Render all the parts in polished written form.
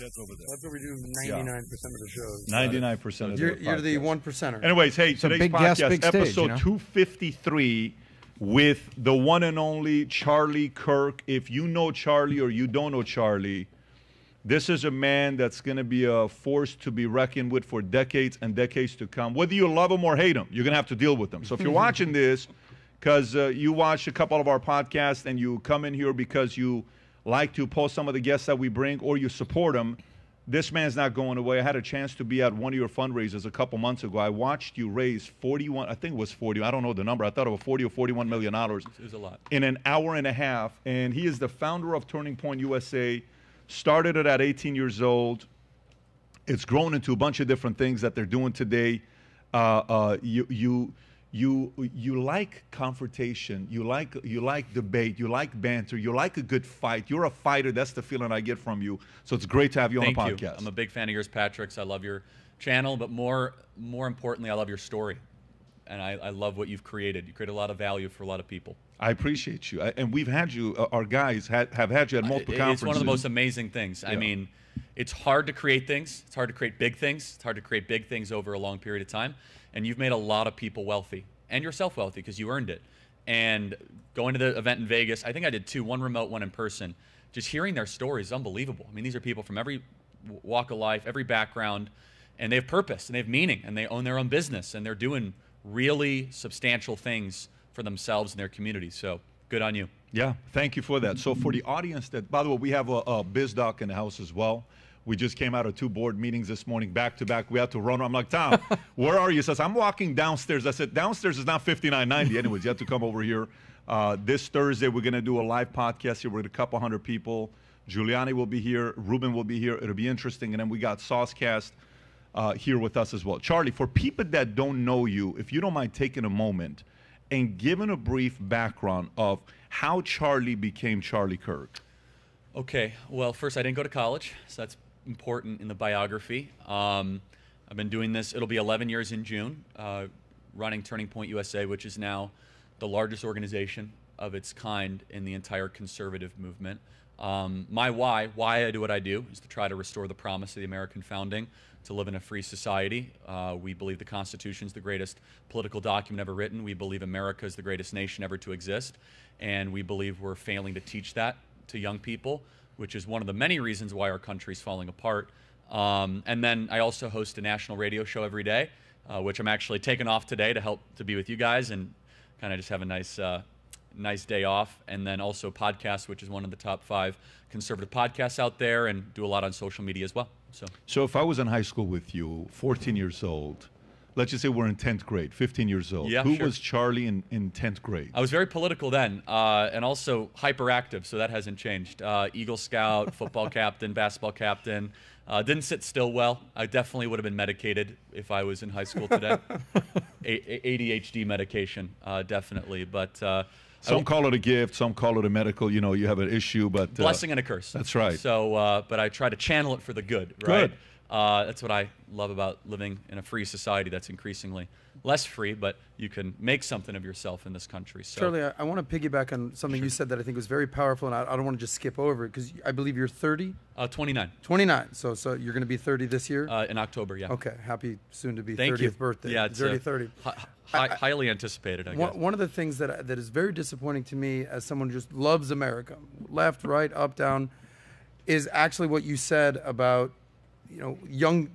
That's over there. That's what we do 99% of the shows. 99% of the podcast. You're the one percenter. Anyways, hey, today's big podcast, guest, big episode stage, you know? 253 with the one and only Charlie Kirk. If you know Charlie or you don't know Charlie, this is a man that's going to be a force to be reckoned with for decades and decades to come. Whether you love him or hate him, you're going to have to deal with him. So if you're watching this because you watch a couple of our podcasts and you come in here because you like to post some of the guests that we bring or you support them, this man's not going away. I had a chance to be at one of your fundraisers a couple months ago. I watched you raise 41, I think it was 40, I don't know the number. I thought it was 40 or $41 million. It was a lot. In an hour and a half. And he is the founder of Turning Point USA. Started it at 18 years old. It's grown into a bunch of different things that they're doing today. You like confrontation. You like debate. You like banter. You like a good fight. You're a fighter. That's the feeling I get from you. So it's great to have you on the podcast. I'm a big fan of yours, Patrick. So I love your channel, but more importantly, I love your story, and I love what you've created. You create a lot of value for a lot of people. I appreciate you. And we've had you, our guys have had you at multiple conferences. It's one of the most amazing things. Yeah. I mean, it's hard to create things. It's hard to create big things. It's hard to create big things over a long period of time. And you've made a lot of people wealthy and yourself wealthy because you earned it. And going to the event in Vegas, I think I did two, one remote, one in person. Just hearing their stories is unbelievable. I mean, these are people from every walk of life, every background, and they have purpose and they have meaning and they own their own business and they're doing really substantial things for themselves and their community. So good on you. Yeah, thank you for that. So for the audience that, by the way, we have a biz doc in the house as well. We just came out of two board meetings this morning, back to back. We had to run. I'm like, Tom, where are you? He says, I'm walking downstairs. I said, downstairs is not $59.90. Anyways, you have to come over here. This Thursday, we're going to do a live podcast here with a couple hundred people. Giuliani will be here. Ruben will be here. It'll be interesting. And then we got Saucecast here with us as well. Charlie, for people that don't know you, if you don't mind taking a moment and given a brief background of how Charlie became Charlie Kirk. Okay, well, first, I didn't go to college, so that's important in the biography. I've been doing this, it'll be 11 years in June, running Turning Point USA, which is now the largest organization of its kind in the entire conservative movement. My why I do what I do is to try to restore the promise of the American founding to live in a free society. We believe the Constitution is the greatest political document ever written. We believe America is the greatest nation ever to exist. And we believe we're failing to teach that to young people, which is one of the many reasons why our country's falling apart. And then I also host a national radio show every day, which I'm actually taking off today to help to be with you guys and kind of just have a nice nice day off, and then also podcasts, which is one of the top 5 conservative podcasts out there, and do a lot on social media as well. So if I was in high school with you, 14 years old, let's just say we're in 10th grade, 15 years old. Yeah, Who was Charlie in 10th grade? I was very political then, and also hyperactive, so that hasn't changed. Eagle Scout, football captain, basketball captain. Didn't sit still well. I definitely would have been medicated if I was in high school today. ADHD medication, definitely. But some call it a gift, some call it a medical, you know, you have an issue, but blessing and a curse. That's right. So, but I try to channel it for the good, right? Good. That's what I love about living in a free society that's increasingly less free, but you can make something of yourself in this country. So, Charlie, I want to piggyback on something you said that I think was very powerful, and I don't want to just skip over it, because I believe you're 30? 29. 29. So you're going to be 30 this year? In October, yeah. Okay. Happy soon-to-be 30th birthday. Yeah, it's 30. Highly anticipated, I guess. One of the things that is very disappointing to me as someone who just loves America, left, right, up, down, is actually what you said about the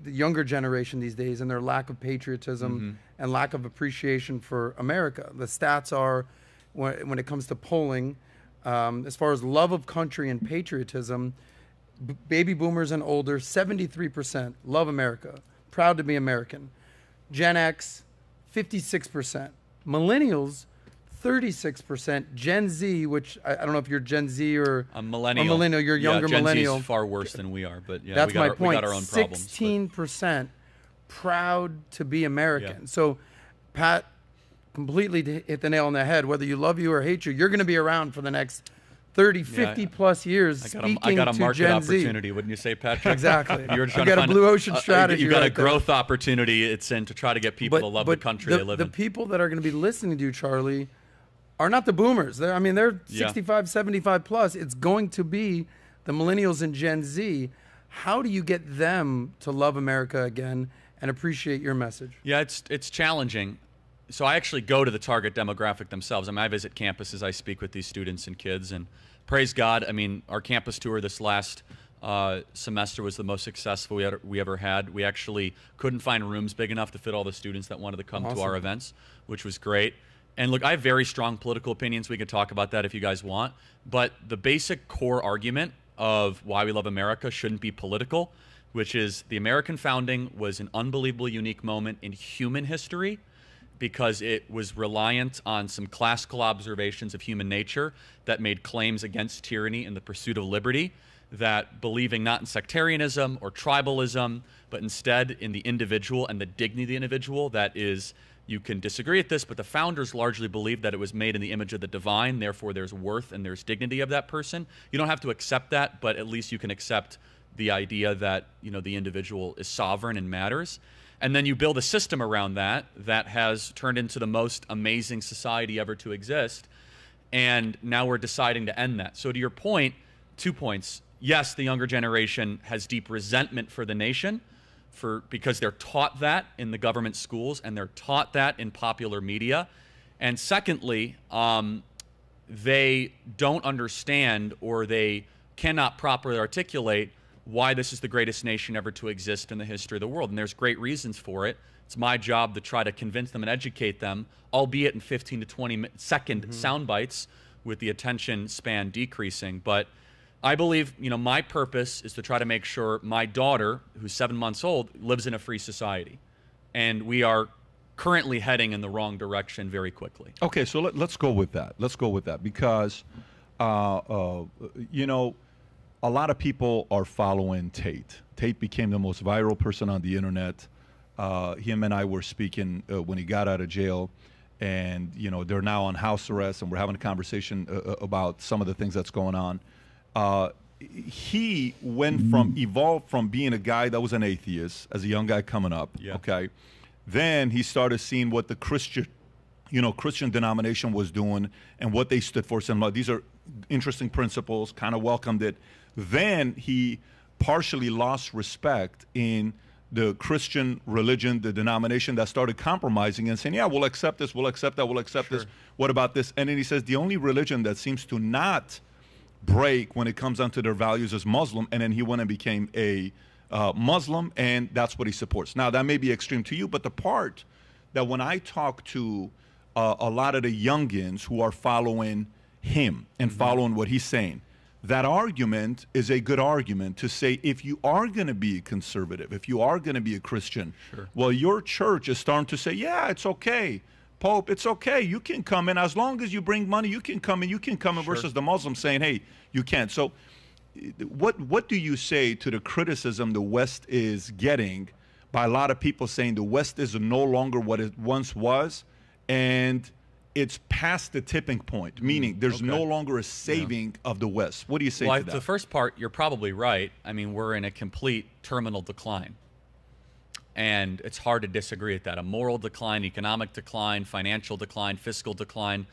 younger generation these days and their lack of patriotism and lack of appreciation for America. The stats are, when it comes to polling, as far as love of country and patriotism, baby boomers and older, 73% love America, proud to be American. Gen X, 56%. Millennials, 36%. Gen Z, which I don't know if you're Gen Z or a millennial. You're a younger millennial. Gen Z is far worse than we are, but yeah, that's my point. We got our own problems. 16% proud to be American. Yeah. So, Pat, completely hit the nail on the head. Whether you love you or hate you, you're going to be around for the next 30, 50 plus years. I got a market opportunity, wouldn't you say, Patrick? Exactly. You've got a blue ocean strategy. You've got a growth opportunity. It's in to try to get people to love the country they live in. The people that are going to be listening to you, Charlie, are not the boomers. They're 65, 75 plus. It's going to be the millennials and Gen Z. How do you get them to love America again and appreciate your message? Yeah, it's challenging. So I actually go to the target demographic themselves. I mean, I visit campuses, I speak with these students and kids, and praise God, I mean, our campus tour this last semester was the most successful we ever had. We actually couldn't find rooms big enough to fit all the students that wanted to come to our events, which was great. And look, I have very strong political opinions. We could talk about that if you guys want. But the basic core argument of why we love America shouldn't be political, which is the American founding was an unbelievably unique moment in human history because it was reliant on some classical observations of human nature that made claims against tyranny and the pursuit of liberty, that believing not in sectarianism or tribalism, but instead in the individual and the dignity of the individual, that is, you can disagree at this, but the founders largely believed that it was made in the image of the divine, therefore there's worth and there's dignity of that person. You don't have to accept that, but at least you can accept the idea that, you know, the individual is sovereign and matters. And then you build a system around that that has turned into the most amazing society ever to exist. And now we're deciding to end that. So to your point, 2 points. Yes, the younger generation has deep resentment for the nation, because they're taught that in the government schools and they're taught that in popular media. And secondly, they don't understand, or they cannot properly articulate, why this is the greatest nation ever to exist in the history of the world. And there's great reasons for it. It's my job to try to convince them and educate them, albeit in 15 to 20 second sound bites with the attention span decreasing. But I believe, you know, my purpose is to try to make sure my daughter, who's 7 months old, lives in a free society. And we are currently heading in the wrong direction very quickly. Okay, so let's go with that. Let's go with that, because, you know, a lot of people are following Tate. Tate became the most viral person on the internet. Him and I were speaking when he got out of jail, and, you know, they're now on house arrest, and we're having a conversation about some of the things that's going on. He went from, evolved from being a guy that was an atheist as a young guy coming up, okay? Then he started seeing what the Christian, you know, Christian denomination was doing and what they stood for. So these are interesting principles, kind of welcomed it. Then he partially lost respect in the Christian religion, the denomination, that started compromising and saying, yeah, we'll accept this, we'll accept that, we'll accept this, what about this? And then he says, the only religion that seems to not break when it comes down to their values is Muslim. And then he went and became a Muslim, and that's what he supports. Now, that may be extreme to you, but the part that when I talk to a lot of the youngins who are following him and following what he's saying, that argument is a good argument to say, if you are going to be a conservative, if you are going to be a Christian, well, your church is starting to say, yeah, it's okay, Pope, it's okay. You can come in. As long as you bring money, you can come in. You can come in, versus the Muslims saying, hey, you can't. So what do you say to the criticism the West is getting by a lot of people saying the West is no longer what it once was, and it's past the tipping point, meaning there's no longer a saving of the West? What do you say to that? The first part, you're probably right. I mean, we're in a complete terminal decline. And it's hard to disagree at that. A moral decline, economic decline, financial decline, fiscal decline.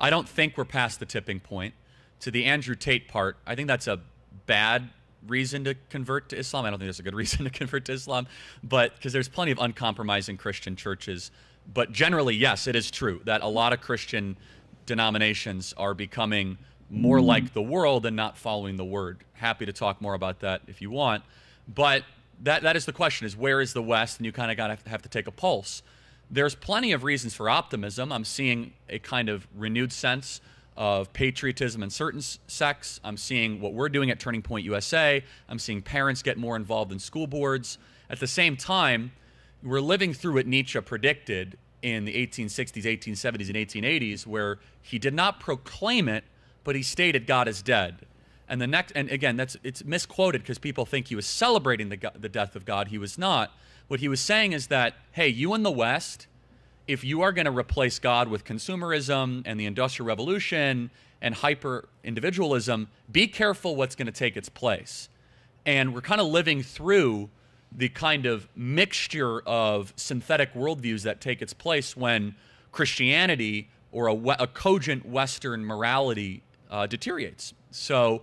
I don't think we're past the tipping point. To the Andrew Tate part, I think that's a bad reason to convert to Islam. I don't think there's a good reason to convert to Islam, but because there's plenty of uncompromising Christian churches. But generally, yes, it is true that a lot of Christian denominations are becoming more like the world and not following the word. Happy to talk more about that if you want. But that is the question, is where is the West? And you kind of have to take a pulse. There's plenty of reasons for optimism. I'm seeing a kind of renewed sense of patriotism in certain sects. I'm seeing what we're doing at Turning Point USA. I'm seeing parents get more involved in school boards. At the same time, we're living through what Nietzsche predicted in the 1860s, 1870s, and 1880s, where he did not proclaim it, but he stated God is dead. And the next, and again, it's misquoted because people think he was celebrating the death of God. He was not. What he was saying is that, hey, you in the West, if you are going to replace God with consumerism and the Industrial Revolution and hyper-individualism, be careful what's going to take its place. And we're kind of living through the kind of mixture of synthetic worldviews that take its place when Christianity or a cogent Western morality deteriorates. So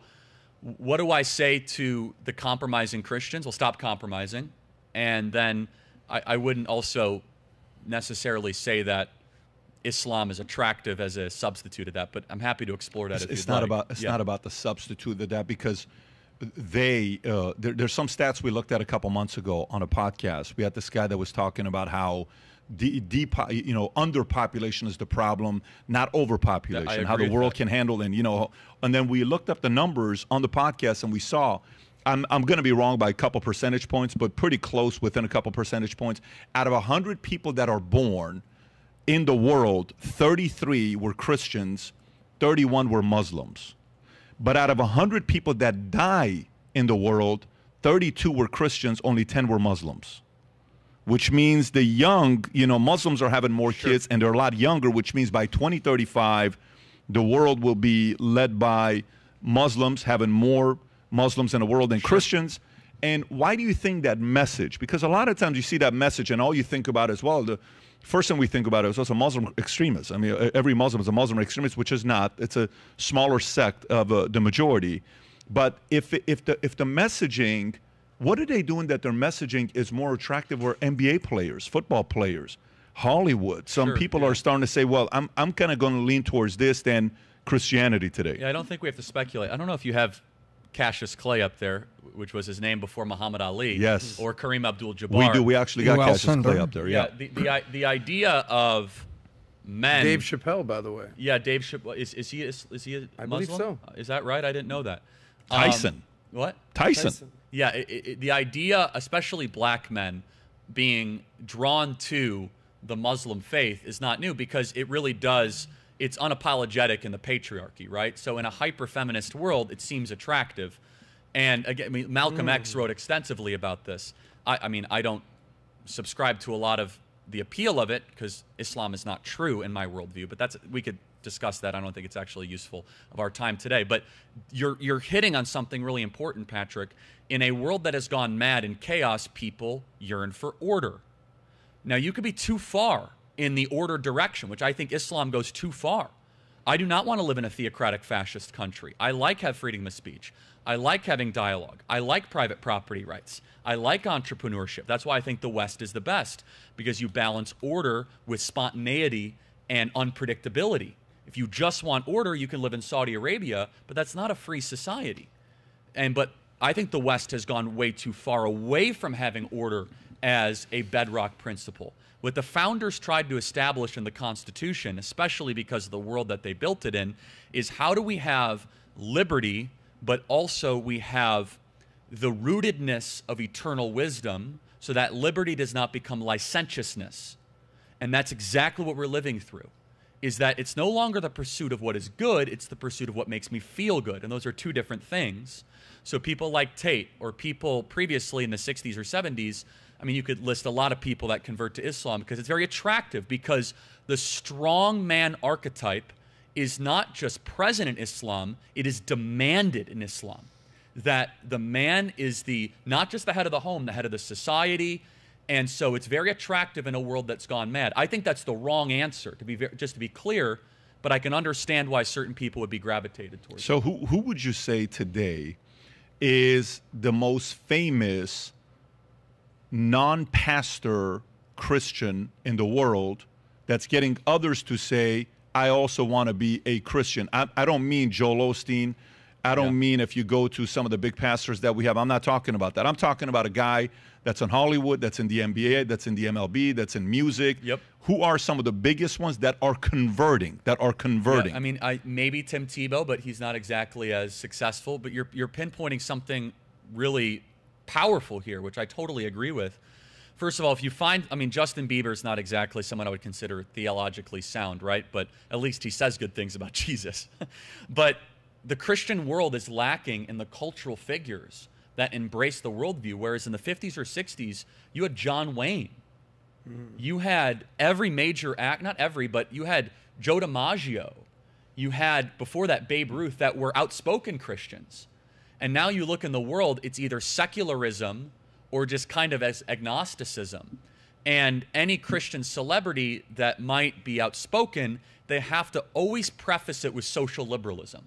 what do I say to the compromising Christians? Well, stop compromising. And then I wouldn't also necessarily say that Islam is attractive as a substitute of that, but I'm happy to explore that. It's not about the substitute of that, because they there's some stats we looked at a couple months ago on a podcast. We had this guy that was talking about how underpopulation is the problem, not overpopulation, how the world can handle, and and then we looked up the numbers on the podcast, and we saw, I'm going to be wrong by a couple percentage points, but pretty close, within a couple percentage points. Out of 100 people that are born in the world, 33 were Christians, 31 were Muslims. But out of 100 people that die in the world, 32 were Christians, only 10 were Muslims. Which means the young, Muslims are having more kids, and they're a lot younger, which means by 2035, the world will be led by Muslims, having more Muslims in the world than Christians. And why do you think that message? Because a lot of times you see that message, and all you think about as well, the first thing we think about is also Muslim extremists. I mean, every Muslim is a Muslim extremist, which is not. It's a smaller sect of the majority. But if the messaging, what are they doing that their messaging is more attractive for NBA players, football players, Hollywood? Some people are starting to say, well, I'm kind of going to lean towards this than Christianity today. Yeah, I don't think we have to speculate. I don't know if you have Cassius Clay up there, which was his name before Muhammad Ali. Yes. Or Kareem Abdul-Jabbar. We do. We actually got Cassius Clay up there. Yeah. The idea of men. Dave Chappelle, by the way. Yeah, Dave Chappelle. Is he a Muslim? I believe so. Is that right? I didn't know that. Tyson. What? Tyson. Yeah, the idea, especially black men, being drawn to the Muslim faith is not new, because it really does, it's unapologetic in the patriarchy, right? So in a hyper-feminist world, it seems attractive. And again, I mean, Malcolm X wrote extensively about this. I mean, I don't subscribe to a lot of the appeal of it, because Islam is not true in my worldview, but we could discuss that. I don't think it's actually useful of our time today. But you're hitting on something really important, Patrick. In a world that has gone mad in chaos, people yearn for order. Now, you could be too far in the order direction, which I think Islam goes too far. I do not want to live in a theocratic fascist country. I like freedom of speech. I like having dialogue. I like private property rights. I like entrepreneurship. That's why I think the West is the best, because you balance order with spontaneity and unpredictability. If you just want order, you can live in Saudi Arabia, but that's not a free society. But I think the West has gone way too far away from having order as a bedrock principle. What the founders tried to establish in the Constitution, especially because of the world that they built it in, is how do we have liberty, but also we have the rootedness of eternal wisdom, so that liberty does not become licentiousness. And that's exactly what we're living through. Is that it's no longer the pursuit of what is good, it's the pursuit of what makes me feel good. And those are two different things. So people like Tate, or people previously in the 60s or 70s, I mean, you could list a lot of people that convert to Islam because it's very attractive, because the strong man archetype is not just present in Islam, it is demanded in Islam. That the man is not just the head of the home, the head of the society. And so it's very attractive in a world that's gone mad. I think that's the wrong answer, just to be clear, but I can understand why certain people would be gravitated towards it. So who would you say today is the most famous non-pastor Christian in the world that's getting others to say, I also want to be a Christian? I don't mean Joel Osteen. I don't mean if you go to some of the big pastors that we have. I'm not talking about that. I'm talking about a guy that's in Hollywood, that's in the NBA, that's in the MLB, that's in music. Yep. Who are some of the biggest ones that are converting? Yeah, I mean, maybe Tim Tebow, but he's not exactly as successful. But you're pinpointing something really powerful here, which I totally agree with. First of all, if you find, I mean, Justin Bieber's not exactly someone I would consider theologically sound, right? But at least he says good things about Jesus. But the Christian world is lacking in the cultural figures that embrace the worldview, whereas in the 50s or 60s, you had John Wayne. You had every major act, not every, but you had Joe DiMaggio. You had, before that, Babe Ruth, that were outspoken Christians. And now you look in the world, it's either secularism or just kind of as agnosticism. And any Christian celebrity that might be outspoken, they have to always preface it with social liberalism.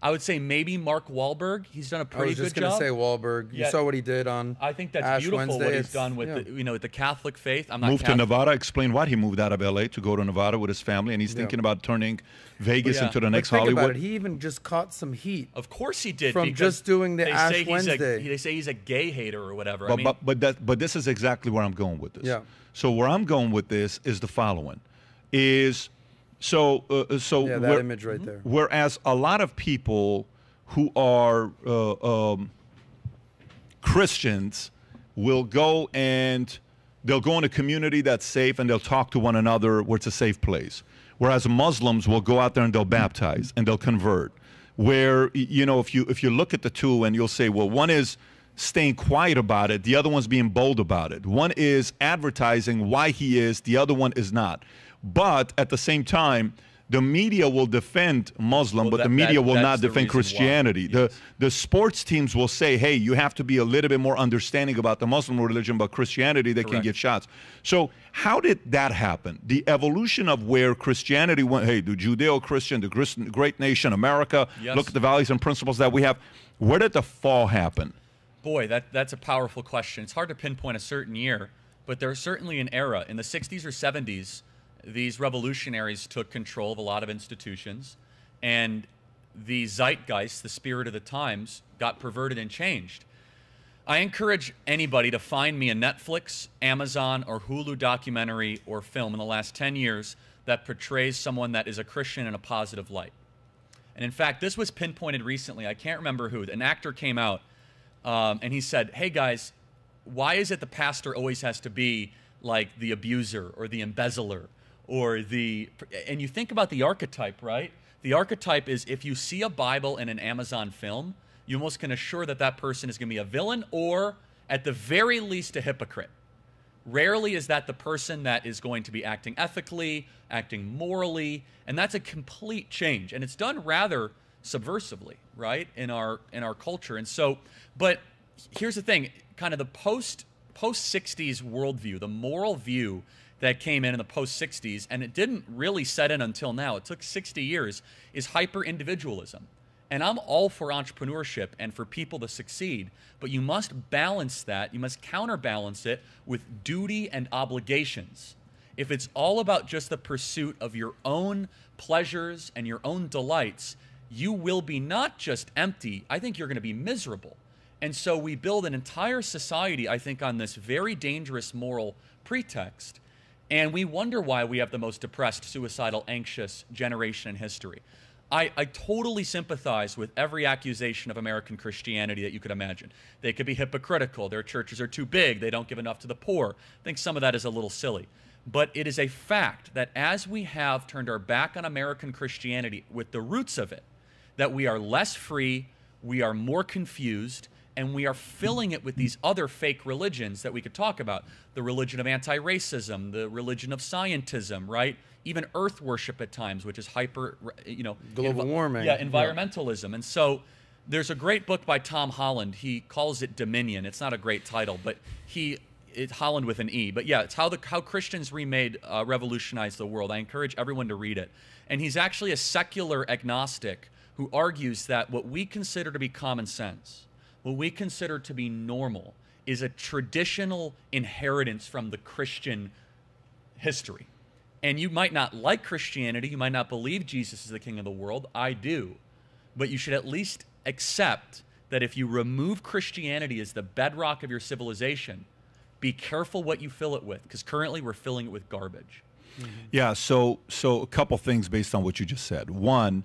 I would say maybe Mark Wahlberg. He's done a pretty good job. I was just going to say Wahlberg. You saw what he did on Ash Wednesday. I think that's beautiful what he's done with the, you know, with the Catholic faith. I'm not Moved Catholic. To Nevada. Explain why he moved out of L.A. to go to Nevada with his family, and he's thinking about turning Vegas into the next Hollywood. About it. He even just caught some heat. Of course he did. From just doing the Ash Wednesday. They say he's a gay hater or whatever. But, I mean, but this is exactly where I'm going with this. Yeah. So where I'm going with this is the following. So that image right there. Whereas a lot of people who are Christians will go and they'll go in a community that's safe and they'll talk to one another where it's a safe place. Whereas Muslims will go out there and they'll baptize and they'll convert. Where, you know, if you look at the two and you'll say, well, one is staying quiet about it, the other one's being bold about it. One is advertising why he is, the other one is not. But at the same time, the media will defend Muslim, but the media will not defend Christianity. Yes. The sports teams will say, hey, you have to be a little bit more understanding about the Muslim religion, but Christianity, they can get shots. So how did that happen? The evolution of where Christianity went, hey, the Judeo-Christian, the great nation, America, look at the values and principles that we have. Where did the fall happen? Boy, that's a powerful question. It's hard to pinpoint a certain year, but there's certainly an era. In the 60s or 70s, these revolutionaries took control of a lot of institutions, and the zeitgeist, the spirit of the times, got perverted and changed. I encourage anybody to find me a Netflix, Amazon, or Hulu documentary or film in the last 10 years that portrays someone that is a Christian in a positive light. And in fact, this was pinpointed recently. I can't remember who. An actor came out, and he said, hey guys, why is it the pastor always has to be like the abuser or the embezzler? And you think about the archetype, right? The archetype is if you see a Bible in an Amazon film, you almost can assure that that person is going to be a villain or, at the very least, a hypocrite. Rarely is that the person that is going to be acting ethically, acting morally, and that's a complete change. And it's done rather subversively, right, in our culture. And so, but here's the thing, kind of the post-60s worldview, the moral view that came in the post-60s, and it didn't really set in until now. It took 60 years, is hyper-individualism. And I'm all for entrepreneurship and for people to succeed, but you must balance that. You must counterbalance it with duty and obligations. If it's all about just the pursuit of your own pleasures and your own delights, you will be not just empty. I think you're going to be miserable. And so we build an entire society, I think, on this very dangerous moral pretext. And we wonder why we have the most depressed, suicidal, anxious generation in history. I totally sympathize with every accusation of American Christianity that you could imagine. They could be hypocritical. Their churches are too big. They don't give enough to the poor. I think some of that is a little silly. But it is a fact that as we have turned our back on American Christianity with the roots of it, that we are less free, we are more confused, and we are filling it with these other fake religions that we could talk about. The religion of anti-racism, the religion of scientism, right? Even earth worship at times, which is hyper, you know. Global warming. Yeah, environmentalism. Yeah. And so there's a great book by Tom Holland. He calls it Dominion. It's not a great title, but it's Holland with an E. But yeah, it's how Christians remade, revolutionized the world. I encourage everyone to read it. And he's actually a secular agnostic who argues that what we consider to be common sense, what we consider to be normal, is a traditional inheritance from the Christian history. And you might not like Christianity, you might not believe Jesus is the king of the world, I do, but you should at least accept that if you remove Christianity as the bedrock of your civilization, be careful what you fill it with, because currently we're filling it with garbage. Mm-hmm. Yeah, so a couple things based on what you just said. One,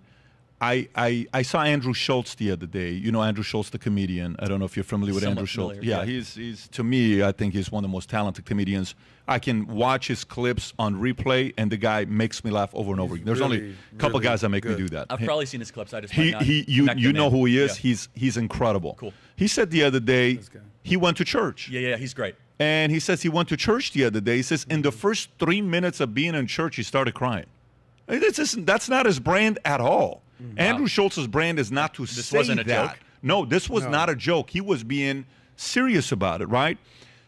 I saw Andrew Schultz the other day. You know Andrew Schultz, the comedian. I don't know if you're familiar with Andrew Schultz. Yeah, he's to me, I think he's one of the most talented comedians. I can watch his clips on replay, and the guy makes me laugh over and over again. There's only a couple guys that make me do that. I've probably seen his clips. I just might not. You know who he is. Yeah. He's incredible. Cool. He said the other day he went to church. Yeah, he's great. And he says he went to church the other day. He says in the first 3 minutes of being in church, he started crying. That's not his brand at all. Wow. Andrew Schultz's brand is not to say that. This wasn't a joke? No, this was not a joke. He was being serious about it, right?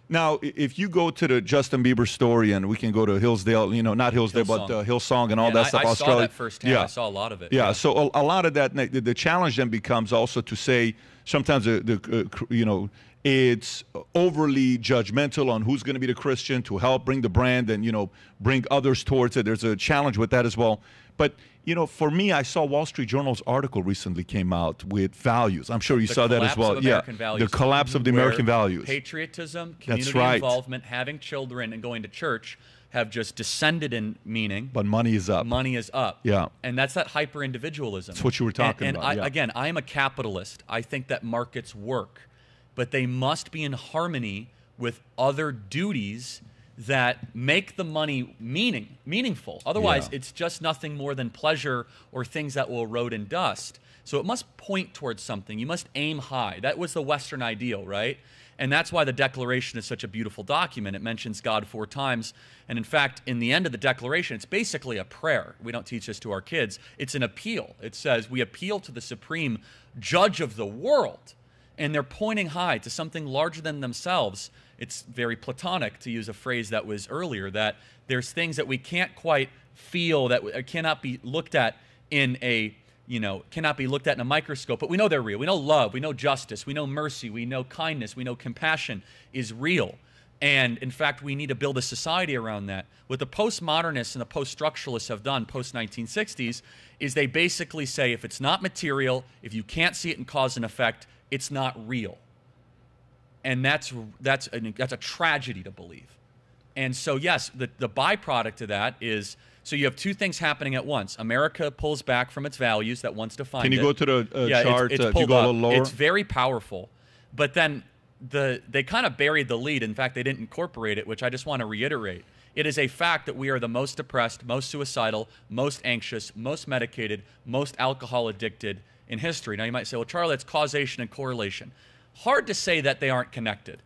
Now, if you go to the Justin Bieber story, and we can go to Hillsdale, you know, not Hillsdale, Hillsong. But Hillsong and all that stuff. I saw that firsthand. Yeah. I saw a lot of it. Yeah, yeah. So a lot of that, the challenge then becomes also to say sometimes, you know, it's overly judgmental on who's going to be the Christian to help bring the brand and, you know, bring others towards it. There's a challenge with that as well. But, you know, for me, I saw Wall Street Journal's article recently came out with values. I'm sure you saw that as well. Yeah, the collapse of the American values. Patriotism, community involvement, having children and going to church have just descended in meaning. But money is up. Money is up. Yeah. And that's that hyper-individualism. That's what you were talking about. And again, I am a capitalist. I think that markets work, but they must be in harmony with other duties that make the money meaningful. Otherwise, it's just nothing more than pleasure or things that will erode in dust. So it must point towards something. You must aim high. That was the Western ideal, right? And that's why the Declaration is such a beautiful document. It mentions God 4 times. And in fact, in the end of the Declaration, it's basically a prayer. We don't teach this to our kids. It's an appeal. It says, we appeal to the supreme judge of the world. And they're pointing high to something larger than themselves. It's very Platonic, to use a phrase that was earlier, that there's things that we can't quite feel, that cannot be looked at in a, you know, cannot be looked at in a microscope, but we know they're real. We know love, we know justice, we know mercy, we know kindness, we know compassion is real. And in fact, we need to build a society around that. What the postmodernists and the post-structuralists have done post-1960s is they basically say, if it's not material, if you can't see it in cause and effect, it's not real. And that's a tragedy to believe. And so, yes, the byproduct of that is, so you have 2 things happening at once. America pulls back from its values that once defined it. Can you go to the chart? It's pulled up. A little lower? It's very powerful. But then they kind of buried the lead. In fact, they didn't incorporate it, which I just want to reiterate. It is a fact that we are the most depressed, most suicidal, most anxious, most medicated, most alcohol addicted in history. Now, you might say, well, Charlie, that's causation and correlation. Hard to say that they aren't connected.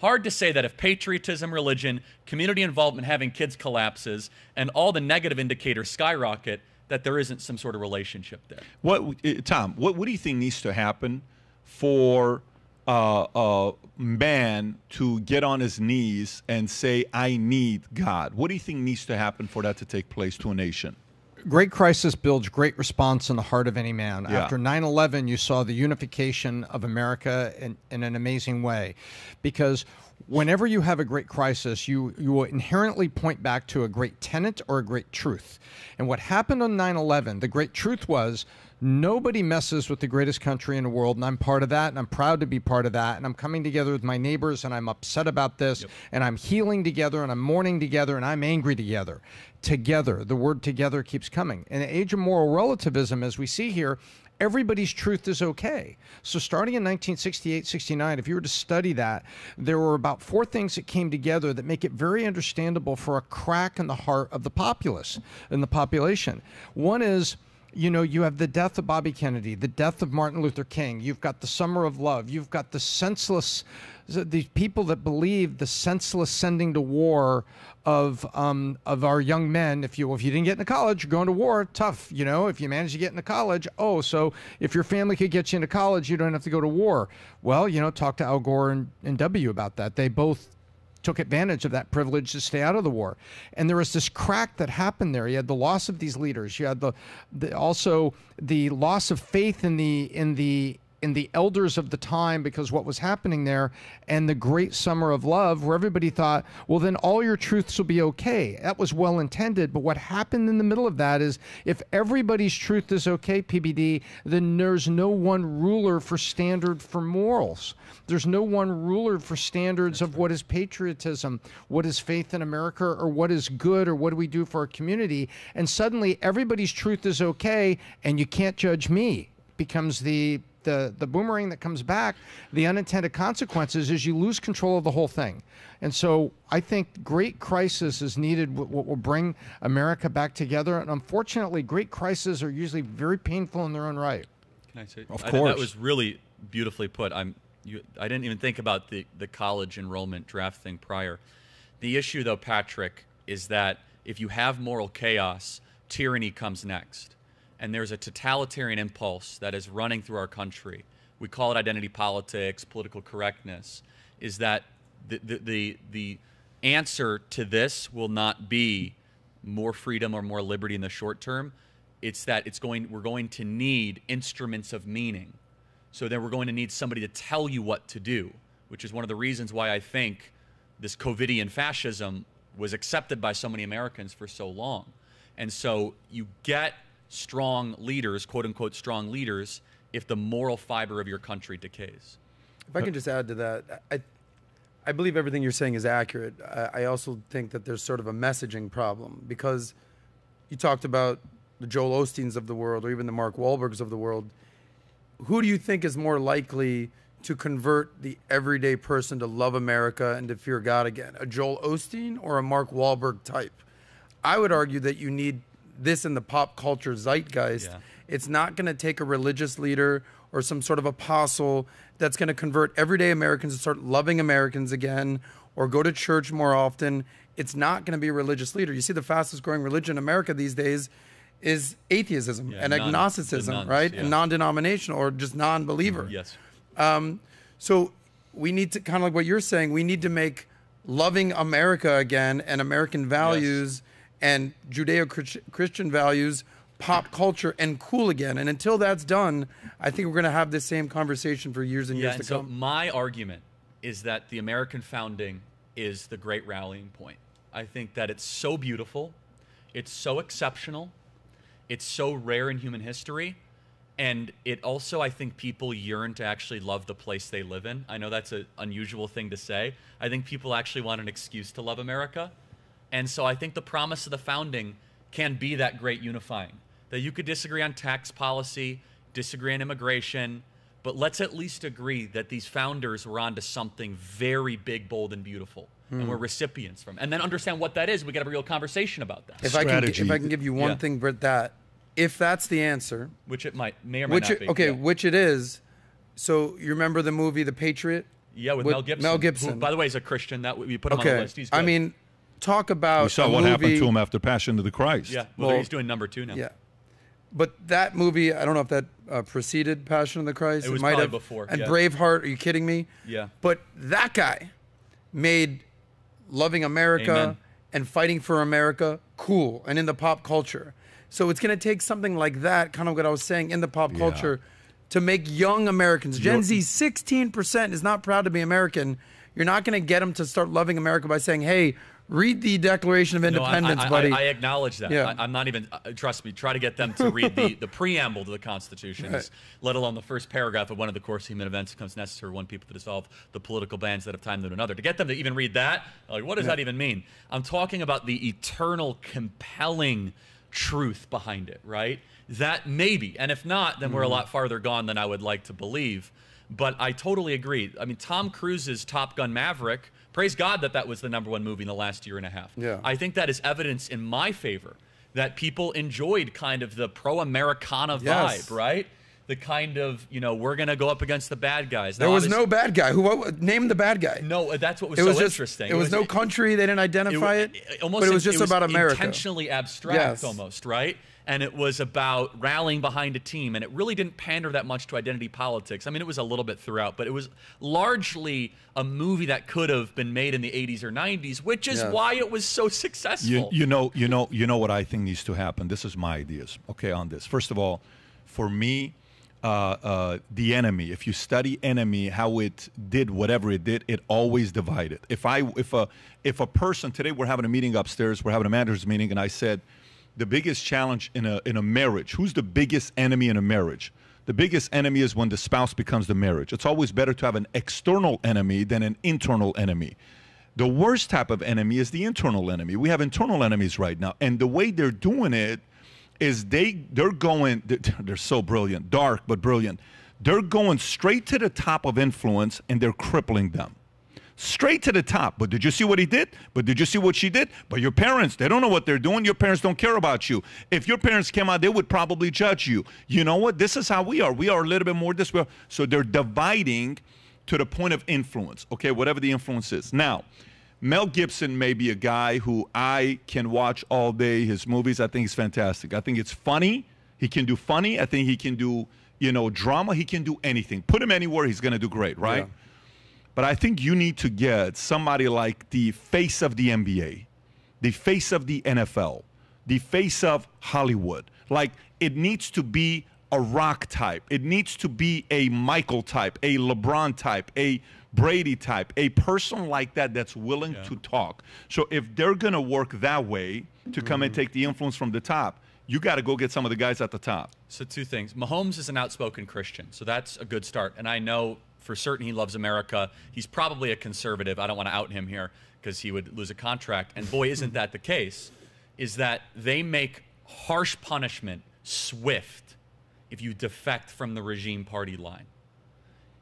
Hard to say that if patriotism, religion, community involvement, having kids collapses, and all the negative indicators skyrocket, that there isn't some sort of relationship there. What, Tom, what do you think needs to happen for a man to get on his knees and say, I need God? What do you think needs to happen for that to take place to a nation? Great crisis builds great response in the heart of any man. Yeah. After 9/11, you saw the unification of America in an amazing way, because whenever you have a great crisis, you will inherently point back to a great tenet or a great truth. And what happened on 9/11, the great truth was, nobody messes with the greatest country in the world, and I'm part of that, and I'm proud to be part of that, and I'm coming together with my neighbors, and I'm upset about this, and I'm healing together, and I'm mourning together, and I'm angry together. Together, the word together keeps coming. In the age of moral relativism, as we see here, everybody's truth is okay. So starting in 1968, 69, if you were to study that, there were about 4 things that came together that make it very understandable for a crack in the heart of the populace, in the population. One is, you know, you have the death of Bobby Kennedy, the death of Martin Luther King. You've got the Summer of Love. You've got the senseless, these people that believe the senseless sending to war of our young men. If you didn't get into college, you're going to war. Tough, you know. If you manage to get into college, oh, so if your family could get you into college, you don't have to go to war. Well, you know, talk to Al Gore and W about that. They both took advantage of that privilege to stay out of the war. And there was this crack that happened there. You had the loss of these leaders. You had also the loss of faith in the elders of the time, because what was happening there, and the great Summer of Love, where everybody thought, well, then all your truths will be okay. That was well intended, but what happened in the middle of that is, if everybody's truth is okay, PBD, then there's no one ruler for standard for morals. There's no one ruler for standards of what is patriotism, what is faith in America, or what is good, or what do we do for our community. And suddenly everybody's truth is okay, and you can't judge me, becomes the boomerang that comes back. The unintended consequences is you lose control of the whole thing. And so I think great crisis is needed, what will bring America back together. And unfortunately, great crises are usually very painful in their own right. Can I say, of course. That was really beautifully put. I didn't even think about the college enrollment draft thing prior. The issue, though, Patrick, is that if you have moral chaos, tyranny comes next. And there's a totalitarian impulse that is running through our country. We call it identity politics, political correctness, is that the answer to this will not be more freedom or more liberty in the short term. It's that it's going, we're going to need instruments of meaning. So then we're going to need somebody to tell you what to do, which is one of the reasons why I think this COVIDian fascism was accepted by so many Americans for so long. And so you get strong leaders, quote unquote strong leaders, if the moral fiber of your country decays. If I can just add to that, I believe everything you're saying is accurate. I also think that there's sort of a messaging problem, because you talked about the Joel Osteens of the world or even the Mark Wahlbergs of the world. Who do you think is more likely to convert the everyday person to love America and to fear God again? A Joel Osteen or a Mark Wahlberg type? I would argue that you need this in the pop culture zeitgeist. Yeah. It's not going to take a religious leader or some sort of apostle that's going to convert everyday Americans to start loving Americans again or go to church more often. It's not going to be a religious leader. You see, the fastest growing religion in America these days is atheism and agnosticism, right? Yeah. And non-denominational or just non-believer. Yes. So we need to, kind of like what you're saying, we need to make loving America again and American values and Judeo-Christian values pop culture and cool again. And until that's done, I think we're going to have this same conversation for years and years to come. So my argument is that the American founding is the great rallying point. I think that it's so beautiful. It's so exceptional. It's so rare in human history. And it also, I think people yearn to actually love the place they live in. I know that's an unusual thing to say. I think people actually want an excuse to love America. And so I think the promise of the founding can be that great unifying. That you could disagree on tax policy, disagree on immigration, but let's at least agree that these founders were onto something very big, bold, and beautiful. And we're recipients from. And then understand what that is. We got to have a real conversation about that. If I can give you one thing, Britt, if that's the answer, which it may or may not be. Okay, which it is. So you remember the movie The Patriot? Yeah, with Mel Gibson. Mel Gibson, who, by the way, is a Christian. That we put him on the list. He's good. I mean, talk about. We saw what happened to him after Passion of the Christ. Yeah, well, he's doing number 2 now. Yeah, but that movie, I don't know if that preceded Passion of the Christ. It was might probably have before. And Braveheart. Are you kidding me? Yeah. But that guy made loving America and fighting for America cool and in the pop culture. So it's going to take something like that, kind of what I was saying, in the pop culture to make young Americans. Gen Z, 16% is not proud to be American. You're not going to get them to start loving America by saying, hey, read the Declaration of Independence, buddy. I acknowledge that. Yeah. I'm not even, trust me, try to get them to read the preamble to the Constitution, let alone the first paragraph of one of the course human events becomes necessary one people to dissolve the political bands that have tied them to another. To get them to even read that, like, what does that even mean? I'm talking about the eternal, compelling truth behind it, right? That maybe, and if not, then we're a lot farther gone than I would like to believe. But I totally agree. I mean, Tom Cruise's Top Gun Maverick, praise God that that was the #1 movie in the last year and a half. Yeah. I think that is evidence in my favor that people enjoyed kind of the pro-Americana vibe, right? The kind of, you know, we're going to go up against the bad guys. Now, there was no bad guy. Name the bad guy. No, that's what was so interesting. It was no country. They didn't identify it. Almost, but it was just about America. Intentionally abstract almost, right? And it was about rallying behind a team. And it really didn't pander that much to identity politics. I mean, it was a little bit throughout, but it was largely a movie that could have been made in the 80s or 90s, which is why it was so successful. You know what I think needs to happen. This is my ideas, okay, on this. First of all, for me, the enemy, if you study enemy, how it did whatever it did, it always divided. If a person, today we're having a meeting upstairs, we're having a manager's meeting, and I said, the biggest challenge in a marriage, who's the biggest enemy in a marriage? The biggest enemy is when the spouse becomes the marriage. It's always better to have an external enemy than an internal enemy. The worst type of enemy is the internal enemy. We have internal enemies right now, and the way they're doing it is they're so brilliant, dark but brilliant. They're going straight to the top of influence and they're crippling them. Straight to the top. But did you see what he did? But did you see what she did? But your parents, they don't know what they're doing. Your parents don't care about you. If your parents came out, they would probably judge you. You know what? This is how we are. We are a little bit more this way. So they're dividing to the point of influence, okay, whatever the influence is. Now, Mel Gibson may be a guy who I can watch all day. His movies, I think he's fantastic. I think it's funny. He can do funny. I think he can do, you know, drama. He can do anything. Put him anywhere, he's going to do great, right? Yeah. But I think you need to get somebody like the face of the NBA, the face of the NFL, the face of Hollywood. Like, it needs to be a Rock type. It needs to be a Michael type, a LeBron type, a Brady type, a person like that that's willing to talk. So if they're going to work that way to come and take the influence from the top, you got to go get some of the guys at the top. So two things. Mahomes is an outspoken Christian, so that's a good start. And I know for certain he loves America. He's probably a conservative. I don't want to out him here because he would lose a contract. And boy, isn't that the case, is that they make harsh punishment swift if you defect from the regime party line.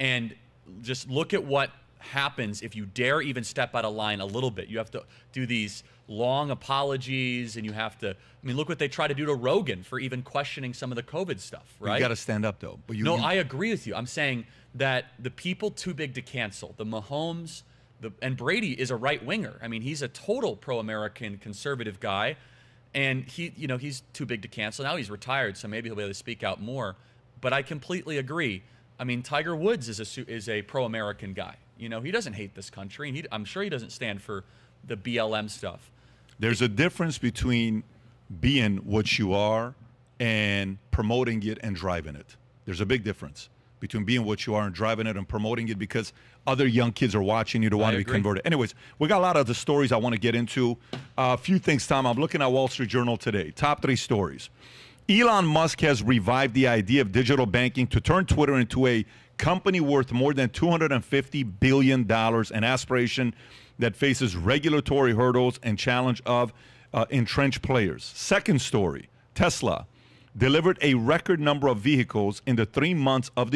And just look at what happens if you dare even step out of line a little bit. You have to do these long apologies, and you have to, I mean, look what they try to do to Rogan for even questioning some of the COVID stuff, right? You got to stand up, though. But no, I agree with you. I'm saying that the people too big to cancel, the Mahomes, and Brady is a right-winger. I mean, he's a total pro-American conservative guy, and he, you know, he's too big to cancel. Now he's retired, so maybe he'll be able to speak out more. But I completely agree. I mean, Tiger Woods is a pro-American guy. You know, he doesn't hate this country, and I'm sure he doesn't stand for the BLM stuff. There's a difference between being what you are and promoting it and driving it. There's a big difference between being what you are and driving it and promoting it, because other young kids are watching you to want to be converted. Anyways, we got a lot of the stories I want to get into. A few things, Tom. I'm looking at Wall Street Journal today. Top 3 stories. Elon Musk has revived the idea of digital banking to turn Twitter into a company worth more than $250 billion, an aspiration that faces regulatory hurdles and challenge of entrenched players. Second story, Tesla delivered a record number of vehicles in the first three months of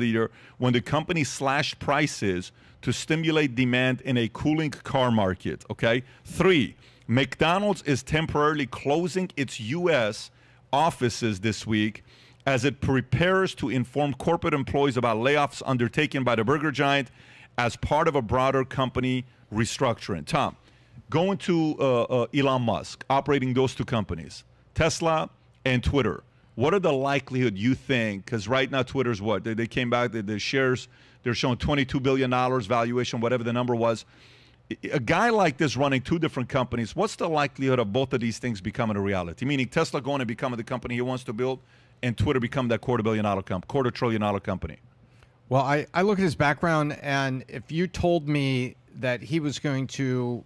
the year, when the company slashed prices to stimulate demand in a cooling car market, okay? 3, McDonald's is temporarily closing its U.S. offices this week as it prepares to inform corporate employees about layoffs undertaken by the burger giant as part of a broader company restructuring. Tom, going to Elon Musk, operating those two companies, Tesla and Twitter, what are the likelihood you think? Because right now Twitter's what? They came back, the shares, they're showing $22 billion valuation, whatever the number was. A guy like this running two different companies, what's the likelihood of both of these things becoming a reality? Meaning Tesla going and becoming the company he wants to build, and Twitter become that quarter trillion dollar company. Well, I look at his background, and if you told me that he was going to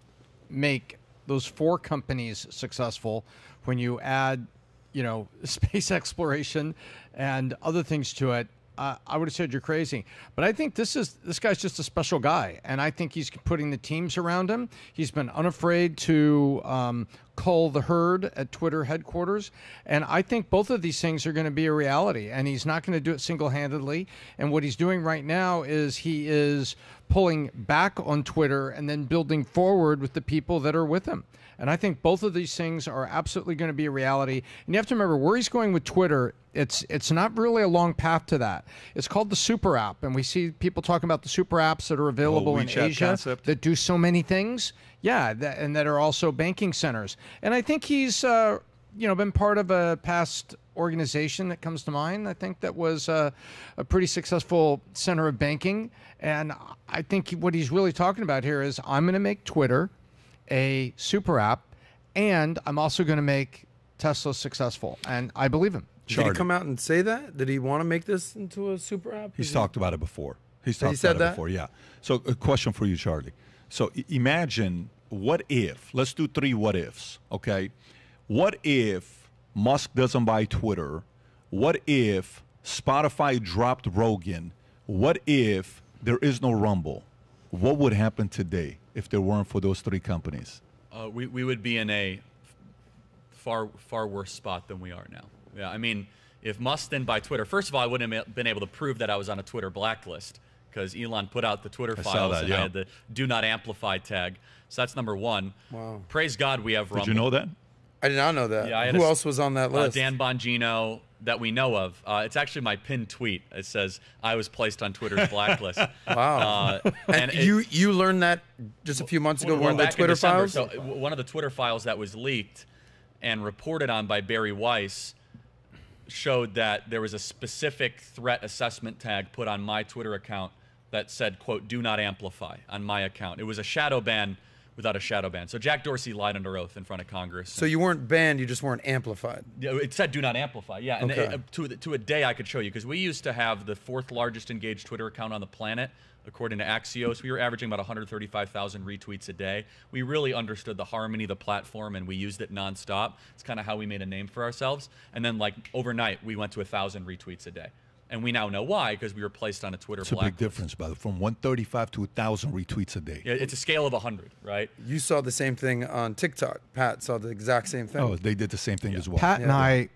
make those 4 companies successful when you add, you know, space exploration and other things to it, I would have said you're crazy. But I think this guy's just a special guy, and I think he's putting the teams around him. He's been unafraid to cull the herd at Twitter headquarters, and I think both of these things are going to be a reality, and he's not going to do it single-handedly. And what he's doing right now is he is pulling back on Twitter and then building forward with the people that are with him. And I think both of these things are absolutely going to be a reality. And you have to remember where he's going with Twitter. It's not really a long path to that. It's called the super app. And we see people talking about the super apps that are available in Asia that do so many things. Yeah, and that are also banking centers. And I think he's you know, been part of a past organization that comes to mind, I think, that was a pretty successful center of banking. And I think what he's really talking about here is, I'm going to make Twitter a super app, and I'm also going to make Tesla successful. And I believe him. Did he come out and say that? Did he want to make this into a super app? He's talked about it before. He said that before, yeah. So a question for you, Charlie. So imagine, what if, let's do 3 what ifs, okay? What if Musk doesn't buy Twitter? What if Spotify dropped Rogan? What if there is no Rumble? What would happen today if there weren't for those 3 companies? We would be in a far worse spot than we are now. Yeah, I mean, if Musk didn't buy Twitter, first of all, I wouldn't have been able to prove that I was on a Twitter blacklist, because Elon put out the Twitter files and I had the do not amplify tag. So that's number 1. Wow. Praise God we have Rumble. Did you know that? I did not know that. Yeah, who else was on that list? Dan Bongino, that we know of. It's actually my pinned tweet. It says, I was placed on Twitter's blacklist. Wow. And you learned that just a few months ago, one of the Twitter files? So one of the Twitter files that was leaked and reported on by Barry Weiss showed that there was a specific threat assessment tag put on my Twitter account that said, quote, "do not amplify" on my account. It was a shadow ban without a shadow ban. So Jack Dorsey lied under oath in front of Congress. So you weren't banned, you just weren't amplified. It said do not amplify, yeah. And okay. To a day I could show you, because we used to have the 4th largest engaged Twitter account on the planet. According to Axios, we were averaging about 135,000 retweets a day. We really understood the harmony of the platform, and we used it nonstop. It's kind of how we made a name for ourselves. And then, like, overnight, we went to 1,000 retweets a day. And we now know why, because we were placed on a Twitter blacklist. It's a big difference, by the way, from 135 to 1,000 retweets a day. Yeah, it's a scale of 100, right? You saw the same thing on TikTok. Pat saw the exact same thing. Oh, they did the same thing as well. Pat and I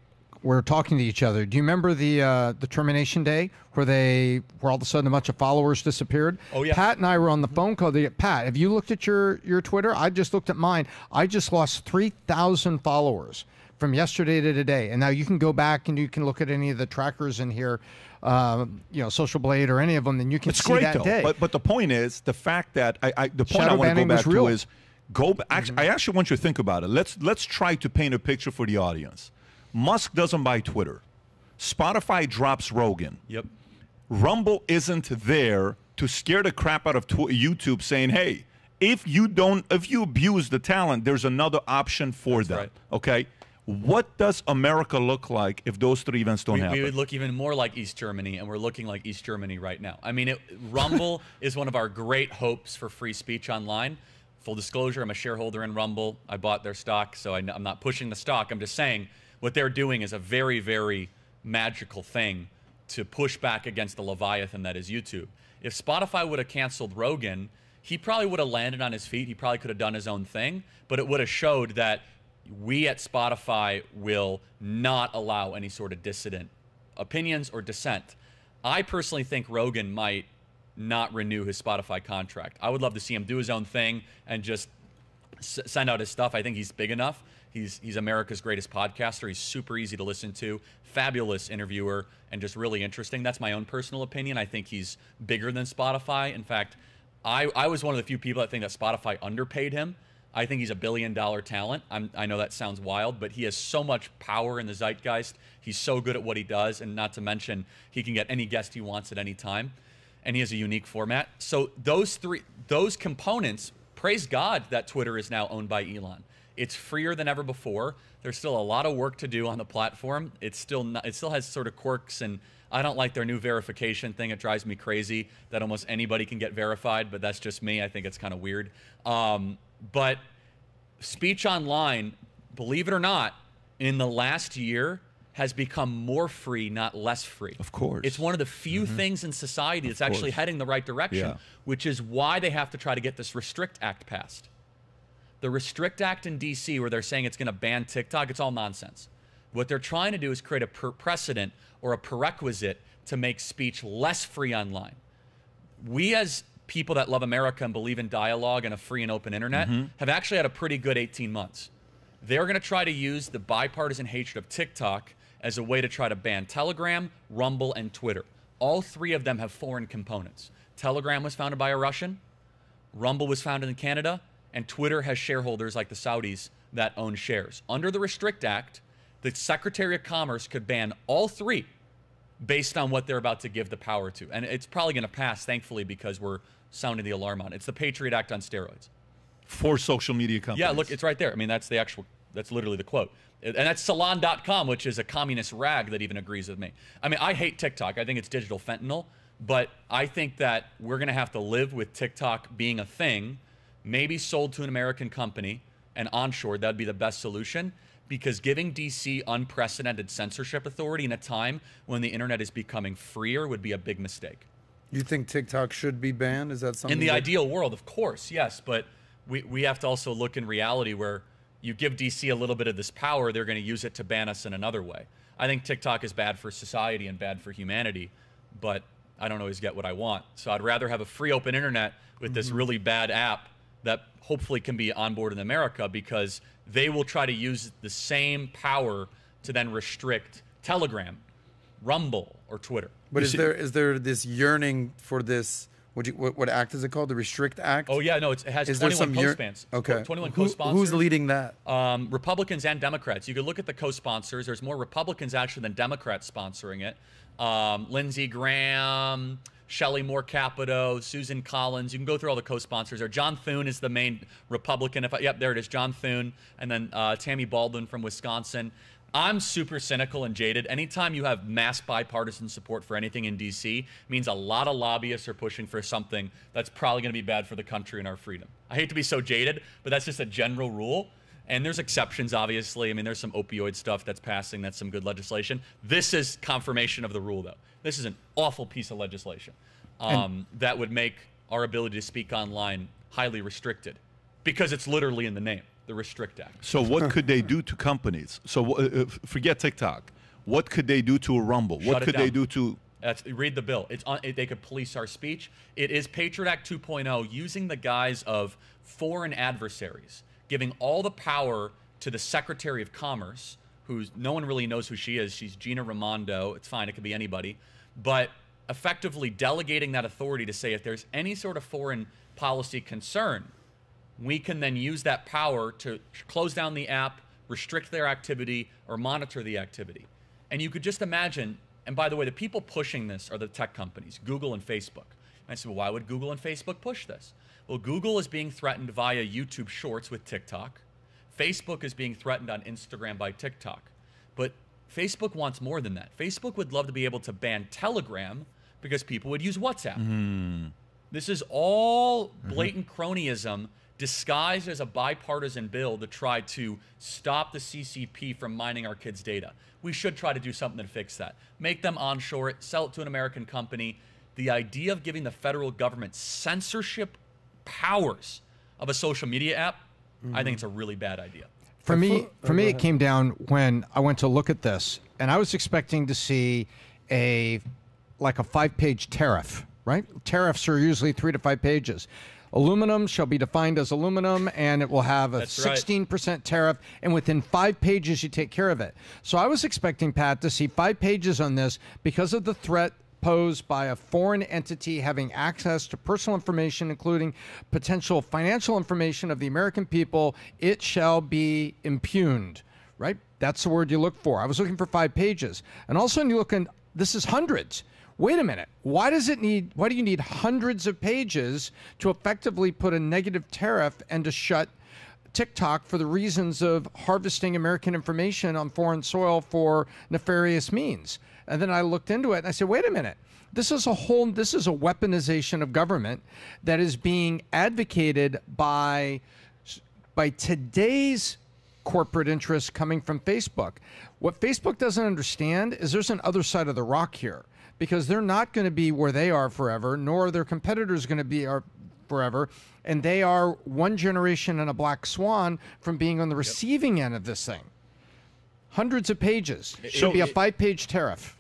were talking to each other. Do you remember the termination day where all of a sudden a bunch of followers disappeared? Oh, yeah. Pat and I were on the phone call. Pat, have you looked at your Twitter? I just looked at mine. I just lost 3,000 followers from yesterday to today. And now you can go back and you can look at any of the trackers in here, you know, Social Blade or any of them, then you can see that day. But the point is, the fact that the point I want to go back to is, I actually want you to think about it. Let's try to paint a picture for the audience. Musk doesn't buy Twitter. Spotify drops Rogan. Yep. Rumble isn't there to scare the crap out of YouTube, saying, hey, if you abuse the talent, there's another option for that. Right. Okay. What does America look like if those three events don't happen? We would look even more like East Germany, and we're looking like East Germany right now. I mean, Rumble is one of our great hopes for free speech online. Full disclosure, I'm a shareholder in Rumble. I bought their stock, so I'm not pushing the stock. I'm just saying what they're doing is a very, very magical thing to push back against the Leviathan that is YouTube. If Spotify would have canceled Rogan, he probably would have landed on his feet. He probably could have done his own thing, but it would have showed that we at Spotify will not allow any sort of dissident opinions or dissent. I personally think Rogan might not renew his Spotify contract. I would love to see him do his own thing and just send out his stuff. I think he's big enough. He's America's greatest podcaster. He's super easy to listen to, fabulous interviewer, and just really interesting. That's my own personal opinion. I think he's bigger than Spotify. In fact, I was one of the few people that think that Spotify underpaid him. I think he's a billion-dollar talent. I know that sounds wild, but he has so much power in the zeitgeist. He's so good at what he does, and not to mention he can get any guest he wants at any time, and he has a unique format. So those components, praise God that Twitter is now owned by Elon. It's freer than ever before. There's still a lot of work to do on the platform. It still has sort of quirks, and I don't like their new verification thing. It drives me crazy that almost anybody can get verified, but that's just me. I think it's kind of weird. But speech online, believe it or not, in the last year has become more free, not less free. Of course. It's one of the few things in society that's actually heading the right direction, which is why they have to try to get this Restrict Act passed. The Restrict Act in D.C., where they're saying it's going to ban TikTok, it's all nonsense. What they're trying to do is create a precedent or a prerequisite to make speech less free online. We as people that love America and believe in dialogue and a free and open internet have actually had a pretty good 18 months. They're going to try to use the bipartisan hatred of TikTok as a way to try to ban Telegram, Rumble, and Twitter. All three of them have foreign components. Telegram was founded by a Russian, Rumble was founded in Canada, and Twitter has shareholders like the Saudis that own shares. Under the Restrict Act, the Secretary of Commerce could ban all three based on what they're about to give the power to. And it's probably going to pass, thankfully, because we're sounding the alarm on it. It's the Patriot Act on steroids. For social media companies. Yeah, look, it's right there. I mean, that's literally the quote. And that's Salon.com, which is a communist rag that even agrees with me. I mean, I hate TikTok. I think it's digital fentanyl. But I think that we're going to have to live with TikTok being a thing, maybe sold to an American company and onshored. That would be the best solution. Because giving D.C. unprecedented censorship authority in a time when the internet is becoming freer would be a big mistake. You think TikTok should be banned? Is that something? In the ideal world, of course, yes. But we have to also look in reality where you give D.C. a little bit of this power, they're going to use it to ban us in another way. I think TikTok is bad for society and bad for humanity, but I don't always get what I want. So I'd rather have a free open internet with this really bad app that hopefully can be onboard in America, because they will try to use the same power to then restrict Telegram, Rumble, or Twitter. But is there this yearning for this What act is it called? The Restrict Act? Oh, yeah, no, it has 21 co-sponsors. Okay. 21 co-sponsors. Who's leading that? Republicans and Democrats. You can look at the co-sponsors. There's more Republicans, actually, than Democrats sponsoring it. Lindsey Graham, Shelley Moore Capito, Susan Collins. You can go through all the co-sponsors there. John Thune is the main Republican. Yep, there it is, John Thune. And then Tammy Baldwin from Wisconsin. I'm super cynical and jaded. Anytime you have mass bipartisan support for anything in D.C. means a lot of lobbyists are pushing for something that's probably going to be bad for the country and our freedom. I hate to be so jaded, but that's just a general rule. And there's exceptions, obviously. I mean, there's some opioid stuff that's passing. That's some good legislation. This is confirmation of the rule, though. This is an awful piece of legislation that would make our ability to speak online highly restricted because it's literally in the name. The Restrict Act. So what could they do to companies? So forget TikTok. What could they do to a Rumble? What could they do to... read the bill. It's on, they could police our speech. It is Patriot Act 2.0 using the guise of foreign adversaries, giving all the power to the Secretary of Commerce, who no one really knows who she is. She's Gina Raimondo. It's fine. It could be anybody. But effectively delegating that authority to say if there's any sort of foreign policy concern, we can then use that power to close down the app, restrict their activity, or monitor the activity. And you could just imagine, and by the way, the people pushing this are the tech companies, Google and Facebook. And I said, well, why would Google and Facebook push this? Well, Google is being threatened via YouTube Shorts with TikTok. Facebook is being threatened on Instagram by TikTok. But Facebook wants more than that. Facebook would love to be able to ban Telegram because people would use WhatsApp. This is all blatant cronyism disguised as a bipartisan bill to try to stop the CCP from mining our kids' data. We should try to do something to fix that. Make them onshore it, sell it to an American company. The idea of giving the federal government censorship powers of a social media app, I think it's a really bad idea. For me, it came down when I went to look at this, and I was expecting to see like a 5-page tariff, right? Tariffs are usually 3 to 5 pages. Aluminum shall be defined as aluminum, and it will have a 16% tariff, and within 5 pages you take care of it. So I was expecting, Pat, to see 5 pages on this because of the threat posed by a foreign entity having access to personal information, including potential financial information of the American people. It shall be impugned, right? That's the word you look for. I was looking for 5 pages. And all of a sudden you look, and this is hundreds. Wait a minute. Why do you need hundreds of pages to effectively put a negative tariff and to shut TikTok for the reasons of harvesting American information on foreign soil for nefarious means? And then I looked into it and I said, wait a minute. This is a weaponization of government that is being advocated by today's corporate interests coming from Facebook. What Facebook doesn't understand is there's an other side of the rock here. Because they're not going to be where they are forever, nor are their competitors going to be forever. And they are one generation and a black swan from being on the receiving end of this thing. Hundreds of pages. It should be a 5-page tariff.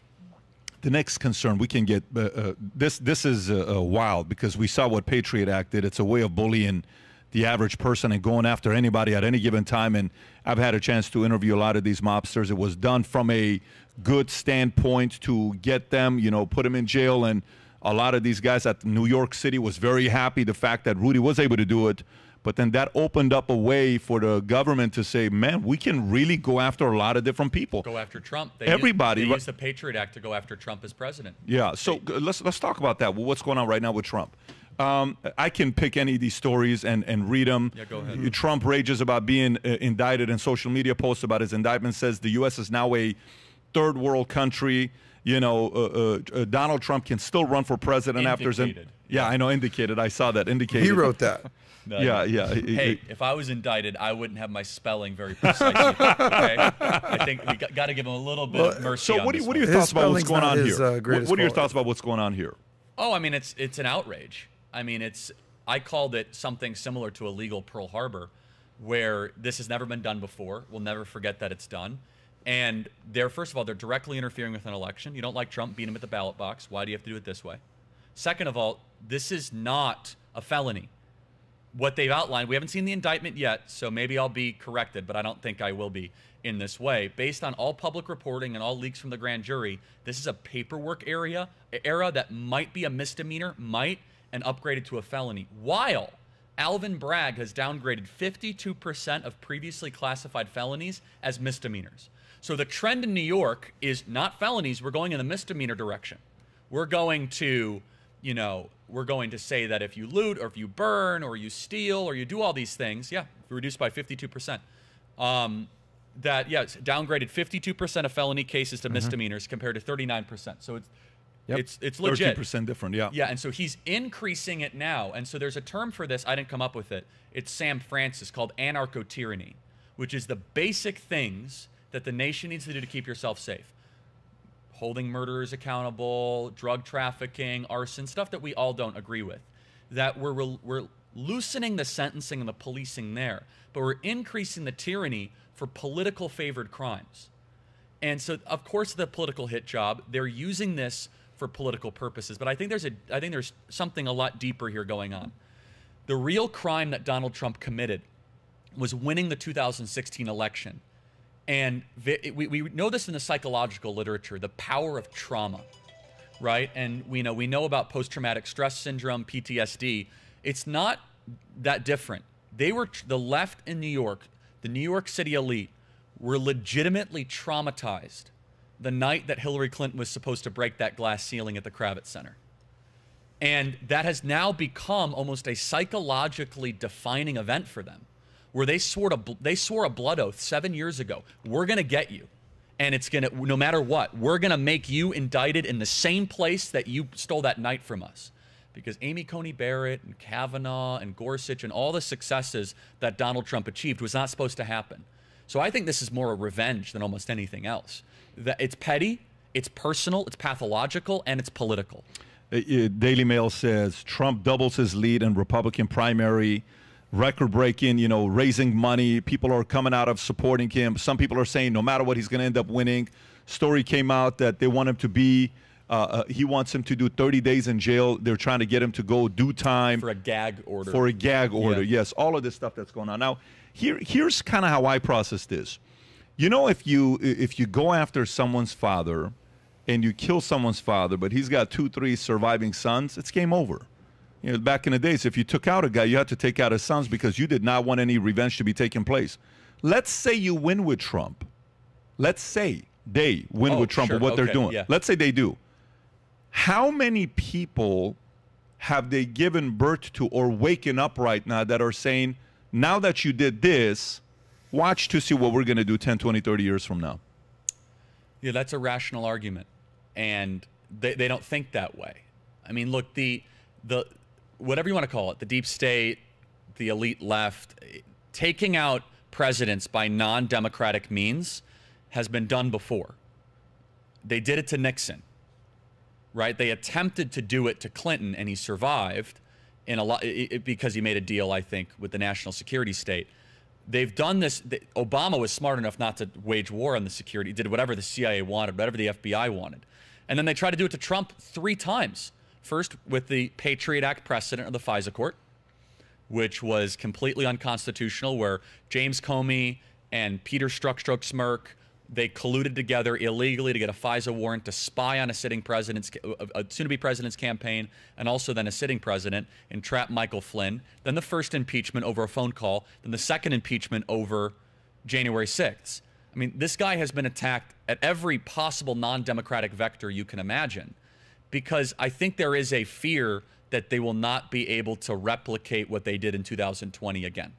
The next concern we can get, this is wild because we saw what Patriot Act did. It's a way of bullying the average person and going after anybody at any given time. And I've had a chance to interview a lot of these mobsters. It was done from a good standpoint to get them, you know, put them in jail. And a lot of these guys at New York City was very happy the fact that Rudy was able to do it. But then that opened up a way for the government to say, man, we can really go after a lot of different people. Go after Trump. They used the Patriot Act to go after Trump as president. Yeah, so let's talk about that. What's going on right now with Trump? I can pick any of these stories and read them. Yeah, go ahead. Trump rages about being indicted, and social media posts about his indictment says the U.S. is now a third world country. You know, Donald Trump can still run for president after his yeah, I know, indicated. I saw that, indicated. He wrote that. No, yeah. Hey, if I was indicted, I wouldn't have my spelling very precisely. Okay? I think we got to give him a little bit of mercy. So what are your thoughts about what's going on here? What are your thoughts about what's going on here? Oh, I mean, it's an outrage. I mean, I called it something similar to illegal Pearl Harbor, where this has never been done before. We'll never forget that it's done. And first of all, they're directly interfering with an election. You don't like Trump, beat him at the ballot box. Why do you have to do it this way? Second of all, this is not a felony. What they've outlined, we haven't seen the indictment yet, so maybe I'll be corrected, but I don't think I will be in this way. Based on all public reporting and all leaks from the grand jury, this is a paperwork era that might be a misdemeanor, and upgraded to a felony, while Alvin Bragg has downgraded 52% of previously classified felonies as misdemeanors. So the trend in New York is not felonies. We're going in the misdemeanor direction. We're going to, you know, we're going to say that if you loot or if you burn or you steal or you do all these things, yeah, reduced by 52%. It's downgraded 52% of felony cases to misdemeanors compared to 39%. So it's legit. 13% different, yeah. Yeah, and so he's increasing it now. And so there's a term for this. I didn't come up with it. It's Sam Francis, called anarcho-tyranny, which is the basic things that the nation needs to do to keep yourself safe. Holding murderers accountable, drug trafficking, arson, stuff that we all don't agree with. That we're loosening the sentencing and the policing there, but we're increasing the tyranny for political favored crimes. And so, of course, the political hit job, they're using this for political purposes. But I think there's something a lot deeper here going on. The real crime that Donald Trump committed was winning the 2016 election. And we know this in the psychological literature, the power of trauma, right? And we know about post-traumatic stress syndrome, PTSD. It's not that different. They were, the left in New York, the New York City elite, were legitimately traumatized the night that Hillary Clinton was supposed to break that glass ceiling at the Javits Center. And that has now become almost a psychologically defining event for them, where they swore a blood oath 7 years ago. We're going to get you, and it's going to, no matter what, we're going to make you indicted in the same place that you stole that night from us. Because Amy Coney Barrett and Kavanaugh and Gorsuch and all the successes that Donald Trump achieved was not supposed to happen. So I think this is more a revenge than almost anything else. It's petty, it's personal, it's pathological, and it's political. Daily Mail says Trump doubles his lead in Republican primary. Record-breaking, you know, raising money. People are coming out of supporting him. Some people are saying no matter what, he's going to end up winning. Story came out that they want him to be, he wants him to do 30 days in jail. They're trying to get him to go do time. For a gag order. For a gag order, yeah. Yes. All of this stuff that's going on. Now, here's kind of how I process this. You know, if you go after someone's father and you kill someone's father, but he's got 2, 3 surviving sons, it's game over. You know, back in the days, if you took out a guy, you had to take out his sons because you did not want any revenge to be taking place. Let's say you win with Trump. Let's say they win with Trump, sure, or what they're doing. Yeah. Let's say they do. How many people have they given birth to or waking up right now that are saying, now that you did this, watch to see what we're going to do 10, 20, 30 years from now? Yeah, that's a rational argument. And they don't think that way. I mean, look, the whatever you want to call it, the deep state, the elite left, taking out presidents by non-democratic means has been done before. They did it to Nixon, right? They attempted to do it to Clinton, and he survived in a lot because he made a deal, I think, with the national security state. They've done this. Obama was smart enough not to wage war on the security. He did whatever the CIA wanted, whatever the FBI wanted. And then they tried to do it to Trump 3 times. First, with the Patriot Act precedent of the FISA court, which was completely unconstitutional, where James Comey and Peter Strzok Smrek, they colluded together illegally to get a FISA warrant to spy on a sitting president's, a soon-to-be president's campaign, and also then a sitting president, and trap Michael Flynn. Then the first impeachment over a phone call. Then the second impeachment over January 6th. I mean, this guy has been attacked at every possible non-democratic vector you can imagine. Because I think there is a fear that they will not be able to replicate what they did in 2020 again.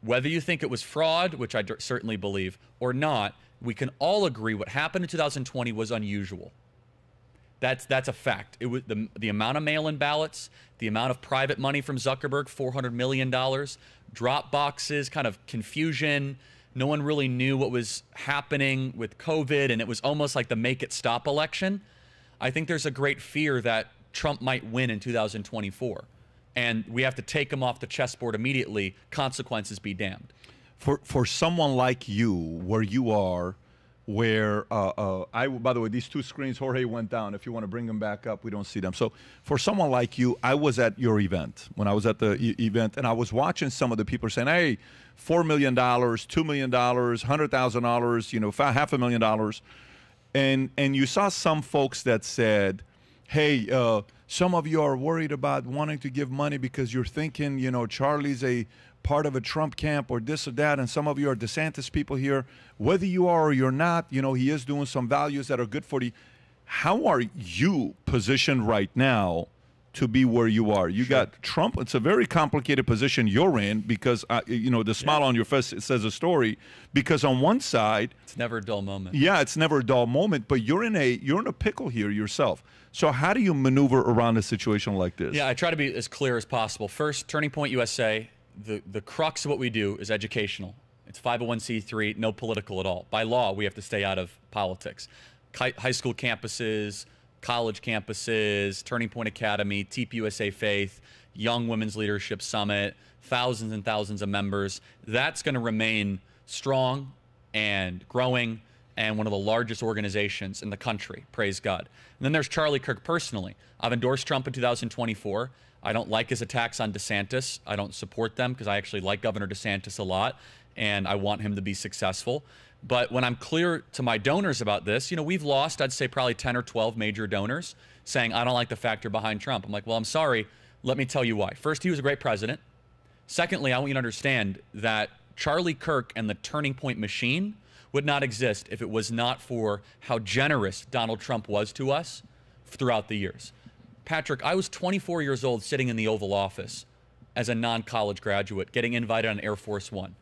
Whether you think it was fraud, which I certainly believe, or not, we can all agree what happened in 2020 was unusual. That's a fact. It was the amount of mail-in ballots, the amount of private money from Zuckerberg, $400 million, drop boxes, kind of confusion. No one really knew what was happening with COVID, and it was almost like the make it stop election. I think there's a great fear that Trump might win in 2024, and we have to take him off the chessboard immediately. Consequences be damned. For someone like you, where you are, where by the way, these 2 screens, Jorge went down. If you want to bring them back up, we don't see them. So for someone like you, I was at your event, when I was at the event, and I was watching some of the people saying, hey, $4 million, $2 million, $100,000, you know, $500,000. And you saw some folks that said, hey, Some of you are worried about wanting to give money because you're thinking, you know, Charlie's a part of a Trump camp or this or that, and some of you are DeSantis people here. Whether you are or you're not, you know, he is doing some values that are good for the... How are you positioned right now to be where you are? You got Trump. It's a very complicated position you're in because, you know, the smile on your face, it says a story. Because on one side... It's never a dull moment. Yeah, it's never a dull moment, but you're in a pickle here yourself. So how do you maneuver around a situation like this? Yeah, I try to be as clear as possible. First, Turning Point USA, the crux of what we do is educational. It's 501c3, no political at all. By law, we have to stay out of politics. High school campuses, college campuses, Turning Point Academy, TPUSA Faith, Young Women's Leadership Summit, thousands and thousands of members. That's going to remain strong and growing and one of the largest organizations in the country, praise God. And then there's Charlie Kirk personally. I've endorsed Trump in 2024. I don't like his attacks on DeSantis. I don't support them because I actually like Governor DeSantis a lot, and I want him to be successful. But when I'm clear to my donors about this, you know, we've lost, I'd say, probably 10 or 12 major donors saying, I don't like the factor behind Trump. I'm like, well, I'm sorry. Let me tell you why. First, he was a great president. Secondly, I want you to understand that Charlie Kirk and the Turning Point machine would not exist if it was not for how generous Donald Trump was to us throughout the years. Patrick, I was 24 years old sitting in the Oval Office as a non-college graduate, getting invited on Air Force One.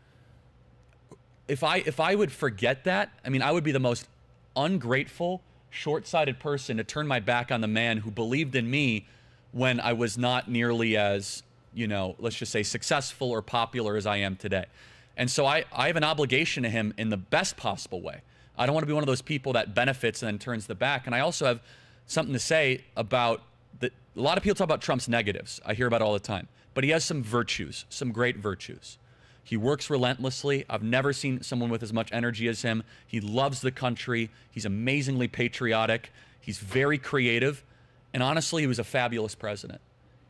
If I would forget that, I mean, I would be the most ungrateful, short-sighted person to turn my back on the man who believed in me when I was not nearly as, you know, let's just say successful or popular as I am today. And so I have an obligation to him in the best possible way. I don't want to be one of those people that benefits and then turns the back. And I also have something to say about the, a lot of people talk about Trump's negatives. I hear about it all the time. But he has some virtues, some great virtues. He works relentlessly. I've never seen someone with as much energy as him. He loves the country. He's amazingly patriotic. He's very creative. And honestly, he was a fabulous president.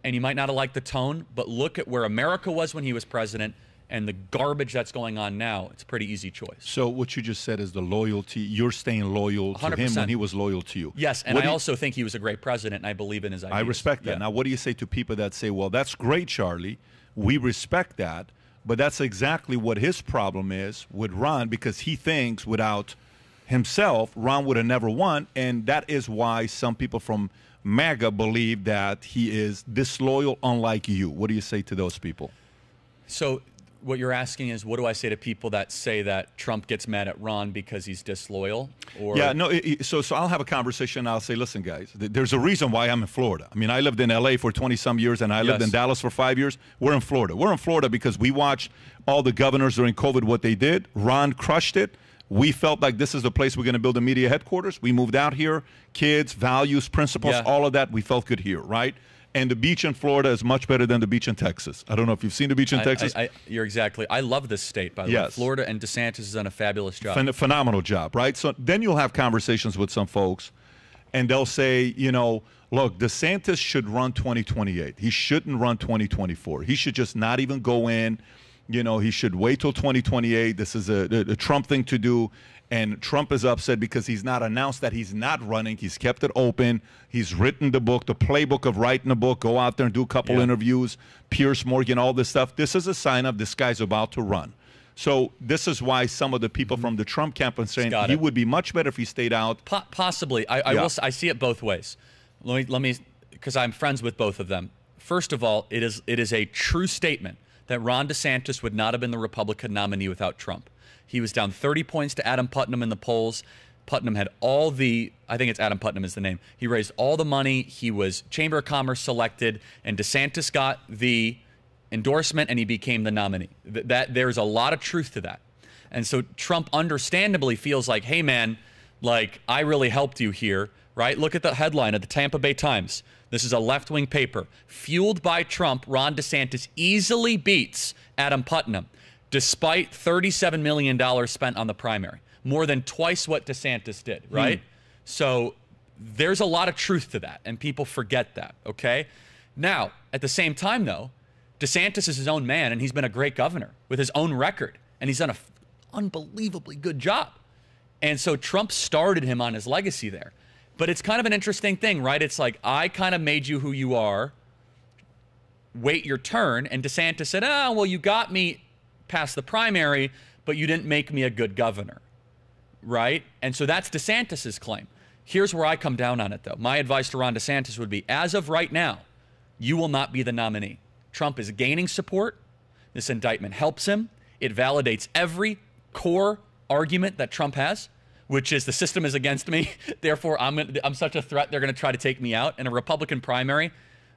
And you might not have liked the tone, but look at where America was when he was president and the garbage that's going on now. It's a pretty easy choice. So what you just said is the loyalty. You're staying loyal 100%. To him when he was loyal to you. Yes, and I also think he was a great president, and I believe in his ideas. I respect that. Yeah. Now, what do you say to people that say, well, that's great, Charlie. We respect that, but that's exactly what his problem is with Ron, because he thinks without himself, Ron would have never won, and that is why some people from MAGA believe that he is disloyal, unlike you. What do you say to those people? So... what you're asking is, what do I say to people that say that Trump gets mad at Ron because he's disloyal? Or yeah, no, so I'll have a conversation. I'll say, listen, guys, there's a reason why I'm in Florida. I mean, I lived in L.A. for 20-some years, and I lived in Dallas for 5 years. We're in Florida. We're in Florida because we watched all the governors during COVID, what they did. Ron crushed it. We felt like this is the place we're going to build a media headquarters. We moved out here. Kids, values, principles, all of that, we felt good here, right? And the beach in Florida is much better than the beach in Texas. I don't know if you've seen the beach in Texas. You're exactly. I love this state, by the way. Florida, and DeSantis has done a fabulous job. Phenomenal job, right? So then you'll have conversations with some folks, and they'll say, you know, look, DeSantis should run 2028. He shouldn't run 2024. He should just not even go in. You know, he should wait till 2028. This is a Trump thing to do. And Trump is upset because he's not announced that he's not running. He's kept it open. He's written the book, the playbook of writing a book, go out there and do a couple interviews, Pierce Morgan, all this stuff. This is a sign of this guy's about to run. So this is why some of the people from the Trump camp are saying he would be much better if he stayed out. Possibly. I see it both ways. Let me, because I'm friends with both of them. First of all, it is a true statement that Ron DeSantis would not have been the Republican nominee without Trump. He was down 30 points to Adam Putnam in the polls. Putnam had all the, I think it's Adam Putnam is the name. He raised all the money. He was Chamber of Commerce selected, and DeSantis got the endorsement, and he became the nominee. There's a lot of truth to that. And so Trump understandably feels like, hey, man, like, I really helped you here, right? Look at the headline of the Tampa Bay Times. This is a left-wing paper. Fueled by Trump, Ron DeSantis easily beats Adam Putnam, despite $37 million spent on the primary, more than twice what DeSantis did, right? So there's a lot of truth to that, and people forget that, okay? Now, at the same time, though, DeSantis is his own man, and he's been a great governor with his own record, and he's done an unbelievably good job. And so Trump started him on his legacy there. But it's kind of an interesting thing, right? It's like, I kind of made you who you are. Wait your turn. And DeSantis said, oh, well, you got me past the primary, but you didn't make me a good governor, right? And so that's DeSantis's claim. Here's where I come down on it, though. My advice to Ron DeSantis would be, as of right now, you will not be the nominee. Trump is gaining support. This indictment helps him. It validates every core argument that Trump has, which is the system is against me, therefore I'm such a threat, they're going to try to take me out. In a Republican primary,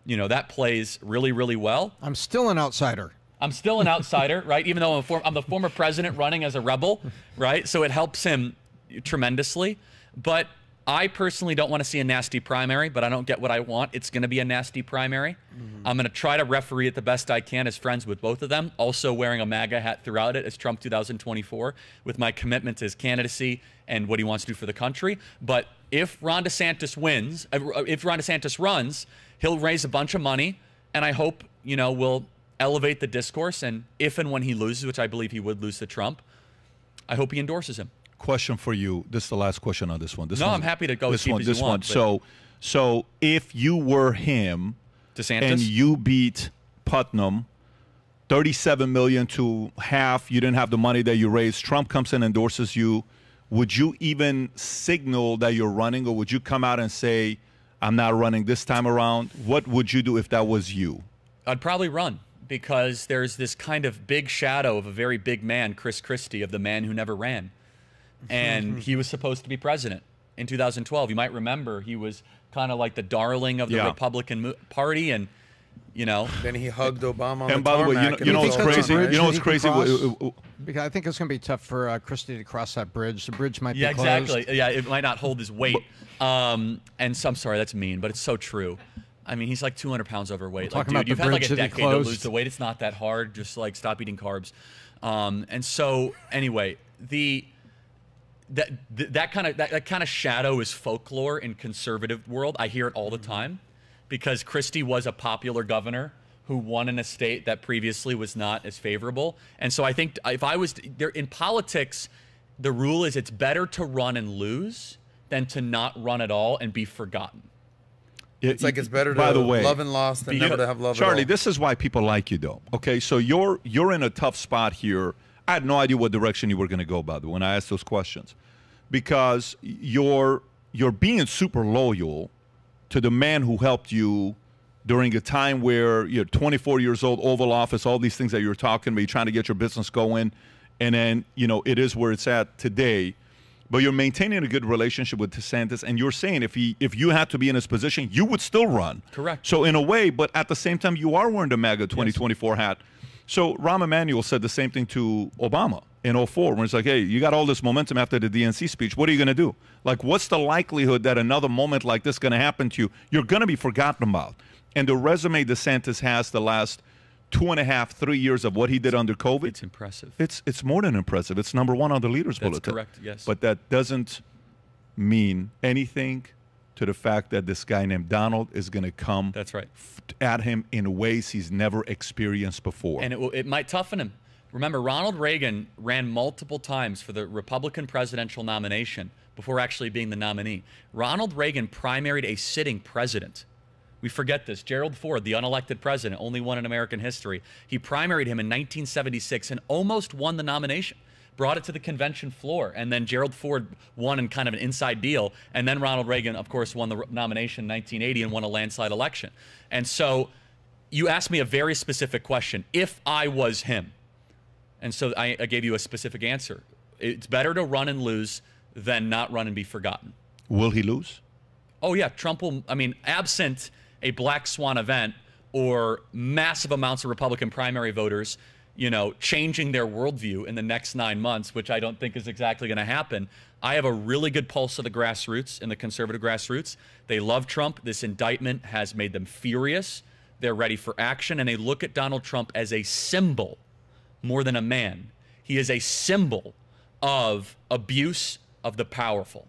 you know, that plays really, really well. I'm still an outsider. I'm still an outsider, right? Even though I'm the former president running as a rebel, right? So it helps him tremendously. But I personally don't want to see a nasty primary, but I don't get what I want. It's going to be a nasty primary. Mm-hmm. I'm going to try to referee it the best I can as friends with both of them, also wearing a MAGA hat throughout it as Trump 2024 with my commitment to his candidacy and what he wants to do for the country. But if Ron DeSantis wins, if Ron DeSantis runs, he'll raise a bunch of money, and I hope, you know, we'll elevate the discourse. And if and when he loses, which I believe he would lose to Trump, I hope he endorses him. Question for you. This is the last question on this one. This no, I'm happy to go this as deep one. As you this want, one. So if you were him, DeSantis, and you beat Putnam, 37 million to half, you didn't have the money that you raised. Trump comes in and endorses you. Would you even signal that you're running, or would you come out and say, "I'm not running this time around"? What would you do if that was you? I'd probably run, because there's this kind of big shadow of a very big man, Chris Christie, of the man who never ran. And he was supposed to be president in 2012. You might remember he was kind of like the darling of the Republican Party, and you know. Then he hugged Obama. On and the by the way, you know what's crazy? You know what's crazy? Because I think it's going to be tough for Christie to cross that bridge. The bridge might be closed. Yeah, exactly. Yeah, it might not hold his weight. And so, I'm sorry, that's mean, but it's so true. I mean, he's like 200 pounds overweight. Like, dude, you've had like a decade to lose the weight. It's not that hard. Just like stop eating carbs. And so, anyway, that kind of shadow is folklore in conservative world. I hear it all the time, because Christie was a popular governor who won in a state that previously was not as favorable. And so I think if I was there in politics, the rule is it's better to run and lose than to not run at all and be forgotten. It's like it's better to love and lost than never to have love at all. Charlie, this is why people like you, though. Okay, so you're in a tough spot here. I had no idea what direction you were going to go, by the way, when I asked those questions, because you're being super loyal to the man who helped you during a time where you're 24 years old, Oval Office, all these things that you're talking about, you're trying to get your business going, and then, you know, it is where it's at today. But you're maintaining a good relationship with DeSantis, and you're saying if you had to be in his position, you would still run. Correct. So in a way, but at the same time, you are wearing the MAGA 2024 hat. So Rahm Emanuel said the same thing to Obama in 04, when it's like, hey, you got all this momentum after the DNC speech. What are you going to do? Like, what's the likelihood that another moment like this is going to happen to you? You're going to be forgotten about. And the resume DeSantis has the last 2.5, 3 years of what he did under COVID. It's impressive. It's more than impressive. It's #1 on the leaders' bulletin. That's correct, yes. But that doesn't mean anything to the fact that this guy named Donald is going to come at him in ways he's never experienced before. And it might toughen him. Remember, Ronald Reagan ran multiple times for the Republican presidential nomination before actually being the nominee. Ronald Reagan primaried a sitting president. We forget this. Gerald Ford, the unelected president, only one in American history. He primaried him in 1976 and almost won the nomination. Brought it to the convention floor, and then Gerald Ford won in kind of an inside deal, and then Ronald Reagan, of course, won the nomination in 1980 and won a landslide election. And so you asked me a very specific question, if I was him. And so I gave you a specific answer. It's better to run and lose than not run and be forgotten. Will he lose? Oh, yeah. Trump will, I mean, absent a black swan event or massive amounts of Republican primary voters, you know, changing their worldview in the next 9 months, which I don't think is exactly going to happen. I have a really good pulse of the grassroots and the conservative grassroots. They love Trump. This indictment has made them furious. They're ready for action, and they look at Donald Trump as a symbol more than a man. He is a symbol of abuse of the powerful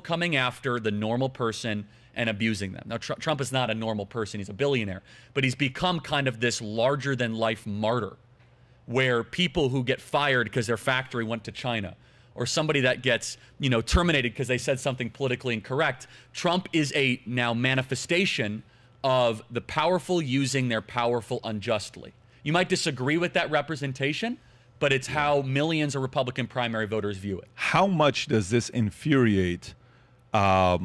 coming after the normal person and abusing them. Now, Trump is not a normal person. He's a billionaire, but he's become kind of this larger-than-life martyr, where people who get fired because their factory went to China, or somebody that gets, you know, terminated because they said something politically incorrect. Trump is a now manifestation of the powerful using their powerful unjustly. You might disagree with that representation, but it's how millions of Republican primary voters view it. How much does this infuriate a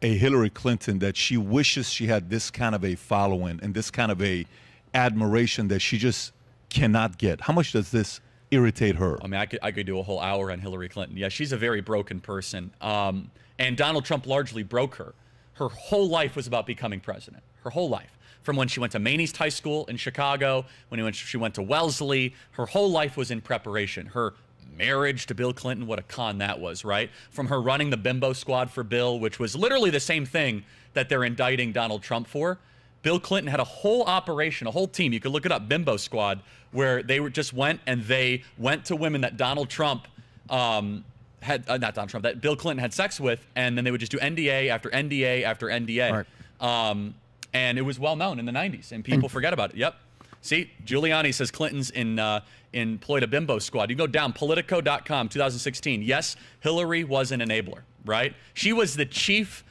Hillary Clinton that she wishes she had this kind of a following and this kind of a admiration that she just cannot get? How much does this irritate her? I mean, I could do a whole hour on Hillary Clinton. Yeah, she's a very broken person. And Donald Trump largely broke her. Her whole life was about becoming president. Her whole life. From when she went to Main East High School in Chicago, when she went to Wellesley, her whole life was in preparation. Her marriage to Bill Clinton, what a con that was, right? From her running the bimbo squad for Bill, which was literally the same thing that they're indicting Donald Trump for. Bill Clinton had a whole operation, a whole team. You could look it up, Bimbo Squad, where they just went to women that Donald Trump had, not Donald Trump, that Bill Clinton had sex with, and then they would just do NDA after NDA after NDA. Right. And it was well known in the 90s, and people forget about it. Yep. See, Giuliani says Clinton's employed a bimbo squad. You go down, Politico.com, 2016. Yes, Hillary was an enabler, right? She was the chief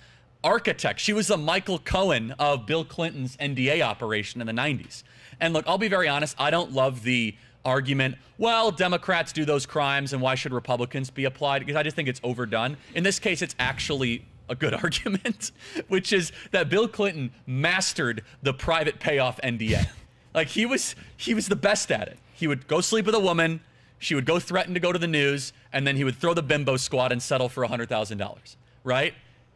architect. She was the Michael Cohen of Bill Clinton's NDA operation in the 90s. And look, I'll be very honest. I don't love the argument, well, Democrats do those crimes, and why should Republicans be applied? Because I just think it's overdone. In this case, it's actually a good argument, which is that Bill Clinton mastered the private payoff NDA. Like, he was the best at it. He would go sleep with a woman, she would go threaten to go to the news, and then he would throw the bimbo squad and settle for $100,000, right?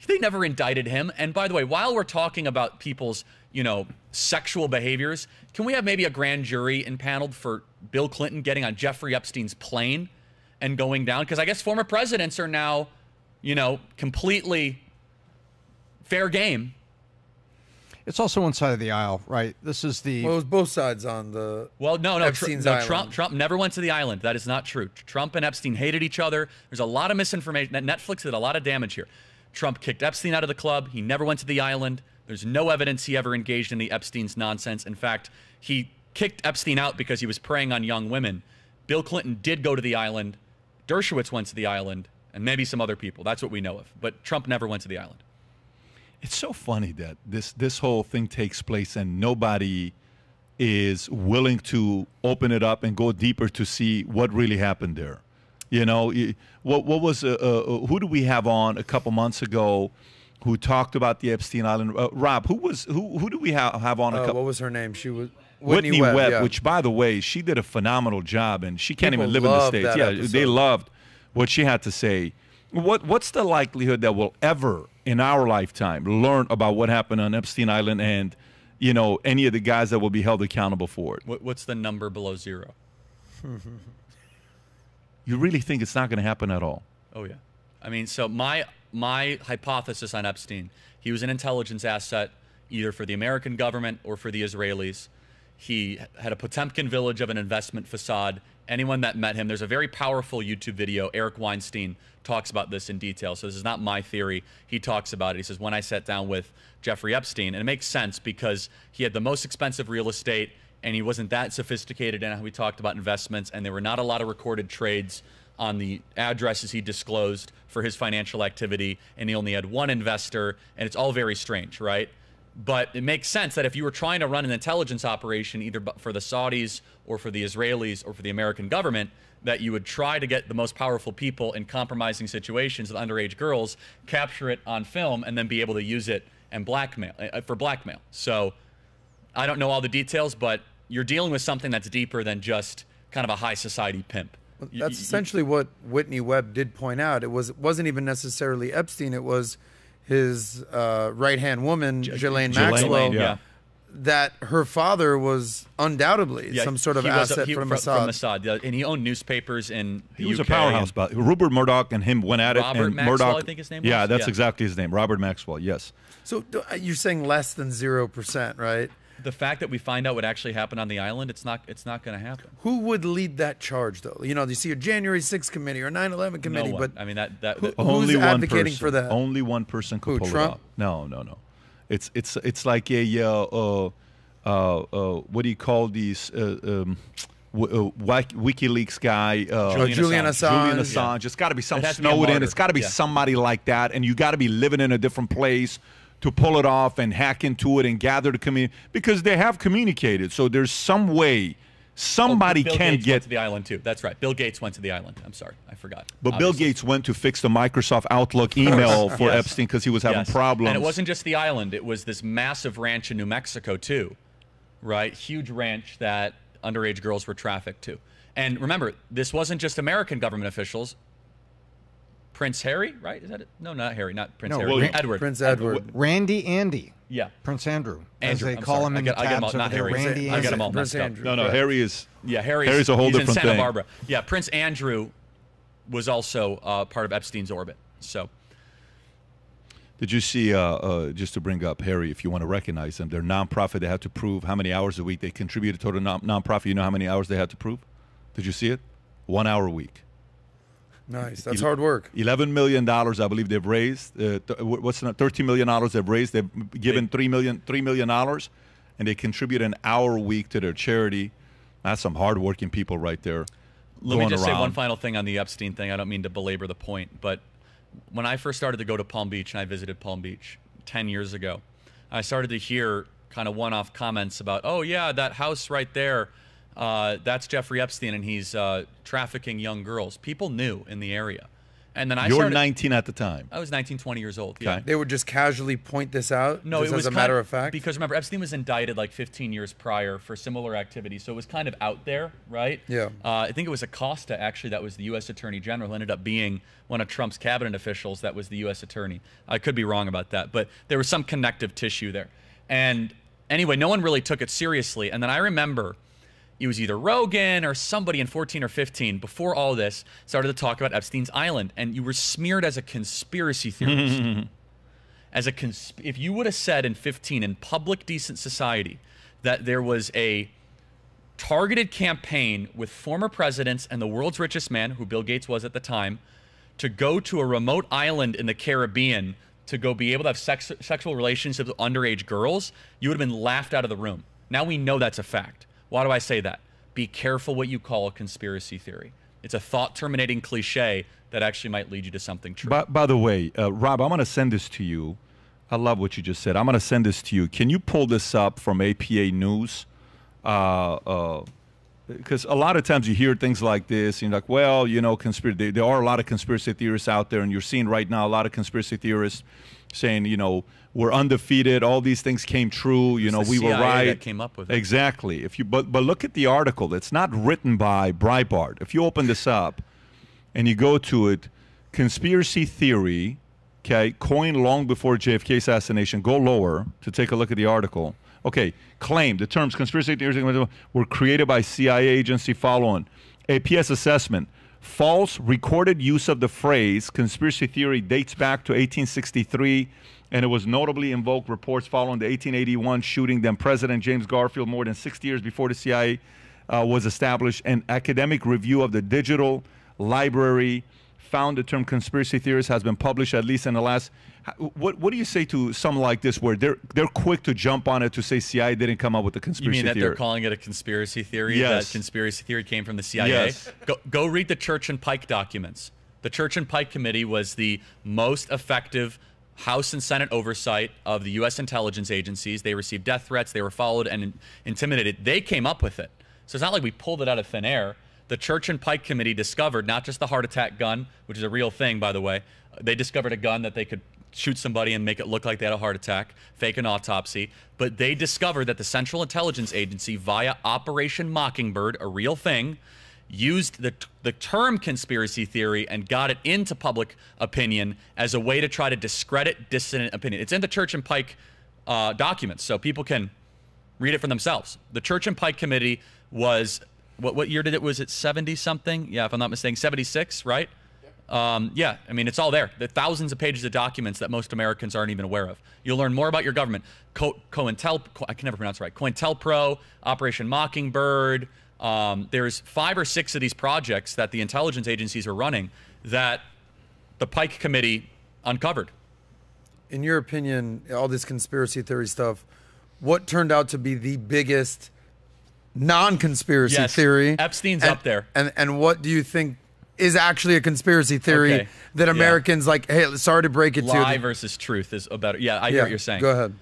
They never indicted him. And by the way, while we're talking about people's, you know, sexual behaviors, can we have maybe a grand jury impaneled for Bill Clinton getting on Jeffrey Epstein's plane and going down? Because I guess former presidents are now, you know, completely fair game. It's also one side of the aisle, right? This is the... Well, it was both sides on the... Well, no, Trump never went to the island. That is not true. Trump and Epstein hated each other. There's a lot of misinformation. Netflix did a lot of damage here. Trump kicked Epstein out of the club. He never went to the island. There's no evidence he ever engaged in the Epstein's nonsense. In fact, he kicked Epstein out because he was preying on young women. Bill Clinton did go to the island. Dershowitz went to the island, and maybe some other people. That's what we know of. But Trump never went to the island. It's so funny that this whole thing takes place and nobody is willing to open it up and go deeper to see what really happened there. You know, what was, who do we have on a couple months ago who talked about the Epstein Island? Rob, who do we have on a couple? What was her name? She was Whitney Webb, yeah. Which, by the way, she did a phenomenal job, and she can't even live in the States. Yeah, episode. They loved what she had to say. What's the likelihood that we'll ever, in our lifetime, learn about what happened on Epstein Island and, you know, any of the guys that will be held accountable for it? What's the number below zero? You really think it's not going to happen at all? Oh, yeah. I mean, so my hypothesis on Epstein, he was an intelligence asset either for the American government or for the Israelis. He had a Potemkin village of an investment facade. Anyone that met him, there's a very powerful YouTube video. Eric Weinstein talks about this in detail. So this is not my theory. He talks about it. He says, when I sat down with Jeffrey Epstein, and it makes sense because he had the most expensive real estate, and he wasn't that sophisticated in how we talked about investments, and there were not a lot of recorded trades on the addresses he disclosed for his financial activity, and he only had one investor, and it's all very strange, right? But it makes sense that if you were trying to run an intelligence operation either for the Saudis or for the Israelis or for the American government, that you would try to get the most powerful people in compromising situations with underage girls, capture it on film, and then be able to use it and blackmail. So I don't know all the details, but you're dealing with something that's deeper than just kind of a high society pimp. Well, that's essentially what Whitney Webb did point out. It wasn't even necessarily Epstein. It was his right-hand woman, Ghislaine Maxwell, yeah. That her father was undoubtedly some sort of asset from Mossad. Yeah, and he owned newspapers in the UK. He was a powerhouse. Rupert Murdoch and him went at it. Robert Maxwell, Murdoch, I think his name was? Yeah, that's exactly his name, Robert Maxwell, yes. So you're saying less than 0%, right? The fact that we find out what actually happened on the island, it's not going to happen. Who would lead that charge, though? You know, you see a January 6th committee or a 9/11 committee, no one. But I mean, who's advocating for that? Only one person could pull it up. No. It's like a what do you call these? WikiLeaks guy, Julian Assange. It's got to be some Snowden. It's got to be somebody like that, and you got to be living in a different place to pull it off and hack into it and gather the community, because they have communicated. So there's some way somebody can get to the island too. That's right. Bill Gates went to the island. I'm sorry, I forgot. But obviously, Bill Gates went to fix the Microsoft Outlook email for Epstein because he was having problems. And it wasn't just the island. It was this massive ranch in New Mexico too, right? Huge ranch that underage girls were trafficked to. And remember, this wasn't just American government officials. Prince Harry, right? Is that it? No, not Harry, not Prince Harry. William. Edward. Prince Edward. Randy Andy. Yeah. Prince Andrew. Andrew. As they call him in the tabs over there. Randy Andy. I got him all messed up. No, no, Harry is... Yeah, Harry's a whole different thing. He's in Santa Barbara. Yeah, Prince Andrew was also part of Epstein's orbit, so... Did you see, just to bring up Harry, if you want to recognize them, they're nonprofit. They have to prove how many hours a week they contributed to the nonprofit. You know how many hours they had to prove? Did you see it? 1 hour a week. Nice. That's hard work. $11 million, I believe they've raised. What's $13 million they've raised. They've given $3 million, and they contribute an hour a week to their charity. That's some hardworking people right there. Let me just say one final thing on the Epstein thing. I don't mean to belabor the point, but when I first started to go to Palm Beach, and I visited Palm Beach 10 years ago, I started to hear kind of one-off comments about, oh, yeah, that house right there, that's Jeffrey Epstein, and he's trafficking young girls. People knew in the area. And then I started, 19 at the time. I was 19, 20 years old. Okay. Yeah. They would just casually point this out no, just it was as a matter of fact? Because remember, Epstein was indicted like 15 years prior for similar activity, so it was kind of out there, right? Yeah. I think it was Acosta, actually, that was the U.S. Attorney General, who ended up being one of Trump's cabinet officials that was the U.S. Attorney. I could be wrong about that, but there was some connective tissue there. And anyway, no one really took it seriously. And then I remember... It was either Rogan or somebody in 14 or 15, before all this, started to talk about Epstein's Island. And you were smeared as a conspiracy theorist. If you would have said in 15, in public decent society, that there was a targeted campaign with former presidents and the world's richest man, who Bill Gates was at the time, to go to a remote island in the Caribbean to go be able to have sexual relationships with underage girls, you would have been laughed out of the room. Now we know that's a fact. Why do I say that? Be careful what you call a conspiracy theory. It's a thought-terminating cliche that actually might lead you to something true. By the way, Rob, I'm going to send this to you. I love what you just said. I'm going to send this to you. Can you pull this up from APA News? Because a lot of times you hear things like this, and you're like, well, you know, there are a lot of conspiracy theorists out there, and you're seeing right now a lot of conspiracy theorists saying, you know, we're undefeated, all these things came true, you know, we were right. That came up with it. Exactly. If you but look at the article. It's not written by Breitbart. If you open this up and you go to it, conspiracy theory, okay, coined long before JFK assassination. Go lower to take a look at the article. Okay, claim the terms conspiracy theories were created by CIA agency following APS assessment. False recorded use of the phrase conspiracy theory dates back to 1863, and it was notably invoked reports following the 1881 shooting, then President James Garfield, more than 60 years before the CIA was established. An academic review of the digital library found the term conspiracy theorist has been published at least in the last... What do you say to something like this where they're quick to jump on it to say CIA didn't come up with the conspiracy theory? You mean that they're calling it a conspiracy theory? Yes. That conspiracy theory came from the CIA? Yes. Go read the Church and Pike documents. The Church and Pike Committee was the most effective House and Senate oversight of the U.S. intelligence agencies. They received death threats. They were followed and intimidated. They came up with it. So it's not like we pulled it out of thin air. The Church and Pike Committee discovered not just the heart attack gun, which is a real thing, by the way. They discovered a gun that they could shoot somebody and make it look like they had a heart attack, fake an autopsy. But they discovered that the Central Intelligence Agency, via Operation Mockingbird, a real thing, used the term conspiracy theory and got it into public opinion as a way to try to discredit dissident opinion. It's in the Church and Pike documents, so people can read it for themselves. The Church and Pike Committee was... What year did it? Was it 70-something? Yeah, if I'm not mistaken, 76, right? Yeah. Yeah, I mean, it's all there. There are thousands of pages of documents that most Americans aren't even aware of. You'll learn more about your government. I can never pronounce it right. COINTELPRO, Operation Mockingbird. There's 5 or 6 of these projects that the intelligence agencies are running that the Pike Committee uncovered. In your opinion, all this conspiracy theory stuff, what turned out to be the biggest non-conspiracy theory. Epstein's up there. And what do you think is actually a conspiracy theory that Americans like, hey, sorry to break it to you. Lie versus truth is a better. Yeah, I hear what you're saying. Go ahead.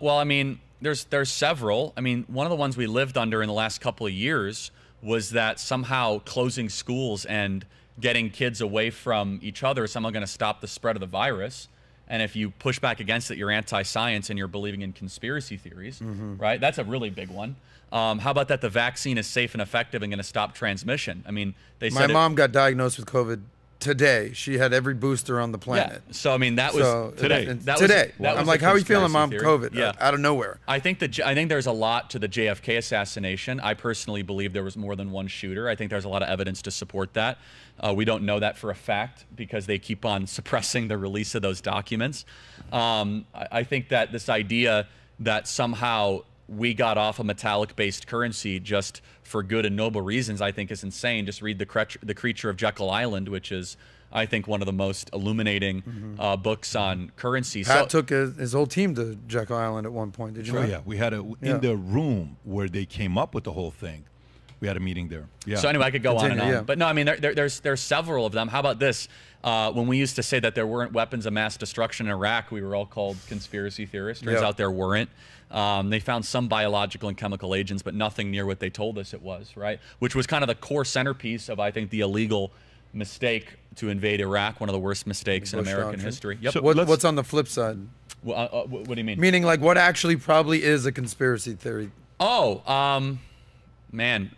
Well, I mean, there's several. I mean, one of the ones we lived under in the last couple of years was that somehow closing schools and getting kids away from each other is somehow going to stop the spread of the virus. And if you push back against it, you're anti-science and you're believing in conspiracy theories, right? That's a really big one. How about that the vaccine is safe and effective and going to stop transmission? I mean, they said my mom got diagnosed with COVID today. She had every booster on the planet. Yeah. So I mean, that was today. I'm like, how are you feeling, Mom? COVID. Yeah. Out of nowhere. I think there's a lot to the JFK assassination. I personally believe there was more than one shooter. I think there's a lot of evidence to support that. We don't know that for a fact because they keep on suppressing the release of those documents. I think that this idea that somehow we got off a metallic-based currency just for good and noble reasons, I think is insane. Just read The Creature of Jekyll Island, which is, I think, one of the most illuminating books on currency. Pat took his whole team to Jekyll Island at one point, did you know? Yeah, we had a, in the room where they came up with the whole thing. We had a meeting there. Yeah. So anyway, I could go on and on. Yeah. But no, I mean, there's several of them. How about this? When we used to say that there weren't weapons of mass destruction in Iraq, we were all called conspiracy theorists. Turns out there weren't. They found some biological and chemical agents, but nothing near what they told us it was, right? Which was kind of the core centerpiece of, I think, the illegal mistake to invade Iraq, one of the worst mistakes in American history. Yep. So what's on the flip side? Well, what do you mean? Meaning, like, what actually probably is a conspiracy theory? Oh, man.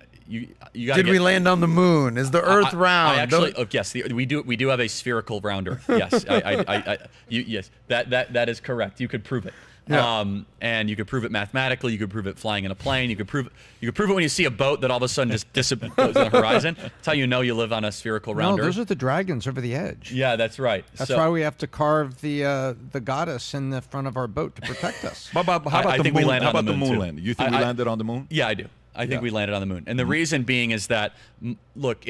Did we land on the moon? Is the Earth round? Yes, we do have a spherical round Earth. Yes, yes, that is correct. You could prove it, and you could prove it mathematically. You could prove it flying in a plane. You could prove it when you see a boat that all of a sudden just disappears on the horizon. That's how you know you live on a spherical round Earth. Those are the dragons over the edge. Yeah, that's right. That's why we have to carve the goddess in the front of our boat to protect us. How about the moon landing? You think we landed on the moon? Yeah, I do. I think we landed on the moon. And the reason being is that, look,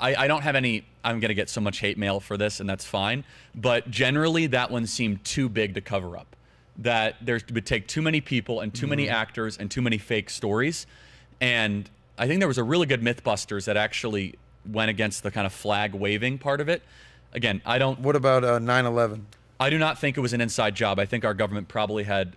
I don't have any, I'm going to get so much hate mail for this, and that's fine. But generally, that one seemed too big to cover up. That there would take too many people and too many actors and too many fake stories. And I think there was a really good Mythbusters that actually went against the kind of flag waving part of it. Again, I don't. What about 9/11? I do not think it was an inside job. I think our government probably had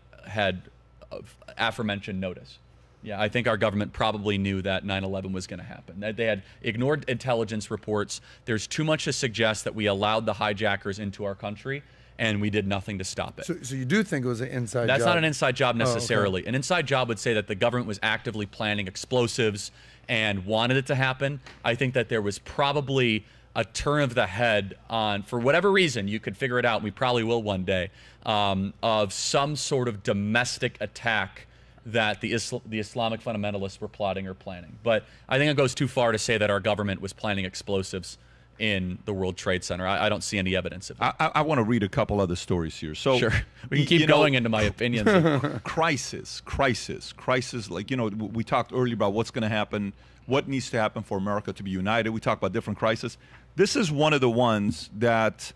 aforementioned notice. Yeah, I think our government probably knew that 9/11 was going to happen. That they had ignored intelligence reports. There's too much to suggest that we allowed the hijackers into our country, and we did nothing to stop it. So you do think it was an inside job? That's not an inside job necessarily. Oh, okay. An inside job would say that the government was actively planning explosives and wanted it to happen. I think that there was probably a turn of the head on, for whatever reason, you could figure it out, we probably will one day, of some sort of domestic attack that the Islamic fundamentalists were plotting or planning. But I think it goes too far to say that our government was planning explosives in the World Trade Center. I don't see any evidence of that. I want to read a couple other stories here. So sure. We can keep going into my opinions. Crisis. Like, you know, we talked earlier about what's going to happen, what needs to happen for America to be united. We talked about different crises. This is one of the ones that,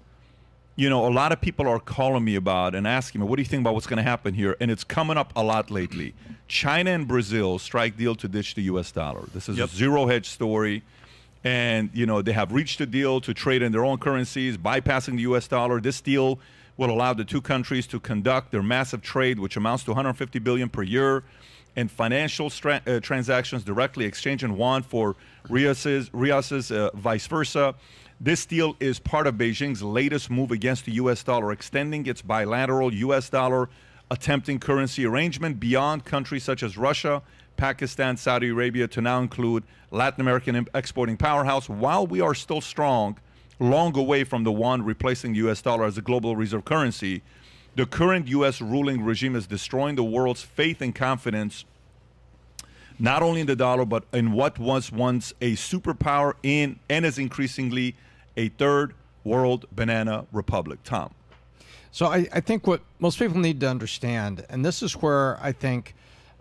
you know, a lot of people are calling me about and asking me, what do you think about what's going to happen here? And it's coming up a lot lately. China and Brazil strike deal to ditch the U.S. dollar. This is a zero hedge story. And, you know, they have reached a deal to trade in their own currencies, bypassing the U.S. dollar. This deal will allow the two countries to conduct their massive trade, which amounts to $150 billion per year, and financial transactions directly exchanging yuan for reals, vice versa. This deal is part of Beijing's latest move against the U.S. dollar, extending its bilateral U.S. dollar attempting currency arrangement beyond countries such as Russia, Pakistan, Saudi Arabia to now include Latin American exporting powerhouse. While we are still strong, long away from the yuan replacing the U.S. dollar as a global reserve currency, the current U.S. ruling regime is destroying the world's faith and confidence, not only in the dollar, but in what was once a superpower and is increasingly a third world banana republic. Tom. So I think what most people need to understand, and this is where I think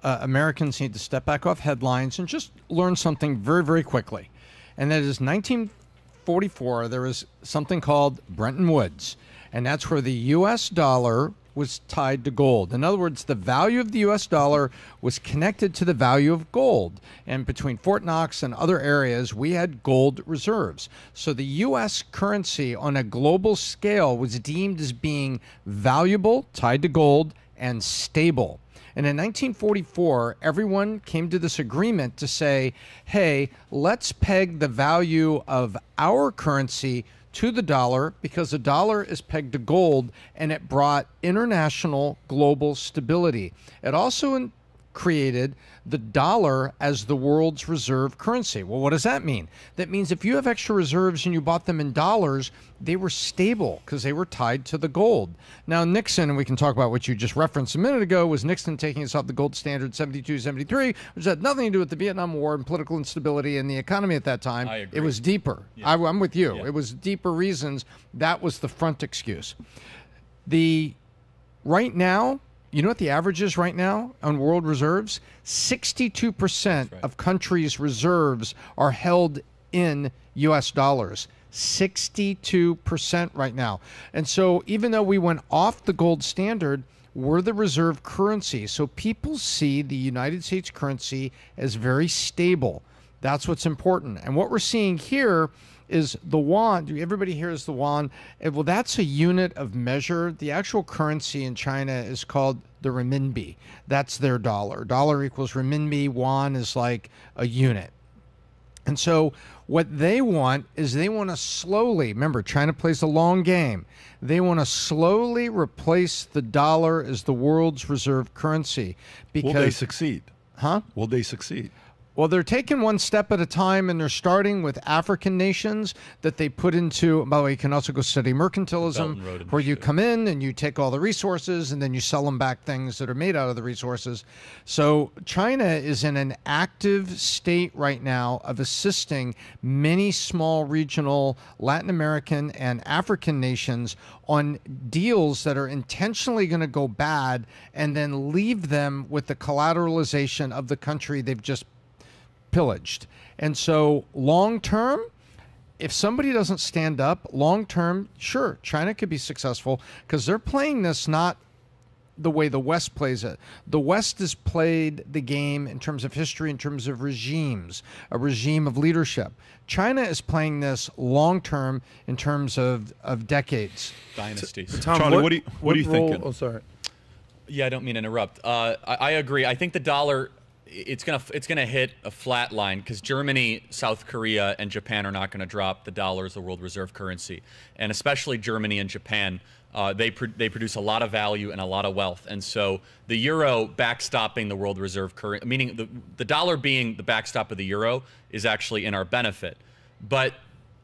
Americans need to step back off headlines and just learn something very, very quickly. And that is 1944, there was something called Bretton Woods. And that's where the U.S. dollar was tied to gold. In other words, the value of the U.S. dollar was connected to the value of gold. And between Fort Knox and other areas, we had gold reserves. So the U.S. currency on a global scale was deemed as being valuable, tied to gold, and stable. And in 1944, everyone came to this agreement to say, hey, let's peg the value of our currency to the dollar, because the dollar is pegged to gold, and it brought international global stability. It also created the dollar as the world's reserve currency. Well, what does that mean? That means if you have extra reserves and you bought them in dollars, they were stable because they were tied to the gold. Now, Nixon, and we can talk about what you just referenced a minute ago, was Nixon taking us off the gold standard 72, 73, which had nothing to do with the Vietnam War and political instability in the economy at that time. I agree. It was deeper. Yeah. I'm with you. Yeah. It was deeper reasons. That was the front excuse. Right now, you know what the average is right now on world reserves? 62% of countries' reserves are held in U.S. dollars. 62% right now. And so even though we went off the gold standard, we're the reserve currency. So people see the United States currency as very stable. That's what's important. And what we're seeing here is the yuan. Everybody here is the yuan. Well, that's a unit of measure. The actual currency in China is called the renminbi. That's their dollar. Dollar equals renminbi. Yuan is like a unit. And so what they want is they want to slowly, remember, China plays a long game. They want to slowly replace the dollar as the world's reserve currency. Because, will they succeed? Huh? Will they succeed? Well, they're taking one step at a time, and they're starting with African nations that they put into, by the way, you can also go study mercantilism, where you come in and you take all the resources and then you sell them back things that are made out of the resources. So China is in an active state right now of assisting many small regional Latin American and African nations on deals that are intentionally going to go bad and then leave them with the collateralization of the country they've just pillaged. And so long term, if somebody doesn't stand up long term, sure, China could be successful, because they're playing this not the way the West plays it. The West has played the game in terms of history, in terms of regimes, a regime of leadership. China is playing this long term in terms of decades. Dynasties. Tom, Charlie, what are you thinking? Oh, sorry. Yeah, I don't mean to interrupt. I agree. I think the dollar, it's gonna hit a flat line, because Germany, South Korea, and Japan are not gonna drop the dollar as the world reserve currency, and especially Germany and Japan, they produce a lot of value and a lot of wealth, and so the euro backstopping the world reserve currency, meaning the dollar being the backstop of the euro, is actually in our benefit. But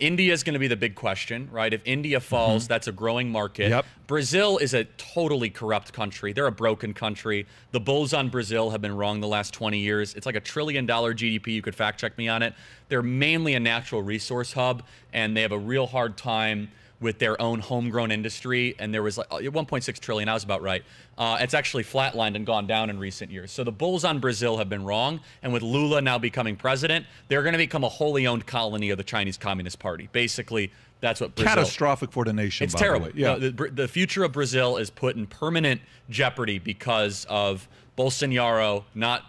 India is going to be the big question, right? If India falls, that's a growing market. Yep. Brazil is a totally corrupt country. They're a broken country. The bulls on Brazil have been wrong the last 20 years. It's like a $1 trillion GDP. You could fact check me on it. They're mainly a natural resource hub, and they have a real hard time with their own homegrown industry. And there was like 1.6 trillion, I was about right. It's actually flatlined and gone down in recent years. So the bulls on Brazil have been wrong. And with Lula now becoming president, they're gonna become a wholly owned colony of the Chinese Communist Party. Basically, that's what Brazil. Catastrophic for the nation, it's by terrible. The way. Yeah. The future of Brazil is put in permanent jeopardy because of Bolsonaro not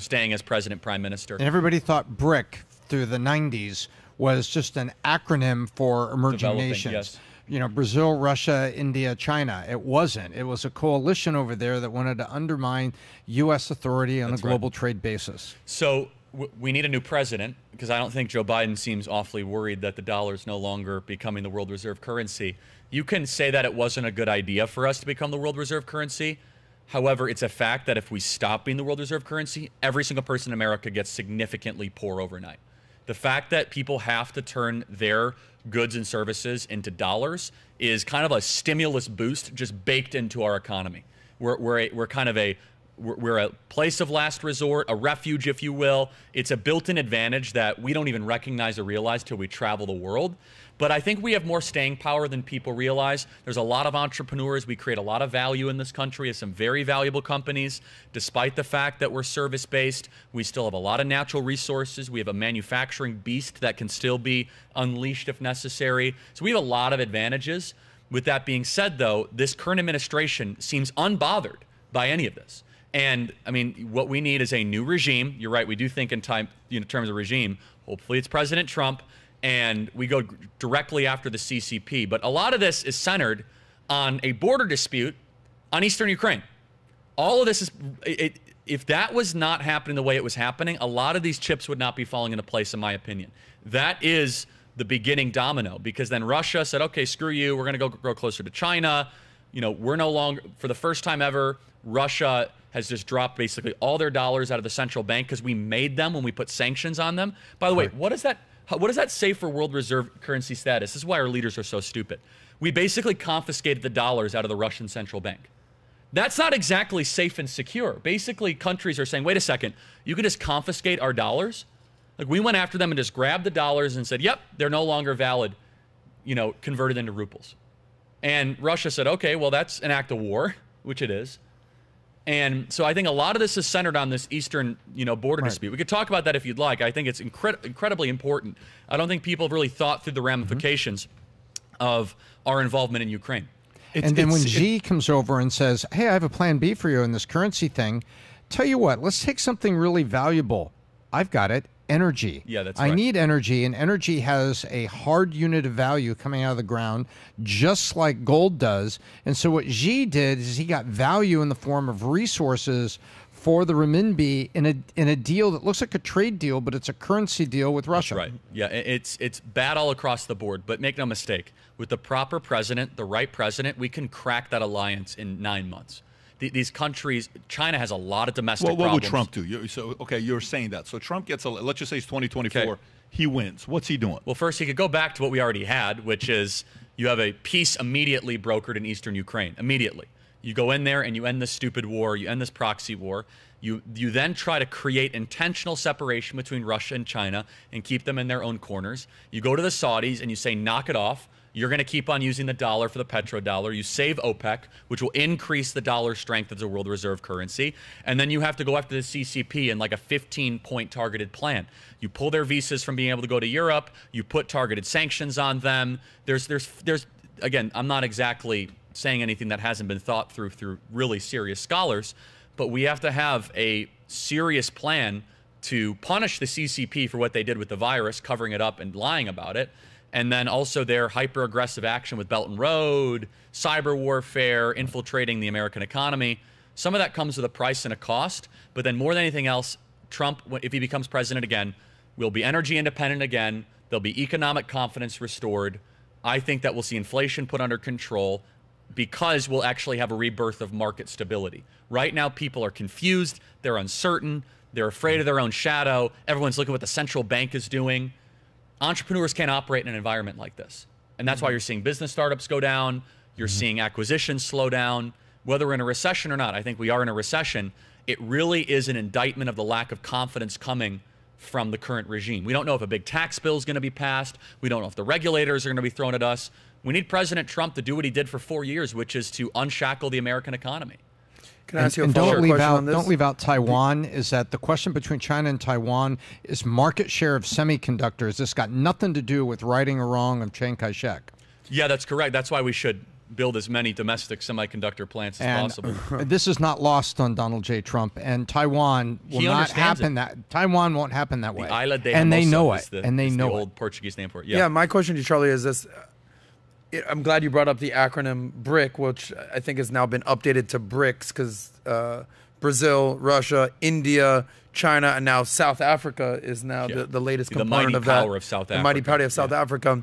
staying as president, prime minister. And everybody thought BRIC through the 90s was just an acronym for emerging nations. Yes. You know, Brazil, Russia, India, China. It wasn't. It was a coalition over there that wanted to undermine U.S. authority on a global trade basis. So we need a new president, because I don't think Joe Biden seems awfully worried that the dollar is no longer becoming the world reserve currency. You can say that it wasn't a good idea for us to become the world reserve currency. However, it's a fact that if we stop being the world reserve currency, every single person in America gets significantly poor overnight. The fact that people have to turn their goods and services into dollars is kind of a stimulus boost just baked into our economy. We're a place of last resort, a refuge, if you will. It's a built-in advantage that we don't even recognize or realize till we travel the world. But I think we have more staying power than people realize. There's a lot of entrepreneurs. We create a lot of value in this country. We have some very valuable companies. Despite the fact that we're service-based, we still have a lot of natural resources. We have a manufacturing beast that can still be unleashed if necessary. So we have a lot of advantages. With that being said, though, this current administration seems unbothered by any of this. And I mean, what we need is a new regime. You're right. We do think in time, you know, in terms of regime. Hopefully it's President Trump, and we go directly after the CCP. But a lot of this is centered on a border dispute on Eastern Ukraine. All of this is, if that was not happening the way it was happening, a lot of these chips would not be falling into place, in my opinion. That is the beginning domino, because then Russia said, okay, screw you. We're going to go grow closer to China. You know, we're no longer, for the first time ever, Russia has just dropped basically all their dollars out of the central bank because we made them when we put sanctions on them. By the way, what does that say for world reserve currency status? This is why our leaders are so stupid. We basically confiscated the dollars out of the Russian central bank. That's not exactly safe and secure. Basically, countries are saying, wait a second, you can just confiscate our dollars? Like, we went after them and just grabbed the dollars and said, yep, they're no longer valid, you know, converted into rubles. And Russia said, okay, well, that's an act of war, which it is. And so I think a lot of this is centered on this eastern, you know, border dispute. We could talk about that if you'd like. I think it's incredibly important. I don't think people have really thought through the ramifications of our involvement in Ukraine. And then when Xi comes over and says, hey, I have a plan B for you in this currency thing, tell you what, let's take something really valuable. I've got it. Energy. Yeah, that's right. I need energy, and energy has a hard unit of value coming out of the ground, just like gold does. And so what Xi did is he got value in the form of resources for the renminbi in a deal that looks like a trade deal, but it's a currency deal with Russia. That's right. Yeah, it's bad all across the board. But make no mistake, with the proper president, the right president, we can crack that alliance in 9 months. These countries, China has a lot of domestic problems. What would Trump do? You're saying that. So Trump gets, let's just say it's 2024. Okay. He wins. What's he doing? Well, first, he could go back to what we already had, which is you have a peace immediately brokered in eastern Ukraine. Immediately. You go in there and you end this stupid war. You end this proxy war. You then try to create intentional separation between Russia and China and keep them in their own corners. You go to the Saudis and you say, knock it off. You're going to keep on using the dollar for the petrodollar. You save OPEC, which will increase the dollar strength as a world reserve currency. And then you have to go after the CCP in like a 15-point targeted plan. You pull their visas from being able to go to Europe. You put targeted sanctions on them. There's again, I'm not exactly saying anything that hasn't been thought through really serious scholars, but we have to have a serious plan to punish the CCP for what they did with the virus, covering it up and lying about it. And then also their hyper-aggressive action with Belt and Road, cyber warfare, infiltrating the American economy. Some of that comes with a price and a cost. But then more than anything else, Trump, if he becomes president again, will be energy independent again. There'll be economic confidence restored. I think that we'll see inflation put under control because we'll actually have a rebirth of market stability. Right now, people are confused. They're uncertain. They're afraid of their own shadow. Everyone's looking at what the central bank is doing. Entrepreneurs can't operate in an environment like this. And that's why you're seeing business startups go down. You're seeing acquisitions slow down. Whether we're in a recession or not, I think we are in a recession. It really is an indictment of the lack of confidence coming from the current regime. We don't know if a big tax bill is going to be passed. We don't know if the regulators are going to be thrown at us. We need President Trump to do what he did for 4 years, which is to unshackle the American economy. Can I ask you a follow-up question on this? Don't leave out Taiwan. Is that the question between China and Taiwan is market share of semiconductors. This got nothing to do with righting or wrong of Chiang Kai-shek. Yeah, that's correct. That's why we should build as many domestic semiconductor plants as possible. This is not lost on Donald J. Trump, and Taiwan will not happen. Taiwan won't happen that way. And they know it. And they know it. The old Portuguese name for it. Yeah. Yeah, my question to Charlie is this. I'm glad you brought up the acronym BRIC, which I think has now been updated to BRICS because Brazil, Russia, India, China, and now South Africa is now the latest component of that. The mighty power of South Africa. The mighty power of South Africa.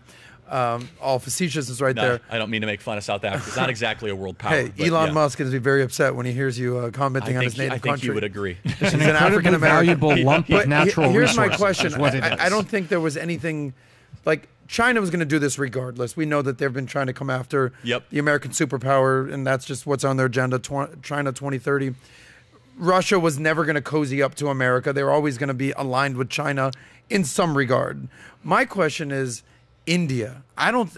All facetious is right there. I don't mean to make fun of South Africa. It's not exactly a world power. Hey, Elon Musk is going to be very upset when he hears you commenting on his native country. I think he would agree. It's an incredibly valuable lump of natural resources. Here's my question. I don't think there was anything like... China was going to do this regardless. We know that they've been trying to come after the American superpower, and that's just what's on their agenda, China 2030. Russia was never going to cozy up to America. They were always going to be aligned with China in some regard. My question is India. I don't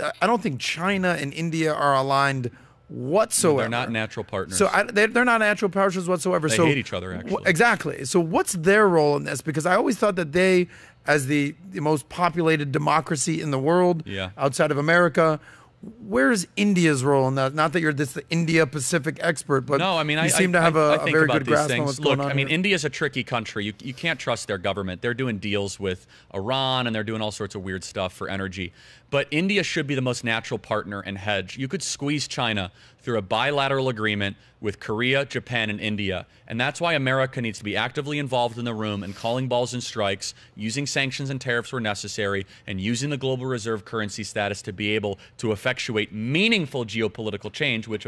think China and India are aligned whatsoever. No, they're not natural partners. So they're not natural partners whatsoever. They hate each other, actually. Exactly. So what's their role in this? Because I always thought that they... as the most populated democracy in the world outside of America, Where's India's role in that? Not that you're this India-Pacific expert, but no, I mean, you seem to have a very good grasp on what's going on. Look, I mean, India's a tricky country. You can't trust their government. They're doing deals with Iran, and they're doing all sorts of weird stuff for energy. But India should be the most natural partner and hedge. You could squeeze China through a bilateral agreement with Korea, Japan, and India. And that's why America needs to be actively involved in the room and calling balls and strikes, using sanctions and tariffs where necessary, and using the global reserve currency status to be able to effectuate meaningful geopolitical change, which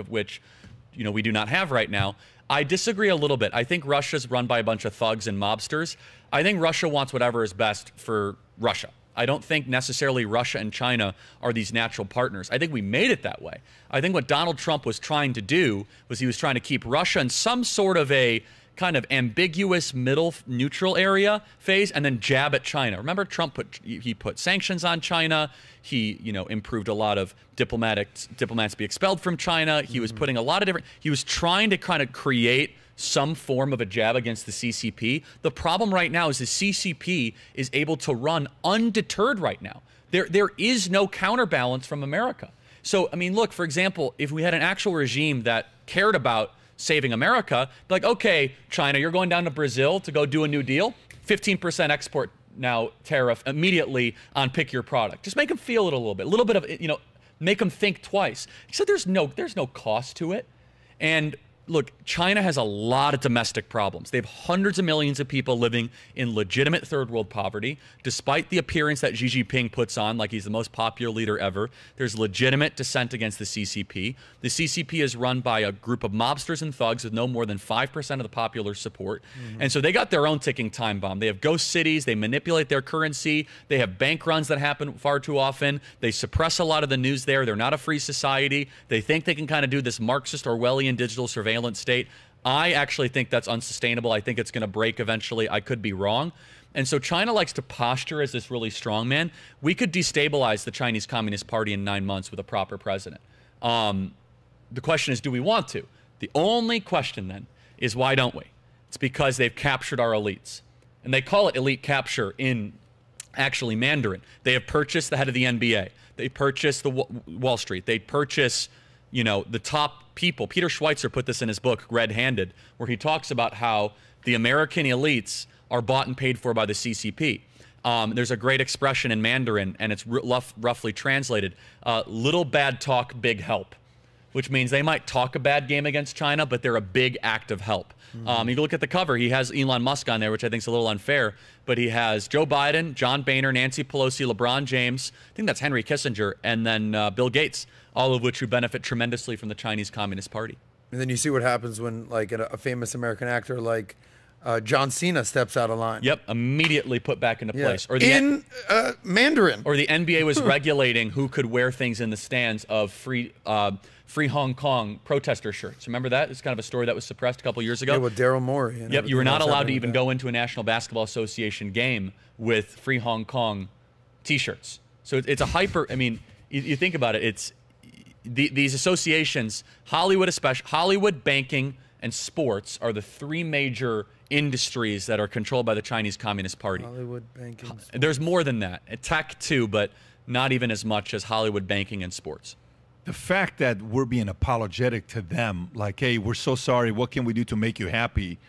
you know, we do not have right now. I disagree a little bit. I think Russia's run by a bunch of thugs and mobsters. I think Russia wants whatever is best for Russia. I don't think necessarily Russia and China are these natural partners. I think we made it that way. I think what Donald Trump was trying to do was he was trying to keep Russia in some sort of a kind of ambiguous middle neutral area phase and then jab at China. Remember, Trump put sanctions on China. He, you know, improved a lot of diplomats be expelled from China. He was putting a lot of different, he was trying to kind of create some form of a jab against the CCP. The problem right now is the CCP is able to run undeterred right now. There is no counterbalance from America. So, I mean, look, for example, if we had an actual regime that cared about saving America, like, okay, China, you're going down to Brazil to go do a New Deal, 15% export now tariff immediately on pick your product. Just make them feel it a little bit of, you know, make them think twice. So there's no cost to it. And look, China has a lot of domestic problems. They have hundreds of millions of people living in legitimate third world poverty. Despite the appearance that Xi Jinping puts on, like he's the most popular leader ever, there's legitimate dissent against the CCP. The CCP is run by a group of mobsters and thugs with no more than 5% of the popular support. And so they got their own ticking time bomb. They have ghost cities. They manipulate their currency. They have bank runs that happen far too often. They suppress a lot of the news there. They're not a free society. They think they can kind of do this Marxist Orwellian digital surveillance state. I actually think that's unsustainable. I think it's going to break eventually. I could be wrong. And so China likes to posture as this really strong man. We could destabilize the Chinese Communist Party in 9 months with a proper president. The question is, do we want to? The only question then is, why don't we? It's because they've captured our elites. And they call it elite capture in actually Mandarin. They have purchased the head of the NBA. They purchased the Wall Street. They purchase, you know, the top people. Peter Schweitzer put this in his book, Red-Handed, where he talks about how the American elites are bought and paid for by the CCP. There's a great expression in Mandarin, and it's roughly translated, little bad talk, big help, which means they might talk a bad game against China, but they're a big act of help. You look at the cover, he has Elon Musk on there, which I think is a little unfair, but he has Joe Biden, John Boehner, Nancy Pelosi, LeBron James, I think that's Henry Kissinger, and then Bill Gates, all of which would benefit tremendously from the Chinese Communist Party. And then you see what happens when, like, a famous American actor like John Cena steps out of line. Yep, immediately put back into place. Or the Mandarin. Or the NBA was regulating who could wear things in the stands of Free Hong Kong protester shirts. Remember that? It's kind of a story that was suppressed a couple years ago. Yeah, with Daryl Morey. Yep, you were not allowed to even go into a National Basketball Association game with Free Hong Kong T-shirts. So it's a hyper, I mean, you think about it, it's these associations, Hollywood especially, Hollywood, banking, and sports are the three major industries that are controlled by the Chinese Communist Party. Hollywood, banking, sports. There's more than that. Tech too, but not even as much as Hollywood, banking, and sports. The fact that we're being apologetic to them, like, hey, we're so sorry, what can we do to make you happy?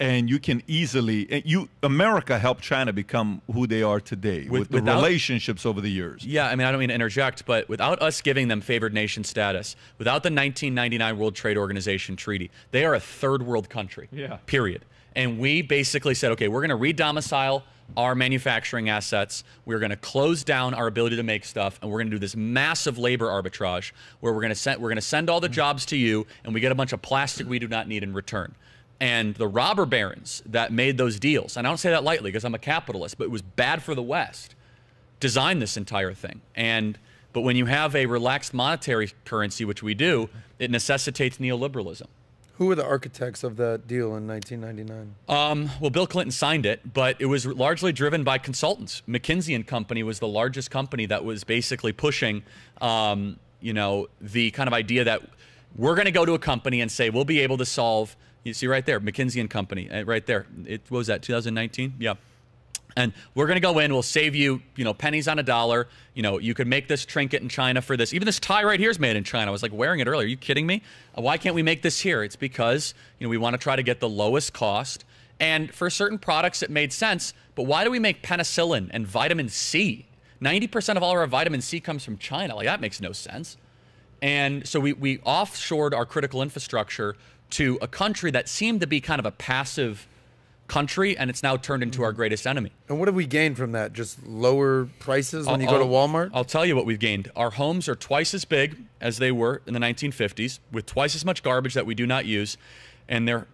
And you can easily, America helped China become who they are today with the relationships over the years. Yeah, I mean, I don't mean to interject, but without us giving them favored nation status, without the 1999 World Trade Organization Treaty, they are a third world country, period. And we basically said, okay, we're going to re-domicile our manufacturing assets, we're going to close down our ability to make stuff, and we're going to do this massive labor arbitrage where we're going to send all the jobs to you, and we get a bunch of plastic we do not need in return. And the robber barons that made those deals, and I don't say that lightly because I'm a capitalist, but it was bad for the West, designed this entire thing. But when you have a relaxed monetary currency, which we do, it necessitates neoliberalism. Who were the architects of that deal in 1999? Well, Bill Clinton signed it, but it was largely driven by consultants. McKinsey & Company was the largest company that was basically pushing, you know, the kind of idea that we're going to go to a company and say, we'll be able to solve, you see right there, McKinsey & Company, right there. What was that, 2019? Yeah. And we're going to go in. We'll save you, you know, pennies on a dollar. You know, you could make this trinket in China for this. Even this tie right here is made in China. I was like wearing it earlier. Are you kidding me? Why can't we make this here? It's because, you know, we want to try to get the lowest cost. And for certain products, it made sense. But why do we make penicillin and vitamin C? 90% of all our vitamin C comes from China. Like, that makes no sense. And so we offshored our critical infrastructure to a country that seemed to be kind of a passive country, and it's now turned into our greatest enemy. And what have we gained from that? Just lower prices when you go to Walmart? I'll tell you what we've gained. Our homes are twice as big as they were in the 1950s, with twice as much garbage that we do not use, and they're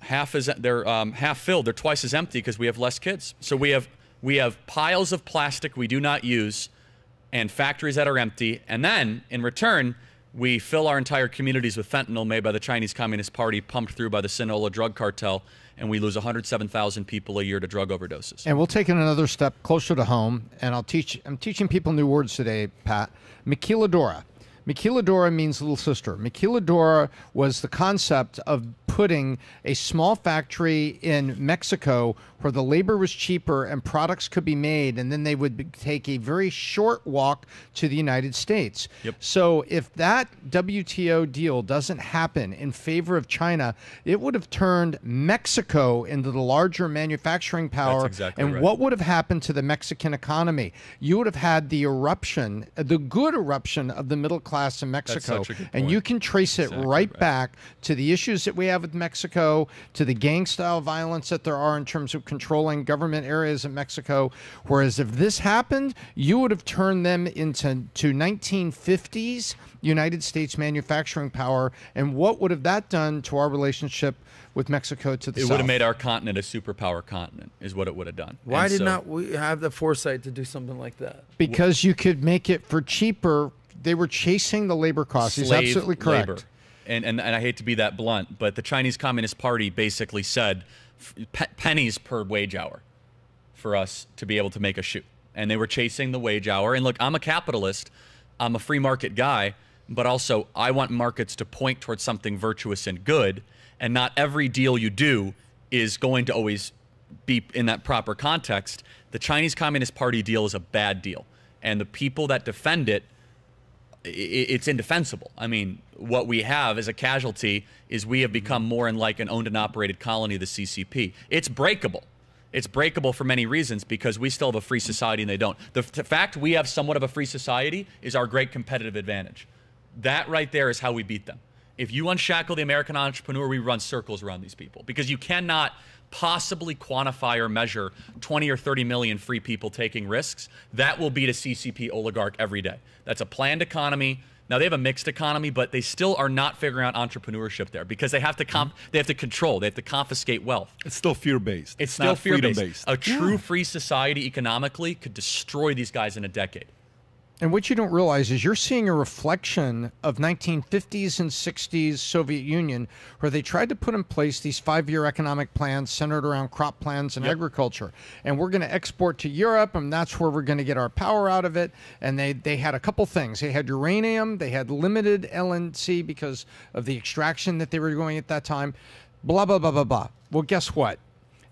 half filled. They're twice as empty because we have less kids. So we have piles of plastic we do not use, and factories that are empty. And then in return, we fill our entire communities with fentanyl made by the Chinese Communist Party, pumped through by the Sinaloa drug cartel, and we lose 107,000 people a year to drug overdoses. And we'll take it another step closer to home, and I'm teaching people new words today, Pat. Maquiladora. Maquiladora means little sister. Maquiladora was the concept of putting a small factory in Mexico where the labor was cheaper and products could be made, and then they would take a very short walk to the United States. Yep. So if that WTO deal doesn't happen in favor of China, it would have turned Mexico into the larger manufacturing power. That's exactly right. And what would have happened to the Mexican economy? You would have had the eruption, the good eruption of the middle class in Mexico. And you can trace it right back to the issues that we have with Mexico, to the gang style violence that there are in terms of controlling government areas in Mexico. Whereas if this happened, you would have turned them into 1950s United States manufacturing power. And what would have that done to our relationship with Mexico to the south? It would have made our continent a superpower continent, is what it would have done. Why did not we have the foresight to do something like that? Because you could make it for cheaper. They were chasing the labor costs. He's absolutely correct. Labor. And I hate to be that blunt, but the Chinese Communist Party basically said pennies per wage hour for us to be able to make a shoe. And they were chasing the wage hour. And look, I'm a capitalist. I'm a free market guy. But also, I want markets to point towards something virtuous and good. And not every deal you do is going to always be in that proper context. The Chinese Communist Party deal is a bad deal. And the people that defend it, it's indefensible. I mean, what we have as a casualty is we have become more in like an owned and operated colony of the CCP. It's breakable. It's breakable for many reasons because we still have a free society and they don't. The fact we have somewhat of a free society is our great competitive advantage. That right there is how we beat them. If you unshackle the American entrepreneur, we run circles around these people because you cannot possibly quantify or measure 20 or 30 million free people taking risks. That will beat a CCP oligarch every day. That's a planned economy. Now, they have a mixed economy, but they still are not figuring out entrepreneurship there because they have to control. They have to confiscate wealth. It's still fear-based. It's still fear-based. A true free society economically could destroy these guys in a decade. And what you don't realize is you're seeing a reflection of 1950s and 60s Soviet Union, where they tried to put in place these five-year economic plans centered around crop plans and agriculture. And we're going to export to Europe, and that's where we're going to get our power out of it. And they had a couple things. They had uranium. They had limited LNG because of the extraction that they were going at that time. Blah, blah, blah, blah, blah. Well, guess what?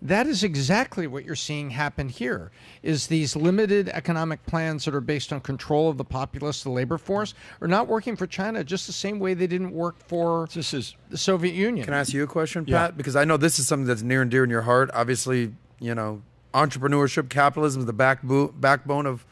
That is exactly what you're seeing happen here, is these limited economic plans that are based on control of the populace, the labor force, are not working for China just the same way they didn't work for the Soviet Union. Can I ask you a question, Pat? Because I know this is something that's near and dear in your heart. Obviously, you know, entrepreneurship, capitalism is the backbone of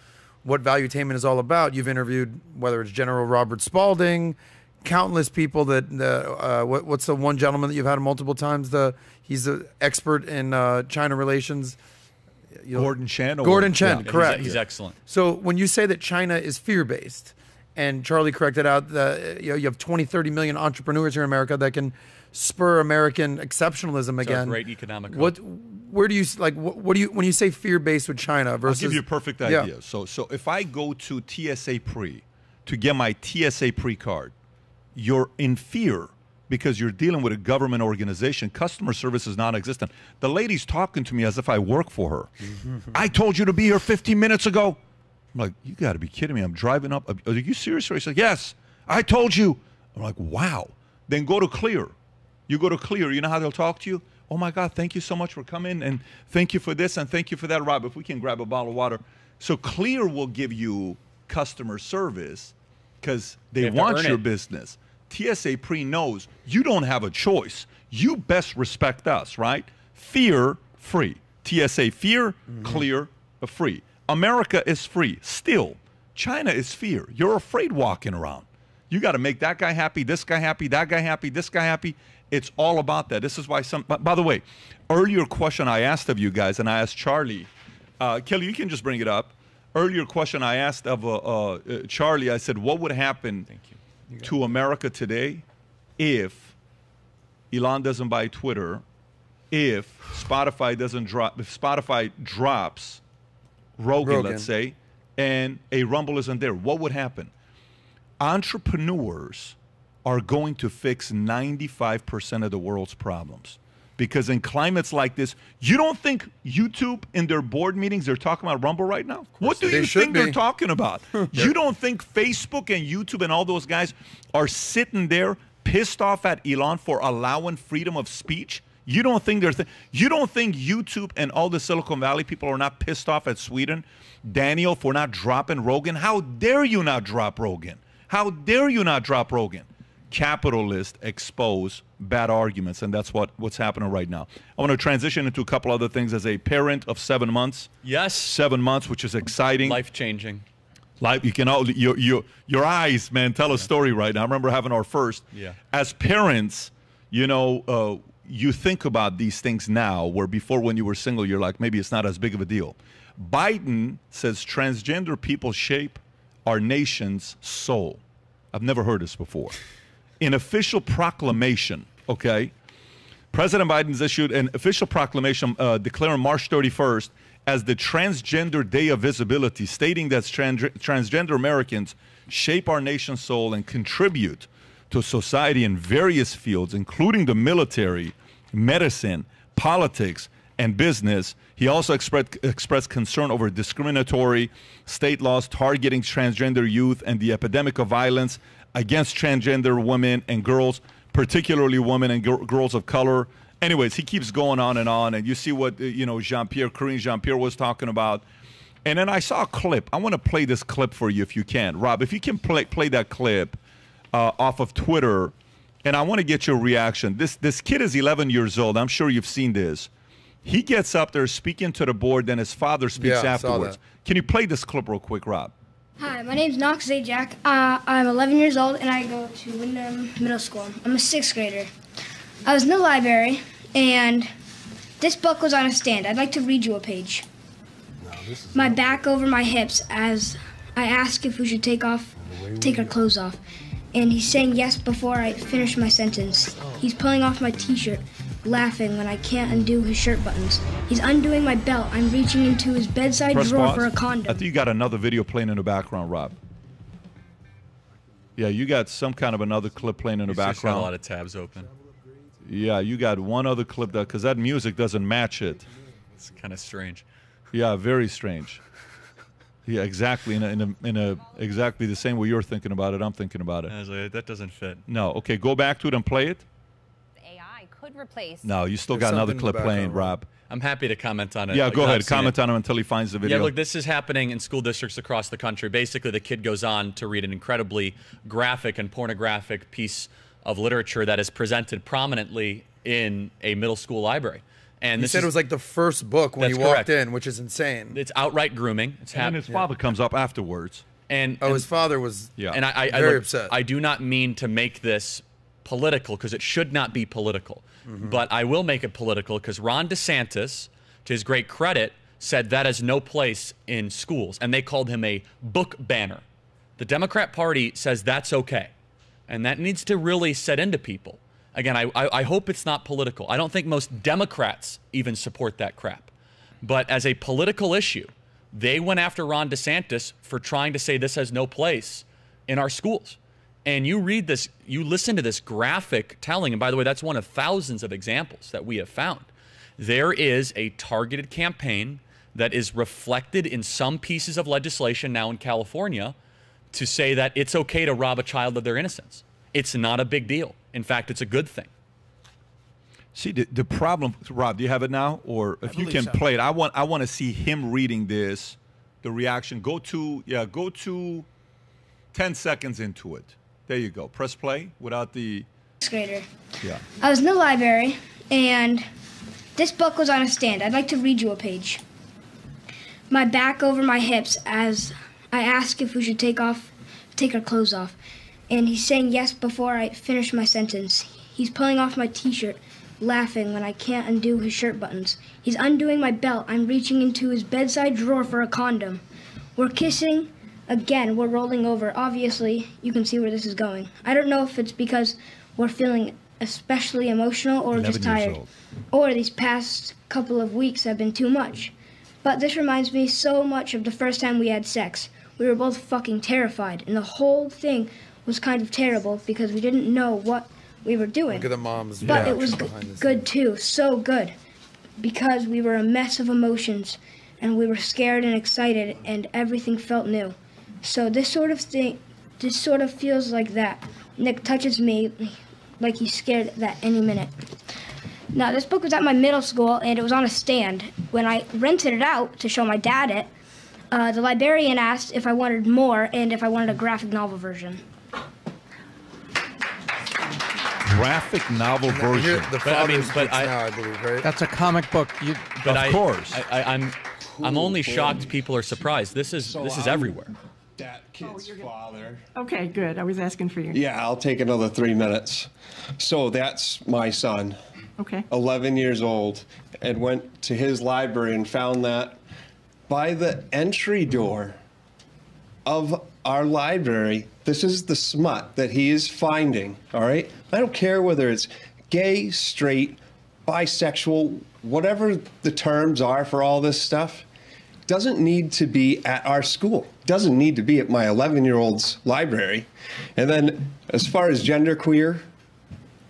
what valuetainment is all about. You've interviewed, whether it's General Robert Spalding, countless people that what's the one gentleman that you've had multiple times? He's an expert in China relations. Gordon Chen, correct. He's excellent. So when you say that China is fear-based, and Charlie corrected out that you have 20, 30 million entrepreneurs here in America that can spur American exceptionalism again. So great economic. Where do you when you say fear-based with China versus? I'll give you a perfect idea. Yeah. So if I go to TSA Pre to get my TSA Pre card, you're in fear because you're dealing with a government organization. Customer service is non-existent. The lady's talking to me as if I work for her. I told you to be here 15 minutes ago. I'm like, you got to be kidding me. I'm driving up. Are you serious? She's like, yes, I told you. I'm like, wow. Then go to Clear. You go to Clear. You know how they'll talk to you? oh my God, thank you so much for coming, and thank you for this, and thank you for that. Rob, if we can grab a bottle of water. So Clear will give you customer service because they want your business. TSA Pre knows you don't have a choice. You best respect us, right? Fear free. TSA fear, Clear free. America is free still. China is fear. You're afraid walking around. You got to make that guy happy, this guy happy, that guy happy, this guy happy. It's all about that. This is why some, by the way, earlier question I asked of you guys, and I asked Charlie, Kelly, you can just bring it up. Earlier question I asked of Charlie, I said, what would happen to America today if Elon doesn't buy Twitter, if Spotify doesn't drop, if Spotify drops Rogan, let's say, and a Rumble isn't there, what would happen? Entrepreneurs are going to fix 95% of the world's problems. Because in climates like this, you don't think YouTube in their board meetings, they're talking about Rumble right now? What do you think they're talking about? You don't think Facebook and YouTube and all those guys are sitting there pissed off at Elon for allowing freedom of speech? You don't think they're you don't think YouTube and all the Silicon Valley people are not pissed off at Sweden, Daniel, for not dropping Rogan? How dare you not drop Rogan? How dare you not drop Rogan? Capitalists expose bad arguments, and that's what's happening right now. I want to transition into a couple other things as a parent of 7 months. Yes. 7 months, which is exciting. Life-changing. Life, you can all, your eyes, man, tell a story right now. I remember having our first. Yeah. As parents, you know, you think about these things now, where before when you were single, you're like, maybe it's not as big of a deal. Biden says transgender people shape our nation's soul. I've never heard this before. An official proclamation, okay? President Biden's issued an official proclamation declaring March 31st as the Transgender Day of Visibility, stating that transgender Americans shape our nation's soul and contribute to society in various fields, including the military, medicine, politics, and business. He also expressed concern over discriminatory state laws targeting transgender youth and the epidemic of violence against transgender women and girls, particularly women and girls of color. Anyways, he keeps going on, and you see what, you know, Jean-Pierre was talking about. And then I saw a clip. I want to play this clip for you if you can. Rob, if you can play that clip off of Twitter, and I want to get your reaction. This kid is 11 years old. I'm sure you've seen this. He gets up there speaking to the board, then his father speaks afterwards. Can you play this clip real quick, Rob? Hi, my name's Knox Zajac. I'm 11 years old, and I go to Windham Middle School. I'm a sixth grader. I was in the library, and this book was on a stand. I'd like to read you a page. No, my back over my hips as I ask if we should take our clothes off. And he's saying yes before I finish my sentence. He's pulling off my t-shirt, laughing when I can't undo his shirt buttons. He's undoing my belt. I'm reaching into his bedside drawer for a condom. I think you got another video playing in the background, Rob. Yeah, you got some kind of another clip playing in the background. Got a lot of tabs open. Yeah, you got one other clip, because that music doesn't match it. It's kind of strange. Yeah, very strange. Yeah, exactly. Exactly the same way you're thinking about it, I'm thinking about it. I was like, that doesn't fit. No. Okay, go back to it and play it. Replace. No, you still got another clip playing, Rob. I'm happy to comment on it. Yeah, go ahead. Comment on him until he finds the video. Yeah, look, this is happening in school districts across the country. Basically, the kid goes on to read an incredibly graphic and pornographic piece of literature that is presented prominently in a middle school library. And this, he said, it was like the first book when he walked in, which is insane. It's outright grooming. It's happening. And his father comes up afterwards. And his father was very upset. I do not mean to make this political, because it should not be political. But I will make it political, because Ron DeSantis, to his great credit, said that has no place in schools, and they called him a book banner. The Democrat Party says that's okay, and that needs to really set into people. Again, I hope it's not political. I don't think most Democrats even support that crap. But as a political issue, they went after Ron DeSantis for trying to say this has no place in our schools. And you read this, you listen to this graphic telling, and by the way, that's one of thousands of examples that we have found. There is a targeted campaign that is reflected in some pieces of legislation now in California to say that it's okay to rob a child of their innocence. It's not a big deal. In fact, it's a good thing. See, the problem, Rob, do you have it now? Or if you can play it, I want to see him reading this, the reaction. Go to 10 seconds into it. There you go. Press play without the... Sixth grader. Yeah. I was in the library, and this book was on a stand. I'd like to read you a page. My back over my hips as I ask if we should take our clothes off. And he's saying yes before I finish my sentence. He's pulling off my T-shirt, laughing when I can't undo his shirt buttons. He's undoing my belt. I'm reaching into his bedside drawer for a condom. We're kissing. Again, we're rolling over. Obviously, you can see where this is going. I don't know if it's because we're feeling especially emotional or just tired. Or these past couple of weeks have been too much. But this reminds me so much of the first time we had sex. We were both fucking terrified, and the whole thing was kind of terrible because we didn't know what we were doing. Look at the mom's reaction. But it was good too, so good, because we were a mess of emotions, and we were scared and excited, and everything felt new. So this sort of feels like that. Nick touches me like he's scared that any minute. Now, this book was at my middle school, and it was on a stand. When I rented it out to show my dad it, the librarian asked if I wanted more and if I wanted a graphic novel version. Graphic novel version. The father's books now, I believe, right? That's a comic book. Of course. I'm only shocked people are surprised. This is everywhere. That kid's father. Okay, good. I was asking for you. Yeah, I'll take another 3 minutes. So that's my son. Okay. 11 years old, and went to his library and found that by the entry door of our library, this is the smut that he is finding, all right? I don't care whether it's gay, straight, bisexual, whatever the terms are for all this stuff. Doesn't need to be at our school. Doesn't need to be at my 11-year-old's library. And then as far as genderqueer,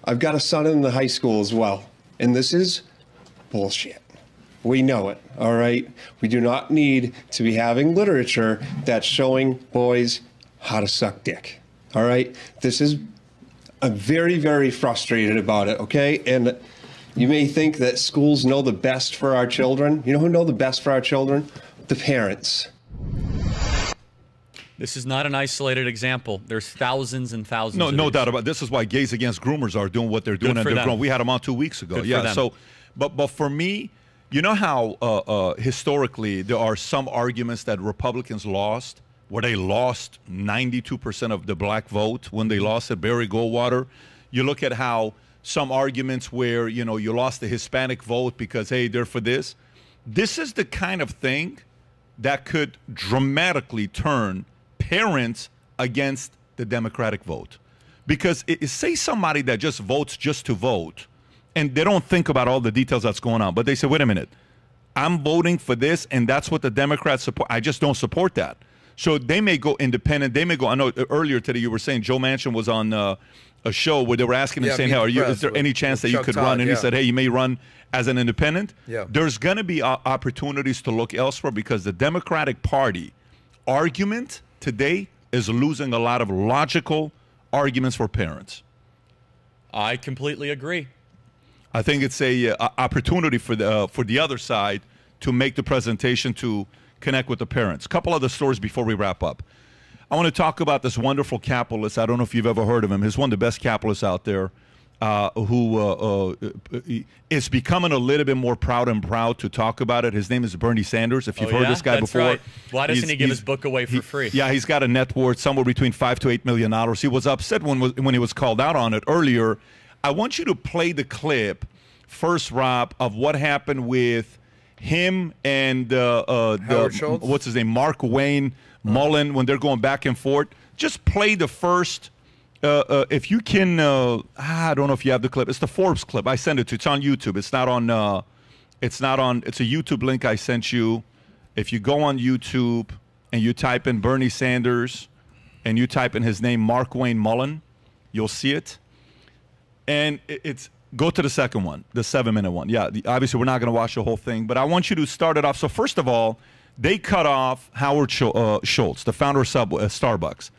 I've got a son in the high school as well, and this is bullshit. We know it, all right? We do not need to be having literature that's showing boys how to suck dick, all right? This is, I'm very, very frustrated about it, okay? And you may think that schools know the best for our children. You know who know the best for our children? The parents. This is not an isolated example. There's thousands and thousands. No doubt about it. This is why Gays Against Groomers are doing what they're doing, and they're grown. We had them on 2 weeks ago. Good for them. So, but for me, you know how historically there are some arguments that Republicans lost, where they lost 92% of the black vote when they lost at Barry Goldwater. You look at how some arguments where you lost the Hispanic vote because hey, they're for this. This is the kind of thing that could dramatically turn parents against the Democratic vote. Because say somebody that just votes just to vote, and they don't think about all the details that's going on, but they say, wait a minute, I'm voting for this, and that's what the Democrats support. I just don't support that. So they may go independent. They may go, I know earlier today you were saying Joe Manchin was on a show where they were asking him, saying, hey, is there any chance that you could run? And he said, hey, you may run as an independent. Yeah. There's going to be opportunities to look elsewhere because the Democratic Party argument today is losing a lot of logical arguments for parents. I completely agree. I think it's a opportunity for the other side to make the presentation to connect with the parents. A couple other stories before we wrap up. I want to talk about this wonderful capitalist. I don't know if you've ever heard of him. He's one of the best capitalists out there who is becoming a little bit more proud to talk about it. His name is Bernie Sanders. If you've heard this guy before. Right. Why doesn't he give his book away for free? Yeah, he's got a net worth somewhere between $5 to $8 million. He was upset when he was called out on it earlier. I want you to play the clip first, Rob, of what happened with him and what's his name, Mark Wayne Mullen, when they're going back and forth. Just play the first, if you can, I don't know if you have the clip. It's the Forbes clip. I sent it to you. It's on YouTube. It's not on, it's a YouTube link I sent you. If you go on YouTube and you type in Bernie Sanders and you type in his name, Mark Wayne Mullen, you'll see it. And it's, go to the second one, the 7-minute one. Yeah, obviously we're not going to watch the whole thing, but I want you to start it off. So first of all, they cut off Howard Schultz, the founder of Starbucks.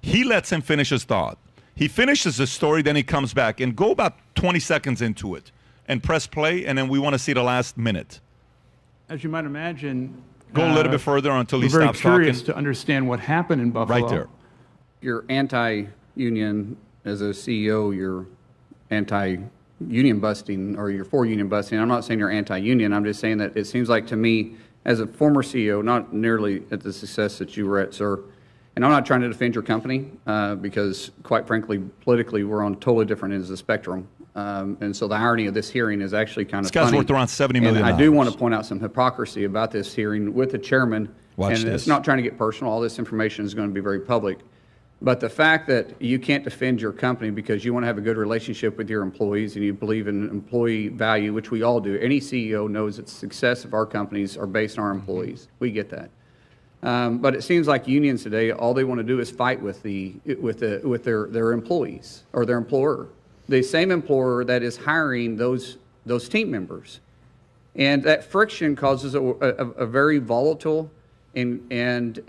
He lets him finish his thought. He finishes the story, then he comes back and go about 20 seconds into it. and press play, and then we want to see the last minute. As you might imagine, go a little bit further until he stops talking. We're very curious to understand what happened in Buffalo. Right there. You're anti-union. As a CEO, you're anti-union busting, or you're for union busting. I'm not saying you're anti-union. I'm just saying that it seems like to me, as a former CEO, not nearly at the success that you were at, sir, and I'm not trying to defend your company because, quite frankly, politically, we're on totally different ends of the spectrum. And so the irony of this hearing is actually kind of funny. This guy's worth around $70 million. And I do want to point out some hypocrisy about this hearing with the chairman. Watch this. And it's not trying to get personal. All this information is going to be very public. But the fact that you can't defend your company because you want to have a good relationship with your employees and you believe in employee value, which we all do. Any CEO knows that the success of our companies are based on our employees. We get that. But it seems like unions today, all they want to do is fight with their employees or their employer. The same employer that is hiring those team members. And that friction causes a very volatile and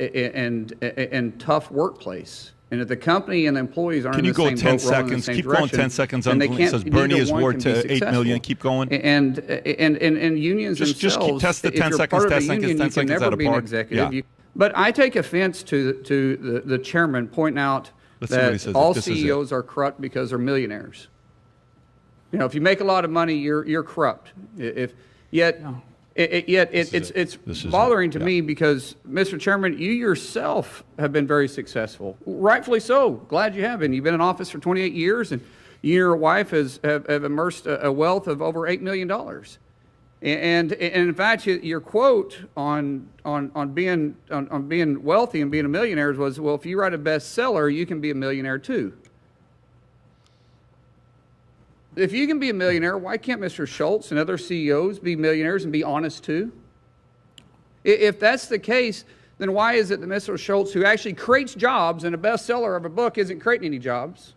tough workplace. And if the company and the employees aren't in the same boat, rolling in the same direction. Can you go 10 seconds? Keep going 10 seconds until it says Bernie is worth $8 million. Keep going. And unions themselves. Just keep test the 10 seconds, test seconds, 10 seconds out of park. But I take offense to the chairman pointing out that all CEOs are corrupt because they're millionaires. You know, if you make a lot of money, you're corrupt. Yet it's bothering to me because, Mr. Chairman, you yourself have been very successful, rightfully so. Glad you have been. You've been in office for 28 years, and you and your wife have amassed a wealth of over $8 million. And in fact, your quote on being wealthy and being a millionaire was, well, if you write a bestseller, you can be a millionaire too. If you can be a millionaire, why can't Mr. Schultz and other CEOs be millionaires and be honest too? If that's the case, then why is it that Mr. Schultz, who actually creates jobs and a bestseller of a book, isn't creating any jobs?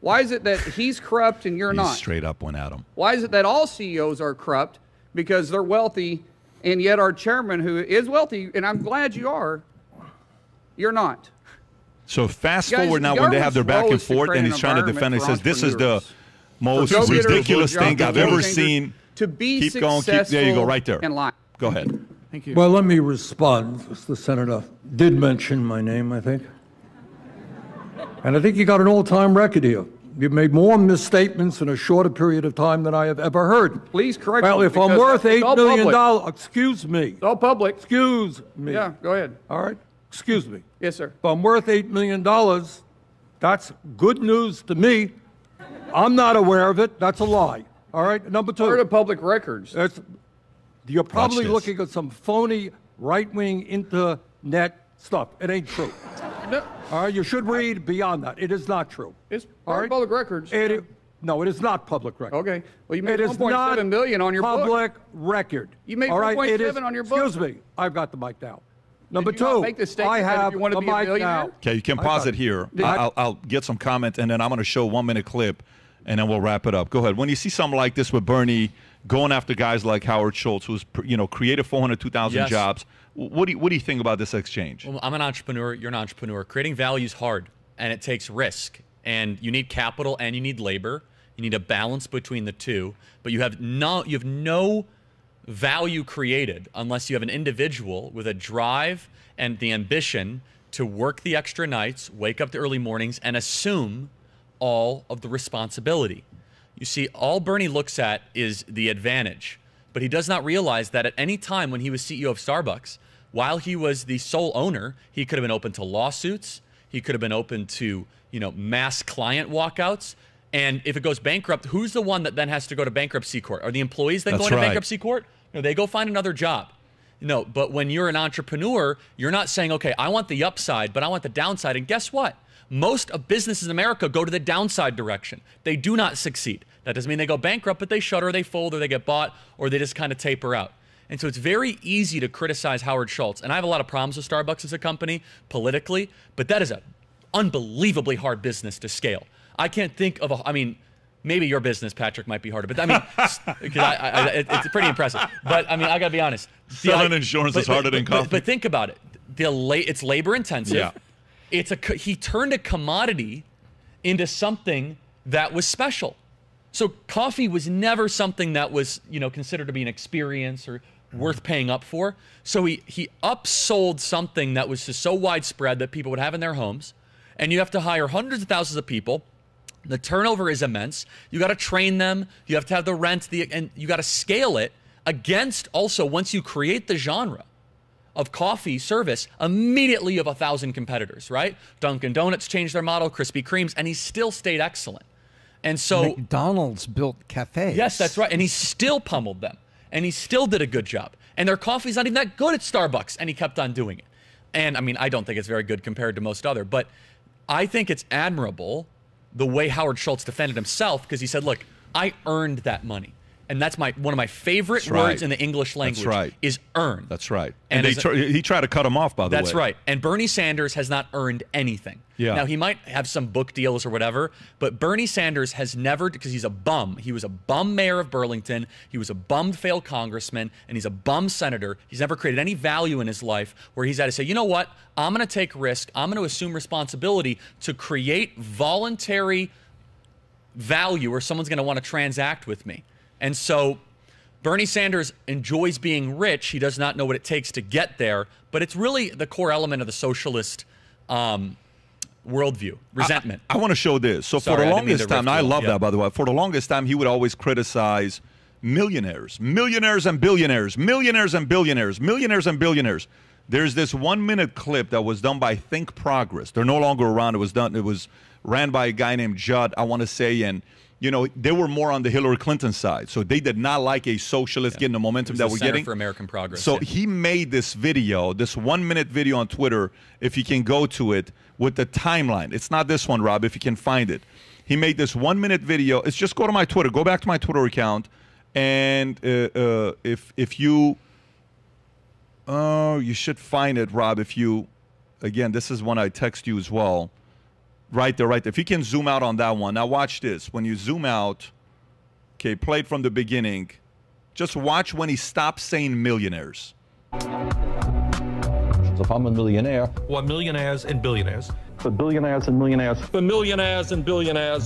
Why is it that he's corrupt and you're not? He straight up went at him. Why is it that all CEOs are corrupt because they're wealthy, and yet our chairman, who is wealthy, and I'm glad you are, you're not? So fast forward now when they have their back and forth, and he's trying to defend it. He says, this is the most ridiculous thing I've ever seen. To be keep going, keep, there you go, right there. Go ahead. Thank you. Well, let me respond. The senator did mention my name, I think. And I think you got an all-time record here. You've made more misstatements in a shorter period of time than I have ever heard. Please correct me. Well, if I'm worth $8 million, excuse me. It's all public. Excuse me. Yeah, go ahead. All right. Excuse me. Yes, sir. If I'm worth $8 million, that's good news to me. I'm not aware of it. That's a lie. All right. Number two. Part of public records. That's, you're probably looking at some phony right-wing internet stuff. It ain't true. No. All right. You should read beyond that. It is not true. It's part of public records. No, it is not public record. Okay. Well, you made 1.7 million on your public book. Record. You made 1.7 on your book. Excuse me. I've got the mic now. Number two, make the I have you want to be a mic now. Okay, you can pause it here. I'll get some comment, and then I'm going to show a 1-minute clip, and then we'll wrap it up. Go ahead. When you see something like this with Bernie going after guys like Howard Schultz, who's created 402,000 jobs, what do you think about this exchange? Well, I'm an entrepreneur. You're an entrepreneur. Creating value is hard, and it takes risk, and you need capital and you need labor. You need a balance between the two, but you have no value created unless you have an individual with a drive and the ambition to work the extra nights, wake up the early mornings, and assume all of the responsibility. You see, all Bernie looks at is the advantage, but he does not realize that at any time when he was CEO of Starbucks, while he was the sole owner, he could have been open to lawsuits, he could have been open to, mass client walkouts. And if it goes bankrupt, who's the one that then has to go to bankruptcy court? Are the employees then going to bankruptcy court? No, they go find another job. No, but when you're an entrepreneur, you're not saying, okay, I want the upside, but I want the downside. And guess what? Most of businesses in America go to the downside direction. They do not succeed. That doesn't mean they go bankrupt, but they shutter, they fold, or they get bought, or they just kind of taper out. And so it's very easy to criticize Howard Schultz. And I have a lot of problems with Starbucks as a company politically, but that is an unbelievably hard business to scale. I can't think of I mean, maybe your business, Patrick, might be harder, but I mean, because it's pretty impressive. But I mean, I gotta be honest. Selling insurance is harder than coffee. But think about it. It's labor intensive. Yeah. He turned a commodity into something that was special. So coffee was never something that was, you know, considered to be an experience or worth paying up for. So he upsold something that was just so widespread that people would have in their homes. And you have to hire hundreds of thousands of people. The turnover is immense. You got to train them. You have to have the rent, and you got to scale it against also, once you create the genre of coffee service, immediately of 1,000 competitors, right? Dunkin' Donuts changed their model, Krispy Kreme's, and he still stayed excellent. And so McDonald's built cafes. Yes, that's right. And he still pummeled them. And he still did a good job. And their coffee's not even that good at Starbucks, and he kept on doing it. And I mean, I don't think it's very good compared to most other, but I think it's admirable the way Howard Schultz defended himself, because he said, look, I earned that money. And that's one of my favorite words in the English language is earn. That's right. And he tried to cut him off, by the way. That's right. And Bernie Sanders has not earned anything. Yeah. Now, he might have some book deals or whatever, but Bernie Sanders has never, because he's a bum. He was a bum mayor of Burlington. He was a bummed failed congressman, and he's a bum senator. He's never created any value in his life where he's had to say, you know what? I'm going to take risk. I'm going to assume responsibility to create voluntary value where someone's going to want to transact with me. And so Bernie Sanders enjoys being rich. He does not know what it takes to get there. But it's really the core element of the socialist worldview, resentment. I want to show this. So sorry, for the longest time, I love that, by the way. For the longest time, he would always criticize millionaires, millionaires and billionaires, millionaires and billionaires, millionaires and billionaires. There's this one-minute clip that was done by Think Progress. They're no longer around. It was ran by a guy named Judd, I want to say, and you know, they were more on the Hillary Clinton side. So they did not like a socialist getting the momentum that we're getting. Center for American Progress. So he made this video, this one-minute video on Twitter, if you can go to it, with the timeline. It's not this one, Rob, if you can find it. He made this one-minute video. It's just go to my Twitter. Go back to my Twitter account. And if you... Oh, you should find it, Rob, if you... Again, this is one I text you as well. Right there, right there. If you can zoom out on that one. Now watch this. When you zoom out, okay, play it from the beginning. Just watch when he stops saying millionaires. If I'm a millionaire. Well, millionaires and billionaires. For billionaires and millionaires. For millionaires and billionaires.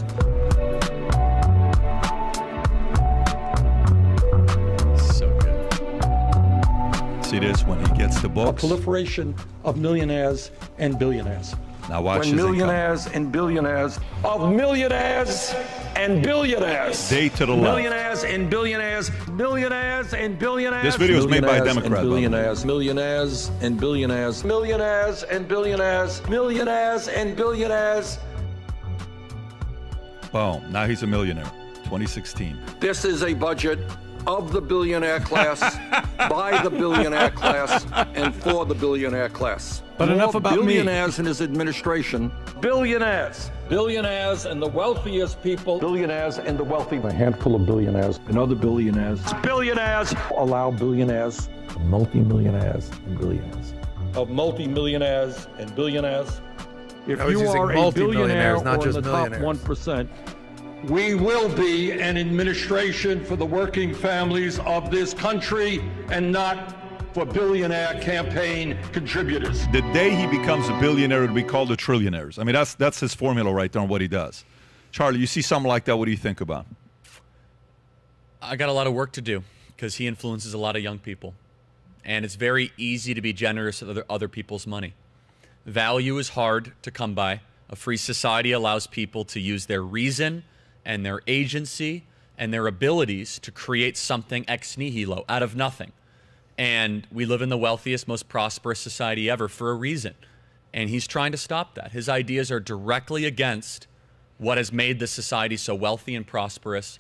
So good. See this when he gets the books. A proliferation of millionaires and billionaires. Now watch when millionaires and billionaires of millionaires and billionaires. Day to the left. Millionaires and billionaires, millionaires and billionaires. This video is made by a Democrat. Millionaires, millionaires and billionaires, millionaires and billionaires, millionaires and billionaires. Boom! Now he's a millionaire. 2016. This is a budget of the billionaire class, by the billionaire class, and for the billionaire class. But enough about billionaires in his administration. Billionaires. Billionaires and the wealthiest people. Billionaires and the wealthy. A handful of billionaires and other billionaires. Billionaires. Allow billionaires. Multi-millionaires and billionaires. Of multi-millionaires and billionaires. If you are a billionaire or in the top 1%, we will be an administration for the working families of this country and not for billionaire campaign contributors. The day he becomes a billionaire, it'll be called the trillionaires. I mean, that's his formula right there on what he does. Charlie, you see something like that, what do you think about? I got a lot of work to do because he influences a lot of young people. And it's very easy to be generous with other people's money. Value is hard to come by. A free society allows people to use their reason and their agency and their abilities to create something ex nihilo, out of nothing. And we live in the wealthiest, most prosperous society ever for a reason. And he's trying to stop that. His ideas are directly against what has made this society so wealthy and prosperous,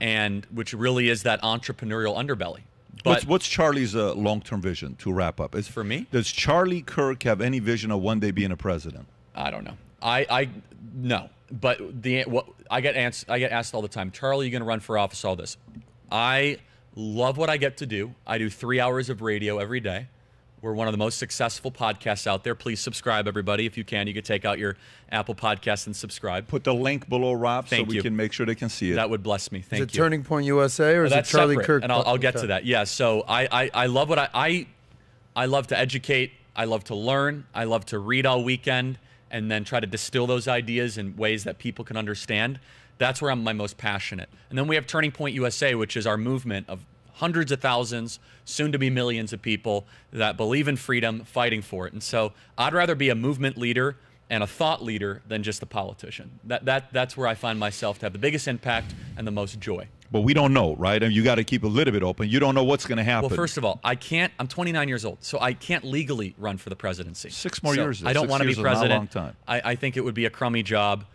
and which really is that entrepreneurial underbelly. But what's Charlie's long-term vision, to wrap up? For me? Does Charlie Kirk have any vision of one day being a president? I don't know. No. But I get asked all the time, Charlie, you're going to run for office, all this. I love what I get to do. I do 3 hours of radio every day. We're one of the most successful podcasts out there. Please subscribe, everybody. If you can, you can take out your Apple podcast and subscribe. Put the link below, Rob, so we can make sure they can see it. That would bless me. Thank you. Is it Turning Point USA or is it Charlie Kirk? And I'll get to that. Yeah, so I love what I love to educate. I love to learn. I love to read all weekend and then try to distill those ideas in ways that people can understand. That's where I'm my most passionate. And then we have Turning Point USA, which is our movement of hundreds of thousands, soon to be millions of people that believe in freedom, fighting for it. And so I'd rather be a movement leader and a thought leader than just a politician. That's where I find myself to have the biggest impact and the most joy. But we don't know, right? And you got to keep a little bit open. You don't know what's going to happen. Well, first of all, I can't. I'm 29 years old, so I can't legally run for the presidency. 6 more years. I don't want to be president. Not a long time. I think it would be a crummy job.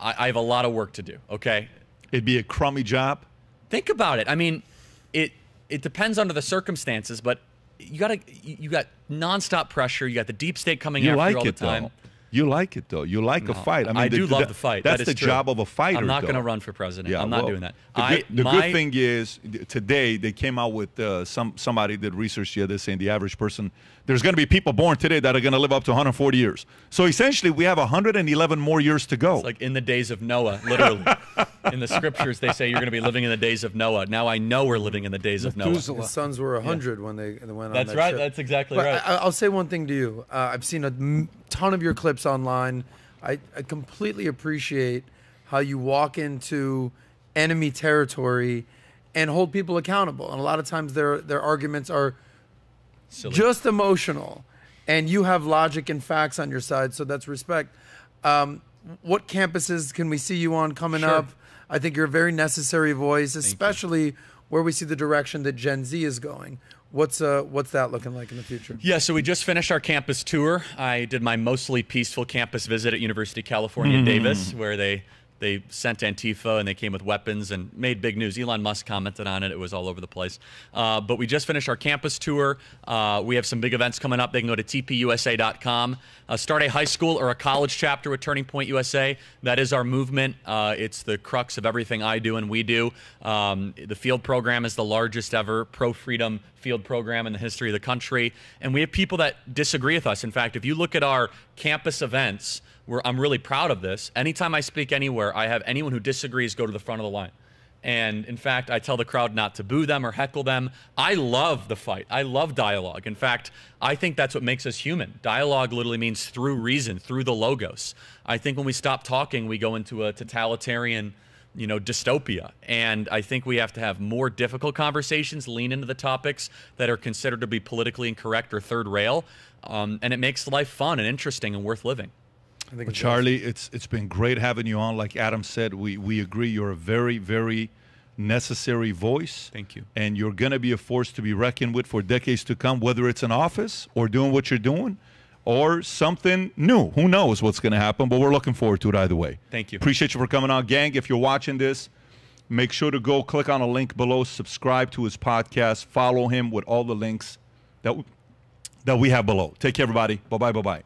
I have a lot of work to do. Okay. It'd be a crummy job. Think about it. I mean, it depends under the circumstances, but you got nonstop pressure. You got the deep state coming after you all the time. You like it, though. You like a fight. I mean, I do love the fight. That's the job of a fighter. I'm not going to run for president. Yeah, I'm not doing that. The good thing is, today they came out with somebody did research the other day saying the average person, there's going to be people born today that are going to live up to 140 years. So essentially, we have 111 more years to go. It's like in the days of Noah, literally. In the scriptures, they say you're going to be living in the days of Noah. Now I know we're living in the days of Noah. His sons were 100 when they went on that ship. That's right. That's exactly right. I'll say one thing to you. I've seen a ton of your clips online. I completely appreciate how you walk into enemy territory and hold people accountable. And a lot of times their arguments are silly, just emotional. And you have logic and facts on your side, so that's respect. What campuses can we see you on coming up? I think you're a very necessary voice, especially where we see the direction that Gen Z is going. What's that looking like in the future? Yeah, so we just finished our campus tour. I did my mostly peaceful campus visit at University of California, Davis, where they sent Antifa and they came with weapons and made big news. Elon Musk commented on it. It was all over the place. But we just finished our campus tour. We have some big events coming up. They can go to tpusa.com. Start a high school or a college chapter with Turning Point USA. That is our movement. It's the crux of everything I do and we do. The field program is the largest ever pro-freedom field program in the history of the country. And we have people that disagree with us. In fact, if you look at our campus events, I'm really proud of this. Anytime I speak anywhere, I have anyone who disagrees go to the front of the line. And in fact, I tell the crowd not to boo them or heckle them. I love the fight. I love dialogue. In fact, I think that's what makes us human. Dialogue literally means through reason, through the logos. I think when we stop talking, we go into a totalitarian, dystopia. And I think we have to have more difficult conversations, lean into the topics that are considered to be politically incorrect or third rail. And it makes life fun and interesting and worth living. I think Charlie, it's been great having you on. Like Adam said, we agree you're a very, very necessary voice. Thank you. And you're going to be a force to be reckoned with for decades to come, whether it's an office or doing what you're doing or something new. Who knows what's going to happen, but we're looking forward to it either way. Thank you. Appreciate you for coming on. Gang, if you're watching this, make sure to go click on a link below, subscribe to his podcast, follow him with all the links that we have below. Take care, everybody. Bye-bye, bye-bye.